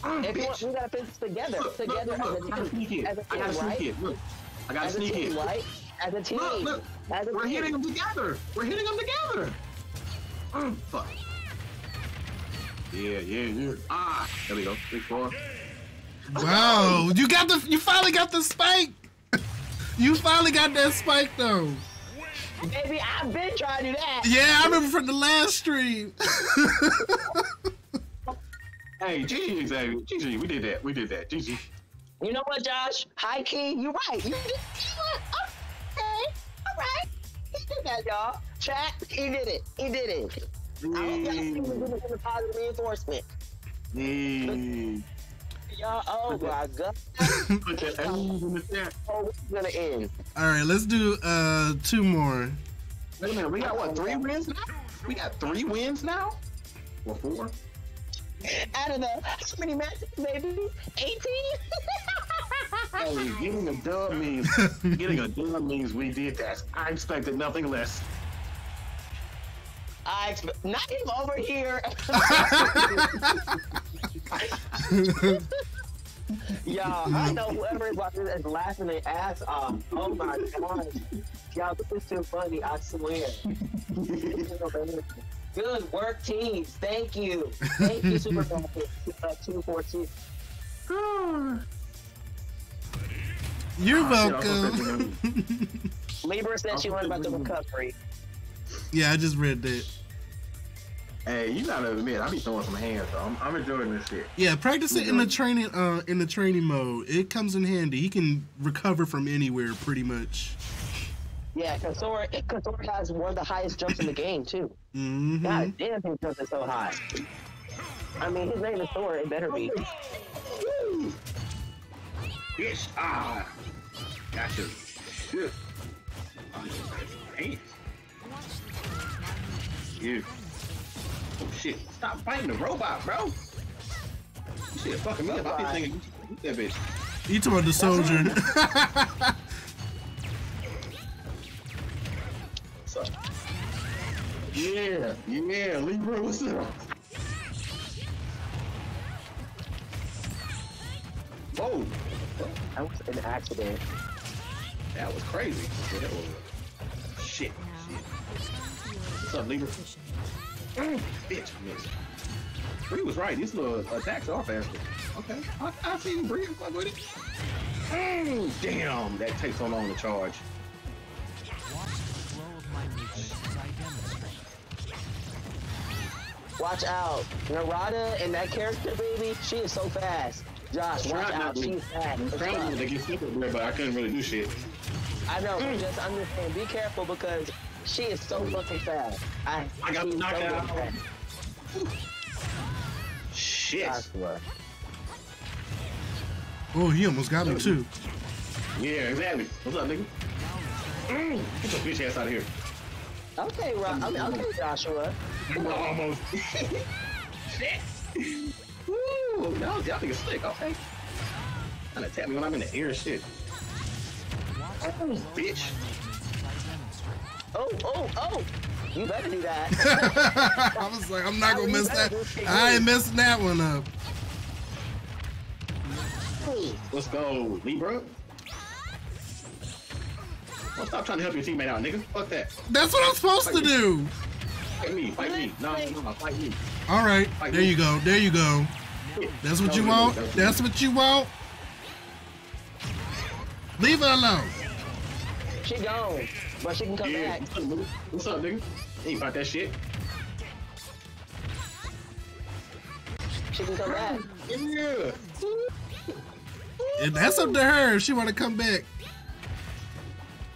Bitch. We gotta put this together. Together as a team. I gotta sneak it. Look, I gotta sneak it. As a team. Look. We're hitting them together. We're hitting them together. Oh fuck. Yeah, yeah, yeah. Ah, there we go. 3-4. Wow, you got the, you finally got the spike. You finally got that spike though. Baby, I've been trying to do that. Yeah, I remember from the last stream. Hey, GG, Xàvie. GG, we did that. We did that. GG. You know what, Josh? High key, you're right. You did. Okay, all right. He did that, y'all. Chat, he did it. He did it. I don't think we're giving him a positive reinforcement. Y'all, oh my God. Oh, it's gonna end. All right, let's do 2 more. Wait a minute, we got what, 3 wins now? We got 3 wins now? Or 4? I don't know. How many matches, baby? 18? Oh, getting a dub means we did that. I expected nothing less. I expect not him over here. Y'all, I know whoever is watching this is laughing their ass off. Oh my God. Y'all, this is too funny, I swear. Good work, teams. Thank you. Thank you, Super Smash Bros. 214. You're welcome. Libra said she learned about the recovery. Yeah, I just read that. Hey, you gotta admit, I be throwing some hands though. I'm enjoying this shit. Yeah, practice it in the training mode. It comes in handy. He can recover from anywhere, pretty much. Yeah, because Sora has one of the highest jumps in the game too. Mm-hmm. God damn, his jump is so high. I mean, his name is Sora. It better be. Yes, ah, gotcha. Shit. Hey. Yeah. Oh shit, stop fighting the robot, bro. This shit fucking me up. I be thinking, you that bitch. You talking about the soldier. What's up? Yeah, yeah, Libra, what's up? Whoa. That was an accident. That was crazy. Yeah, that was... Shit, shit. What's up, Libra? Bitch, miss. Bree was right. These little attacks are faster. Okay, I seen Bree fuck with it. Oh, damn, that takes so long to charge. Watch out, Narada and that character, baby. She is so fast. Josh, watch out. She's fast. I'm trying to get super Bree, but I couldn't really do shit. I know. Just understand. Be careful because. She is so fucking fast. I got knocked out. Shit. Oh, he almost got me too. Yeah, exactly. What's up, nigga? Get your bitch ass out of here. Okay, Rob. Okay, Joshua. Almost. Shit. Woo! Y'all niggas slick. Okay. Trying to tap me when I'm in the air. Shit. Oh, bitch. Oh. You better do that. I was like, I'm not gonna miss that. I ain't messing that one up. Let's go, Libra. Don't stop trying to help your teammate out, nigga. Fuck that. That's what I'm supposed to do. Fight me. No, fight me. All right, there you go. There you go. That's what you want. That's what you want. Leave her alone. She gone, but she can come back. What's up, nigga? Ain't about that shit. She can come back. Yeah. And that's up to her if she want to come back.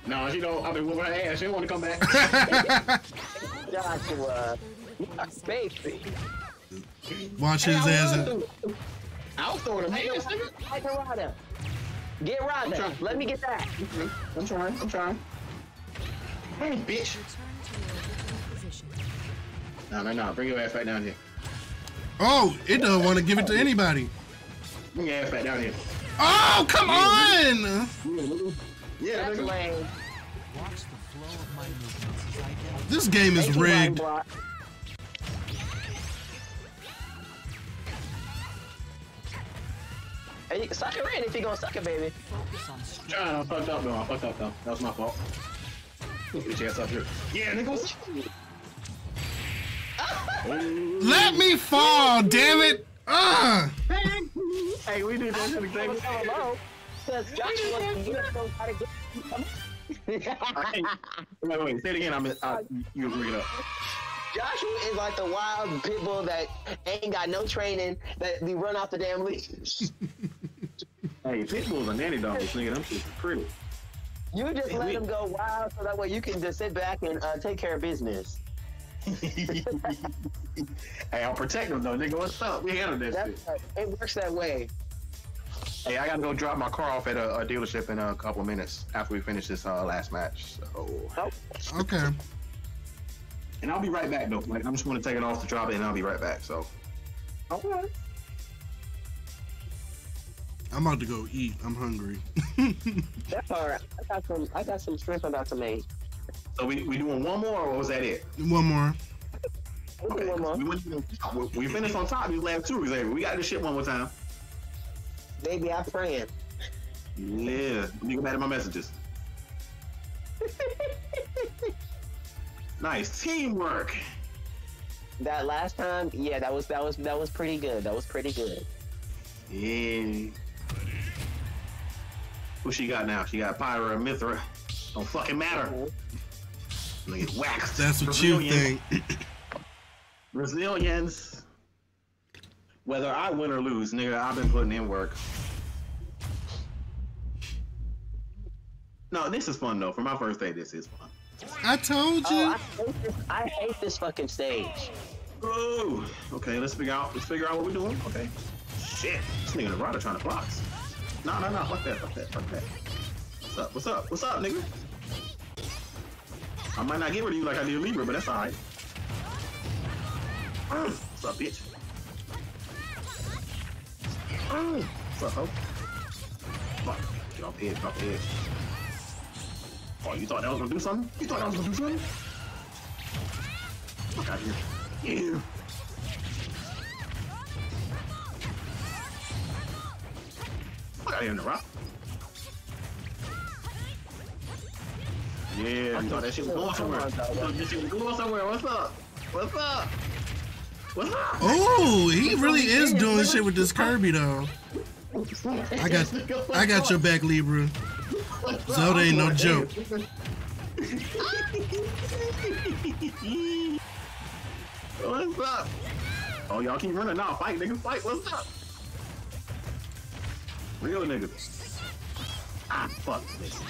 No, she don't. I've been whooping her ass. She don't want to come back. Joshua, baby. Watch his ass. I was throwing him ass, nigga. Get Robin. Let me get that. I'm trying. Hey, bitch. No. Bring your ass right down here. Oh, it doesn't want to give it to anybody. Bring your ass right down here. Oh, come on! Yeah, that's lame. This game is rigged. Hey, suck it in if you gonna suck it, baby. I fucked up, though. That was my fault. Get your ass up here. Yeah, niggas. Let me fall, damn it! Hey, we did that shit exactly. Because Joshua, wait, say it again. You bring it up. Joshua is like the wild people that ain't got no training that they run off the damn leash. Hey, pitbulls are nanny dogs, nigga. Them shits are pretty. You just let them go wild so that way you can just sit back and take care of business. Hey, I'll protect them though, nigga. What's up? We handle that shit. It works that way. Hey, I gotta go drop my car off at a dealership in a couple minutes after we finish this last match. So. Okay. And I'll be right back though. Like, I'm just gonna take it off to drop it, and I'll be right back. So. Okay. I'm about to go eat. I'm hungry. That's alright. I got some shrimp I'm about to make. So we doing one more, or was that it? One more. Okay. One more. We finished on top these last two. We got this shit one more time. Baby, I'm praying. Yeah, you can add my messages. Nice teamwork. That last time, yeah, that was pretty good. Yeah. Who she got now? She got Pyra and Mythra. Don't fucking matter. Look at wax. That's what Brazilians. You think. Brazilians. Whether I win or lose, nigga, I've been putting in work. No, this is fun though. For my first day, this is fun. I told you. Oh, I hate this fucking stage. Ooh. Okay, let's figure out what we're doing. Okay. Shit. This nigga in the rider trying to box. No. Fuck that. What's up, nigga? I might not get rid of you like I did Libra, but that's alright. What's up, bitch? What's up, ho? Fuck. Get off the edge, Oh, you thought that was gonna do something? Fuck out of here. Yeah. Fuck out of here in the rock. Yeah, you thought that shit was going somewhere. What's up? Oh, he really is doing shit with this Kirby though. I got your back, Libra. Zelda ain't no joke. What's up? Oh, y'all keep running now. Fight, nigga, fight. What's up? Real niggas. Ah, fuck this.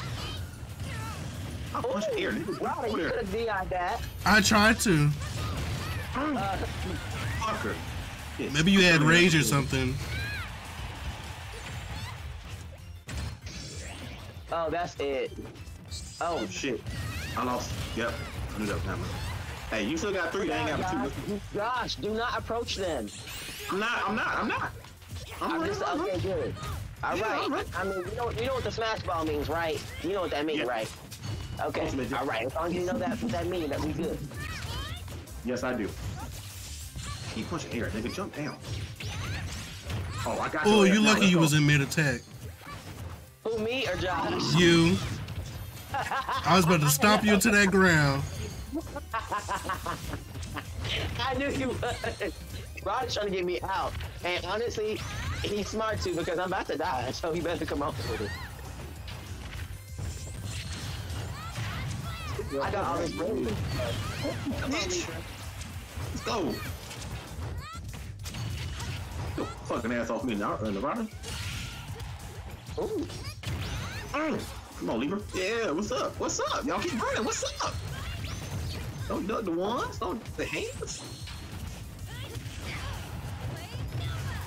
I punched the air, nigga. Wow, you could have DI'd that. I tried to. Fucker. Maybe you had rage or something. Oh, that's it. Oh shit. I lost. Yep. Hey, you still got three. They ain't got two. Gosh, do not approach them. I'm not. Okay, good. All right. I mean, you know what the smash ball means, right? You know what that means, right? Okay. All right. As long as you know that what that means, that we good. Yes, I do. Keep punching air. They can jump down. Oh, I got you. Oh, you're lucky you was in mid attack. Who, me or Josh? You. I was about to stomp you to that ground. I knew you would. Rod's trying to get me out. And honestly, he's smart too because I'm about to die, so he better come out with it. I got all this bravery. Come on, Libra. Let's go. Get your fucking ass off me now, Robin. Ooh. Come on, Libra. Yeah, what's up? What's up? Y'all keep running. What's up? Don't duck the ones. Don't duck the hands.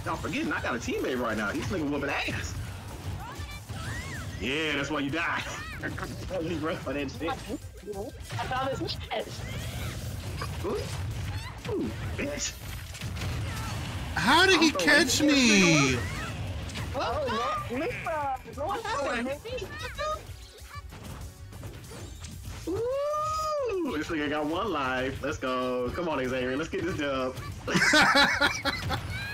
Y'all forgetting I got a teammate right now. He's nigga whooping ass. Yeah, that's why you die. Libra, for that shit. I found this bitch. Ooh. Ooh, bitch. How did he catch me? Oh, Libra! What happened? Ooh, this nigga got one life. Let's go. Come on, Xàvie. Let's get this dub.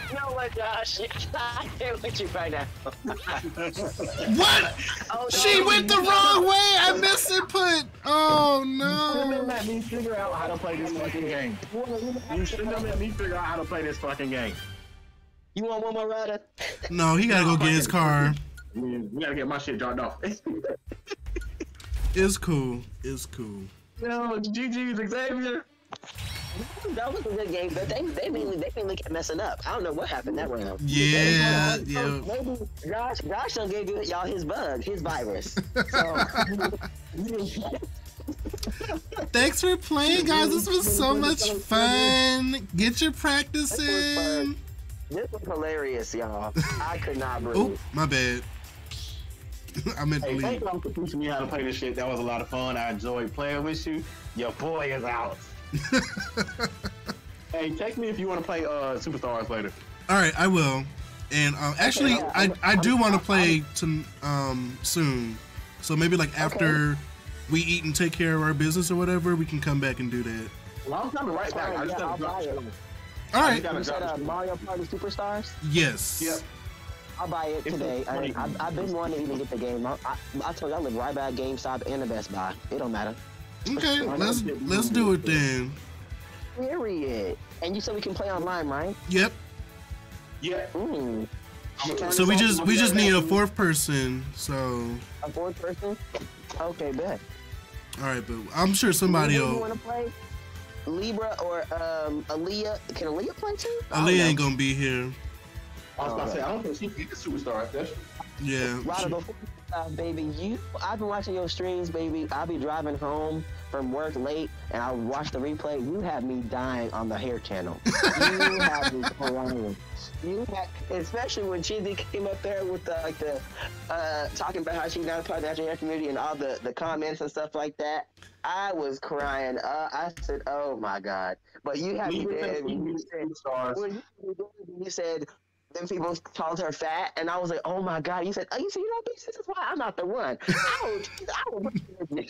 You know what, Josh? I can't with you right now. What? Oh, she went the wrong way. I misinput. Oh no. You shouldn't have let me figure out how to play this fucking game. You shouldn't have let me figure out how to play this fucking game. You want one more rider? No, he gotta go get his car. We gotta get my shit dropped off. It's cool. It's cool. No, GG's Xàvie. That was a good game, but they been looking at messing up. I don't know what happened that round. Yeah, yeah. Maybe Josh done gave y'all his bug, his virus. So, thanks for playing, guys. This was so much fun. Get your practice in. This was hilarious, y'all. I could not breathe. Oh, my bad. I meant to leave. Thank y'all for teaching me how to play this shit. That was a lot of fun. I enjoyed playing with you. Your boy is out. Hey, text me if you want to play Superstars later. All right, I will. And actually, okay, I do want to play soon. So maybe like after we eat and take care of our business or whatever, we can come back and do that. Well, I'm coming right back. I just got to drop it. All right. You said Mario Party Superstars? Yes. Yep. I'll buy it today. I mean, I've been wanting to even get the game. I told you I live right by GameStop and the Best Buy. It don't matter. Okay, let's do it then. Period. And you said we can play online, right? Yep. Yep. Mm. So we just need a fourth person. So. A fourth person? Okay, bet. All right, but I'm sure somebody else. You want to play Libra or Aaliyah? Can Aaliyah play too? Aaliyah ain't gonna be here. I was about to say I don't think she can get the Superstar after. Yeah. Right before. Baby, I've been watching your streams, baby. I'll be driving home from work late, and I'll watch the replay. You have me dying on the hair channel. You have me crying. Especially when Cheesy came up there with the talking about how she got a part of the African community and all the comments and stuff like that. I was crying. I said, "Oh my God!" But you have me dead. You said. Then people called her fat, and I was like, "Oh my God!" You said, "Oh, you know, bitch, this is why I'm not the one." I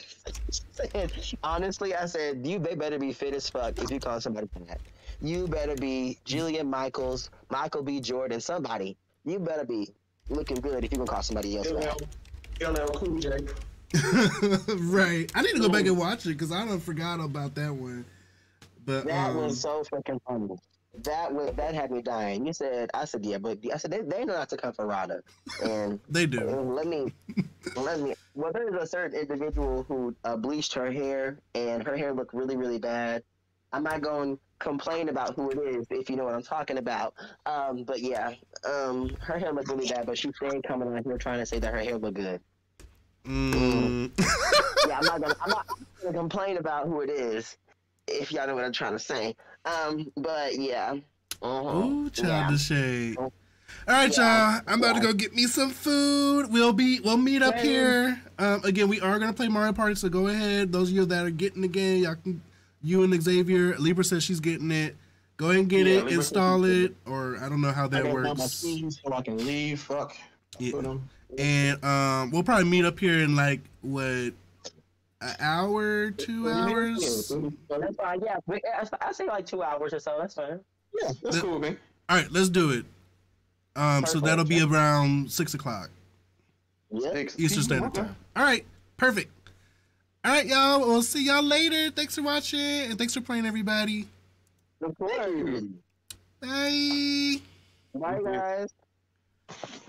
said, honestly, I said, "You better be fit as fuck if you call somebody fat. You better be Jillian Michaels, Michael B. Jordan, somebody. You better be looking good if you gonna call somebody else fat." Right. I need to go back and watch it because I done forgot about that one. But that was so freaking funny. That had me dying. You said, yeah, but I said they know not to come for Rada, and they do. Let me. Well, there's a certain individual who bleached her hair, and her hair looked really, really bad. I'm not going to complain about who it is if you know what I'm talking about. But yeah, her hair looked really bad, but she stayed coming on here trying to say that her hair looked good. Yeah, I'm not gonna complain about who it is if y'all know what I'm trying to say. But yeah. Oh, child of shade. All right, y'all. I'm about to go get me some food. We'll meet up here. Again, we are gonna play Mario Party, so go ahead. Those of you that are getting the game, y'all can. You and Xàvie. Libra says she's getting it. Go ahead and get it. Libra install it, or I don't know how that works. My keys so I can leave. Fuck. Yeah. And we'll probably meet up here in like what. An hour, 2 hours? That's fine, yeah. I say like 2 hours or so. That's fine. Yeah, that's cool with me. All right, let's do it. So that'll be around 6 o'clock. Yep. Eastern Standard Time. All right, perfect. All right, y'all. We'll see y'all later. Thanks for watching, and thanks for playing, everybody. Of course. Bye. Bye, guys.